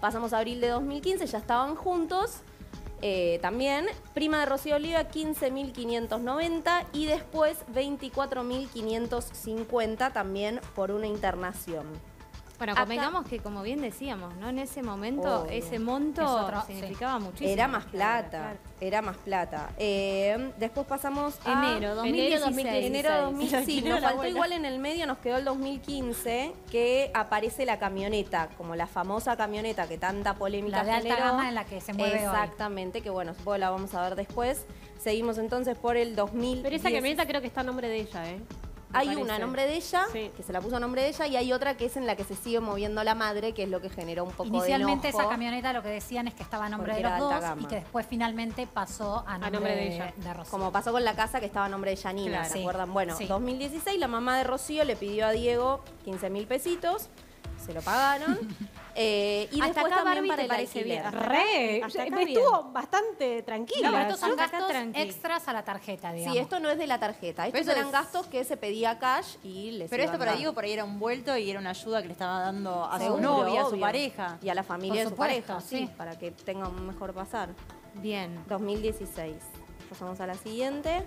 Pasamos a abril de dos mil quince, ya estaban juntos. Eh, también, prima de Rocío Oliva, quince mil quinientos noventa y después veinticuatro mil quinientos cincuenta también por una internación. Bueno, convengamos que, como bien decíamos, ¿no?, en ese momento, oh, ese monto otro, significaba sí. muchísimo. Era más plata, era más plata. Eh, después pasamos a... Enero dos mil dieciséis. Enero dos mil dieciséis. Nos faltó igual en el medio, nos quedó el dos mil quince, que aparece la camioneta, como la famosa camioneta que tanta polémica generó. La de alta gama en la que se mueve exactamente, hoy. Que bueno, supongo la vamos a ver después. Seguimos entonces por el dos mil diez. Pero esa camioneta creo que está a nombre de ella, ¿eh? Hay parece. una a nombre de ella, sí. que se la puso a nombre de ella, y hay otra que es en la que se sigue moviendo la madre, que es lo que generó un poco de enojo. Inicialmente esa camioneta lo que decían es que estaba a nombre de los dos gama. y que después finalmente pasó a nombre, a nombre de, de ella, de Rocío. Como pasó con la casa que estaba a nombre de Janina, ¿se acuerdan? Bueno, sí. dos mil dieciséis la mamá de Rocío le pidió a Diego quince mil pesitos, se lo pagaron. Eh, y hasta después acá también Barbie te parece bien. Re, me estuvo bien. bastante tranquila. No, pero estos son gastos extras a la tarjeta, digamos. Sí, esto no es de la tarjeta. Estos eran es... gastos que se pedía cash y les Pero esto para Diego por ahí era un vuelto y era una ayuda que le estaba dando a Seguro, su novia, obvio. a su pareja. Y a la familia por supuesto, de su pareja, sí. sí. Para que tenga un mejor pasar. Bien. dos mil dieciséis. Pasamos a la siguiente.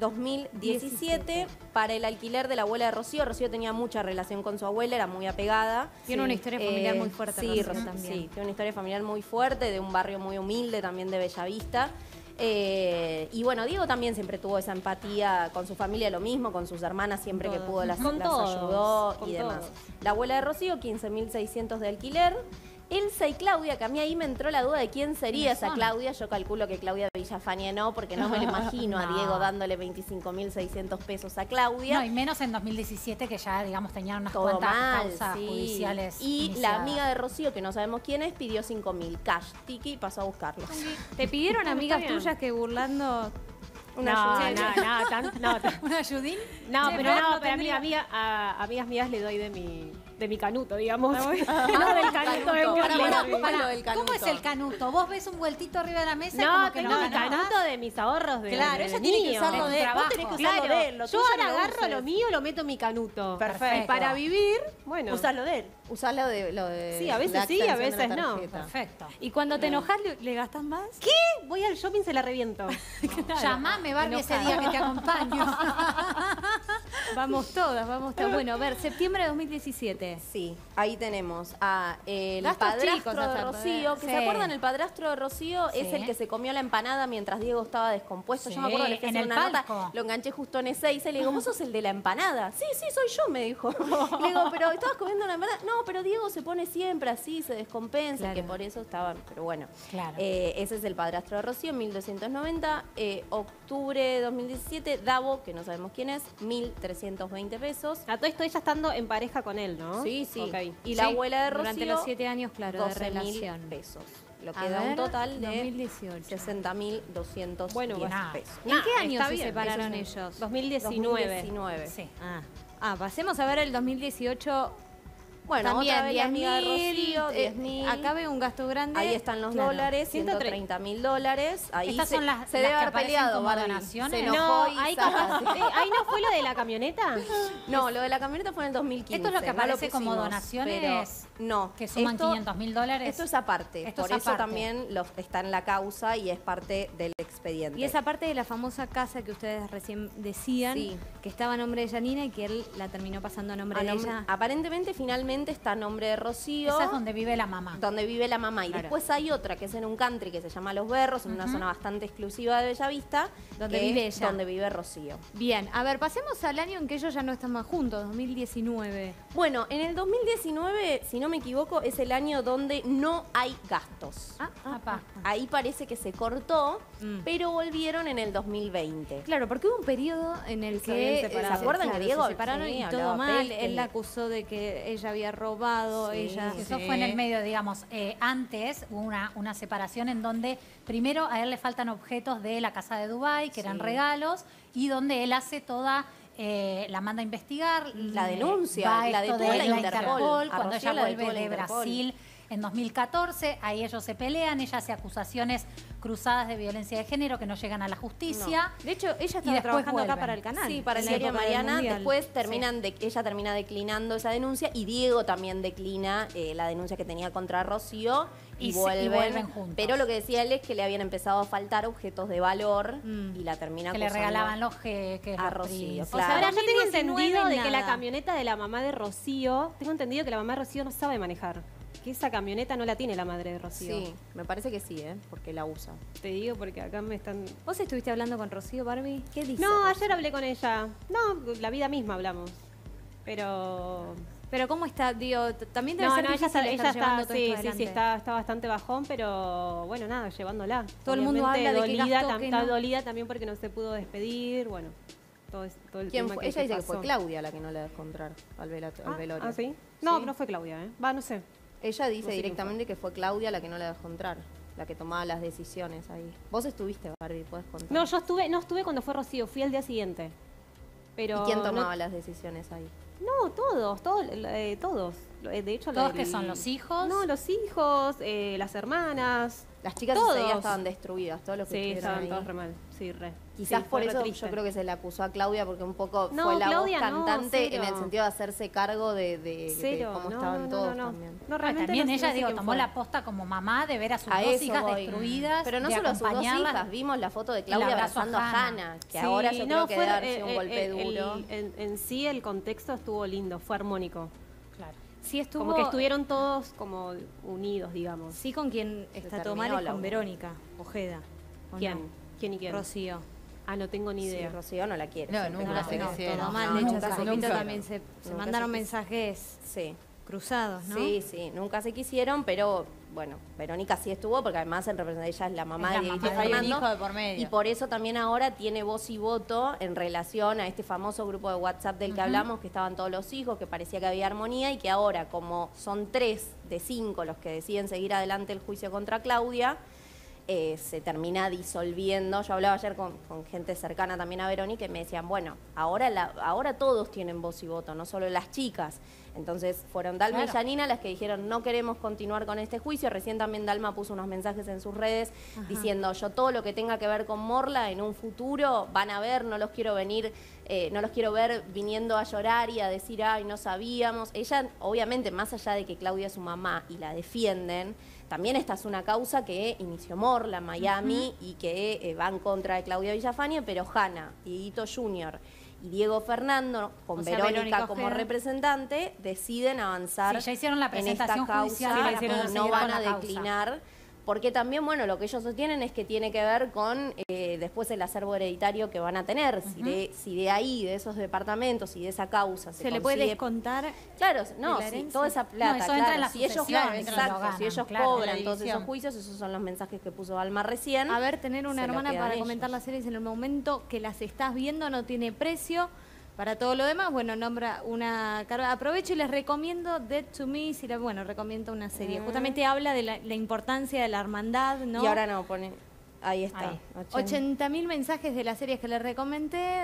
dos mil diecisiete, diecisiete para el alquiler de la abuela de Rocío. Rocío tenía mucha relación con su abuela, era muy apegada. Tiene sí. una historia familiar eh, muy fuerte. Sí, Rocío también. Sí, tiene una historia familiar muy fuerte, de un barrio muy humilde, también de Bellavista. Eh, y bueno, Diego también siempre tuvo esa empatía con su familia, lo mismo, con sus hermanas, siempre todos. que pudo las, con las todos, ayudó con y demás. Todos. La abuela de Rocío, quince mil seiscientos de alquiler. Elsa y Claudia, que a mí ahí me entró la duda de quién sería esa Claudia. Yo calculo que Claudia Villafañe no, porque no me lo imagino no. a Diego dándole veinticinco mil seiscientos pesos a Claudia. No, y menos en dos mil diecisiete, que ya, digamos, tenían unas Todo cuantas mal, causas sí. judiciales. Y iniciadas. La amiga de Rocío, que no sabemos quién es, pidió cinco mil cash. Tiki pasó a buscarlos. ¿Te pidieron amigas tuyas que burlando... Una no, ayudina. no, no, tan, no tan. ¿Una ayudín? No, pero no, no pero amiga, amiga, a amigas mías le doy de mi, de mi canuto, digamos. No, ah, no del canuto. canuto de para, para, para, del canuto. ¿Cómo es el canuto? ¿Vos ves un vueltito arriba de la mesa? No, como que tengo no, mi canuto de mis ahorros de Claro, de ella tiene mío, que usarlo de, de él. Vos tenés que usarlo claro, de él. Yo ahora lo agarro lo mío y lo meto en mi canuto. Perfecto. Perfecto. Y para vivir, bueno. usarlo de él. Usarlo de lo de Sí, a veces sí, a veces no. Perfecto. Y cuando te enojas, ¿le gastás más? ¿Qué? Voy al shopping y se la reviento. Llamame. Barbie, ese día que te acompaño. Vamos todas, vamos todas. Bueno, a ver, septiembre de dos mil diecisiete. Sí, ahí tenemos a el Gastos padrastro chicos, de Rocío. Que sí. ¿Se acuerdan? El padrastro de Rocío sí. es el que se comió la empanada mientras Diego estaba descompuesto. Sí. Yo me acuerdo que le hice una palco. nota, lo enganché justo en ese y se le digo, ¿vos sos el de la empanada? Sí, sí, soy yo, me dijo. Le digo, pero estabas comiendo una empanada. No, pero Diego se pone siempre así, se descompensa, claro. que por eso estaban, pero bueno. Claro. Eh, ese es el padrastro de Rocío, mil doscientos noventa. Eh, octubre de dos mil diecisiete, Davo, que no sabemos quién es, mil trescientos veinte pesos. A todo esto ella estando en pareja con él, ¿no? Sí, sí. Okay. Y la sí, abuela de Rocío... Durante los siete años, claro, de relación. mil pesos. Lo que a da ver, un total de sesenta mil doscientos diez bueno, nah. pesos. ¿En nah, qué año se bien, separaron ellos? dos mil diecinueve. dos mil diecinueve. Sí. Ah. ah, pasemos a ver el dos mil dieciocho... Bueno, también, otra vez la amiga de Rocío, diez mil. Eh, acá veo un gasto grande. Ahí están los claro. dólares, ciento treinta mil dólares. Ahí Estas se, son las, se las debe haber peleado, Barbie. Donaciones. Se enojó no, ahí, como, eh, ahí no fue lo de la camioneta. No, lo de la camioneta fue en el dos mil quince. Esto es lo que aparece no lo pusimos, como donaciones, pero no, que suman esto, quinientos mil dólares. Esto es aparte, esto por es eso aparte. También los, está en la causa y es parte del expediente. Y esa parte de la famosa casa que ustedes recién decían, sí. que estaba a nombre de Janina y que él la terminó pasando a nombre a de nombre, ella. Aparentemente, finalmente, está a nombre de Rocío. Esa es donde vive la mamá. Donde vive la mamá. Y claro. después hay otra que es en un country que se llama Los Berros, en uh-huh. una zona bastante exclusiva de Bellavista. Donde vive ella. Donde vive Rocío. Bien, a ver, pasemos al año en que ellos ya no están más juntos, dos mil diecinueve. Bueno, en el dos mil diecinueve, si no me equivoco, es el año donde no hay gastos. Ah, ah, ah, ah. Ahí parece que se cortó, mm. pero volvieron en el dos mil veinte. Claro, porque hubo un periodo en el que... ¿Se, ¿se acuerdan que Diego? Se separaron sí, y todo mal. Peste. Él la acusó de que ella había robado sí, ella. Eso sí. fue en el medio, digamos, eh, antes hubo una, una separación en donde primero a él le faltan objetos de la casa de Dubái, que sí. eran regalos, y donde él hace toda, eh, la manda a investigar. La denuncia, la detuvo de la Interpol. Interpol cuando ella vuelve de Brasil en dos mil catorce, ahí ellos se pelean, ella hace acusaciones cruzadas de violencia de género que no llegan a la justicia. No. De hecho, ella estaba trabajando vuelven. acá para el canal. Sí, para el diario Mariana. Después terminan sí. de, ella termina declinando esa denuncia y Diego también declina eh, la denuncia que tenía contra Rocío y, y, vuelven, y vuelven juntos. Pero lo que decía él es que le habían empezado a faltar objetos de valor mm. y la termina acusando. Que le regalaban los jeques a Rocío. Claro. O sea, ahora yo tengo entendido de que la camioneta de la mamá de Rocío, tengo entendido que la mamá de Rocío no sabe manejar. Que esa camioneta no la tiene la madre de Rocío. Sí, me parece que sí, ¿eh? Porque la usa. Te digo porque acá me están... ¿Vos estuviste hablando con Rocío, Barbie? ¿Qué dice? No, Rocío? Ayer hablé con ella. No, la vida misma hablamos. Pero... Pero ¿cómo está? Digo, también debe no, ser no, ella está, ella está, todo sí, sí, sí, está, está bastante bajón, pero bueno, nada, llevándola. Todo Obviamente, el mundo habla de dolida, que gastó, tam, que no. Está dolida también porque no se pudo despedir, bueno... Todo, todo el tema fue? Que ella dice que fue Claudia la que no la dejó entrar al, velo, al ah, velorio. ¿Ah, sí? No, sí. no fue Claudia, ¿eh? Va, no sé. Ella dice no sé directamente que fue Claudia la que no la dejó entrar, la que tomaba las decisiones ahí. Vos estuviste, Barbie, podés contar. No, yo estuve, no estuve cuando fue Rocío, fui al día siguiente. Pero ¿y quién tomaba no... las decisiones ahí? No, todos, todos, eh, todos. De hecho, ¿todos que son? ¿Los hijos? No, los hijos, eh, las hermanas. Las chicas todavía estaban destruidas, todos los que sí, estaban ahí. Todos re mal, sí, re. Quizás sí, por eso yo creo que se le acusó a Claudia porque un poco no, fue la Claudia, voz cantante no, en el sentido de hacerse cargo de, de, cero, de cómo no, estaban no, todos no, no. también. No, realmente también no ella, digo, tomó fue. la posta como mamá de ver a sus a dos hijas voy. destruidas. Pero no de solo a sus dos hijas, vimos la foto de Claudia abrazando a Juana, que sí, ahora yo no, creo que fue, debe haber sido un golpe duro. En sí el contexto estuvo lindo, fue armónico. Sí estuvo, como que estuvieron todos como unidos, digamos. Sí, con quien está todo mal es con Verónica Ojeda. ¿Quién? No? ¿Quién y quién? Rocío. Ah, no tengo ni idea. Sí, Rocío no la quiere. No, nunca se quisieron. Todo mal, de hecho, hace poquito también se mandaron mensajes sí. cruzados, ¿no? Sí, sí, nunca se quisieron, pero... Bueno, Verónica sí estuvo porque además en representación de ella es la mamá de Diego Armando y por eso también ahora tiene voz y voto en relación a este famoso grupo de WhatsApp del que uh-huh. hablamos, que estaban todos los hijos, que parecía que había armonía y que ahora como son tres de cinco los que deciden seguir adelante el juicio contra Claudia, eh, se termina disolviendo. Yo hablaba ayer con, con gente cercana también a Verónica y me decían, bueno, ahora, la, ahora todos tienen voz y voto, no solo las chicas. Entonces fueron Dalma claro. y Janina las que dijeron no queremos continuar con este juicio. Recién también Dalma puso unos mensajes en sus redes Ajá. diciendo yo todo lo que tenga que ver con Morla en un futuro van a ver, no los quiero venir, eh, no los quiero ver viniendo a llorar y a decir ay no sabíamos. Ella obviamente más allá de que Claudia es su mamá y la defienden, también esta es una causa que inició Morla en Miami uh-huh. y que eh, va en contra de Claudia Villafañe, pero Hanna y Dieguito junior y Diego Fernando, con o sea, Verónica, Verónica como representante, deciden avanzar sí, ya hicieron la presentación en esta causa judicial, sí, hicieron, y no van a declinar. Causa. Porque también, bueno, lo que ellos sostienen es que tiene que ver con eh, después el acervo hereditario que van a tener. Uh-huh. si, de, si de ahí, de esos departamentos y de esa causa se, se le puede descontar. Claro, no, si toda esa plata, no, eso claro, entra si, ellos, claro, entra exacto, ganan, si ellos claro, cobran todos esos juicios, esos son los mensajes que puso Alma recién. A ver, tener una hermana para ellos. Comentar las series en el momento que las estás viendo no tiene precio. Para todo lo demás, bueno, nombra una carga. Aprovecho y les recomiendo Dead to Me, si la, bueno, recomiendo una serie. Mm. Justamente habla de la, la importancia de la hermandad, ¿no? Y ahora no, pone... Ahí está. ochenta mil mensajes de las series que les recomendé.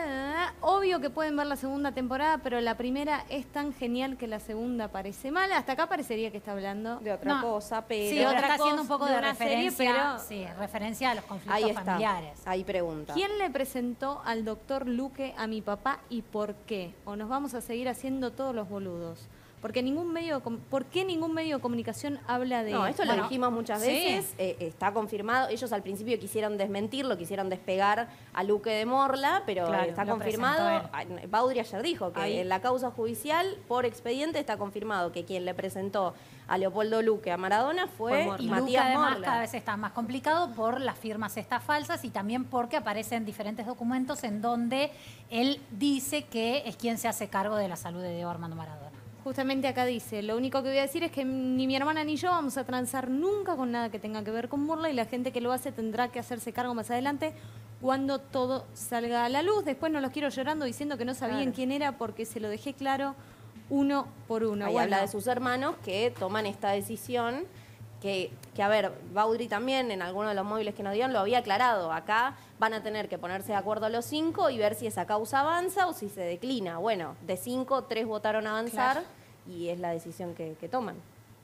Obvio que pueden ver la segunda temporada, pero la primera es tan genial que la segunda parece mala. Hasta acá parecería que está hablando de otra no. cosa, pero... Sí, otra está cosa, haciendo un poco de, de referencia, serie, pero... sí, referencia a los conflictos Ahí está. familiares. Ahí pregunta. ¿Quién le presentó al doctor Luque a mi papá y por qué? ¿O nos vamos a seguir haciendo todos los boludos? Porque ningún medio, ¿por qué ningún medio de comunicación habla de...? No, esto bueno, lo dijimos muchas veces, sí. eh, está confirmado. Ellos al principio quisieron desmentirlo, quisieron despegar a Luque de Morla, pero claro, está confirmado. Baudry ayer dijo que Ahí. en la causa judicial, por expediente, está confirmado que quien le presentó a Leopoldo Luque a Maradona fue Morla. Y Matías Luca, además, Morla. Cada vez está más complicado por las firmas estas falsas y también porque aparecen diferentes documentos en donde él dice que es quien se hace cargo de la salud de Diego Armando Maradona. Justamente acá dice, lo único que voy a decir es que ni mi hermana ni yo vamos a transar nunca con nada que tenga que ver con Morla y la gente que lo hace tendrá que hacerse cargo más adelante cuando todo salga a la luz. Después no los quiero llorando diciendo que no sabían claro. quién era porque se lo dejé claro uno por uno. Ahí bueno. habla de sus hermanos que toman esta decisión que, que, a ver, Baudry también en alguno de los móviles que nos dieron lo había aclarado. Acá van a tener que ponerse de acuerdo los cinco y ver si esa causa avanza o si se declina. Bueno, de cinco, tres votaron avanzar claro. y es la decisión que, que toman.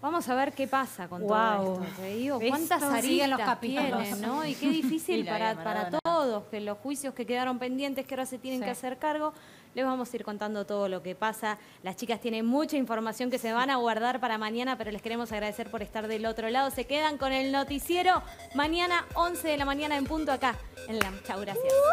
Vamos a ver qué pasa con wow. todo esto. Te digo, cuántas aristas tienen, ¿no? Y qué difícil para, para todos, que los juicios que quedaron pendientes, que ahora se tienen sí. que hacer cargo... Les vamos a ir contando todo lo que pasa. Las chicas tienen mucha información que se van a guardar para mañana, pero les queremos agradecer por estar del otro lado. Se quedan con el noticiero mañana, once de la mañana en punto acá, en L A M. Chau, gracias.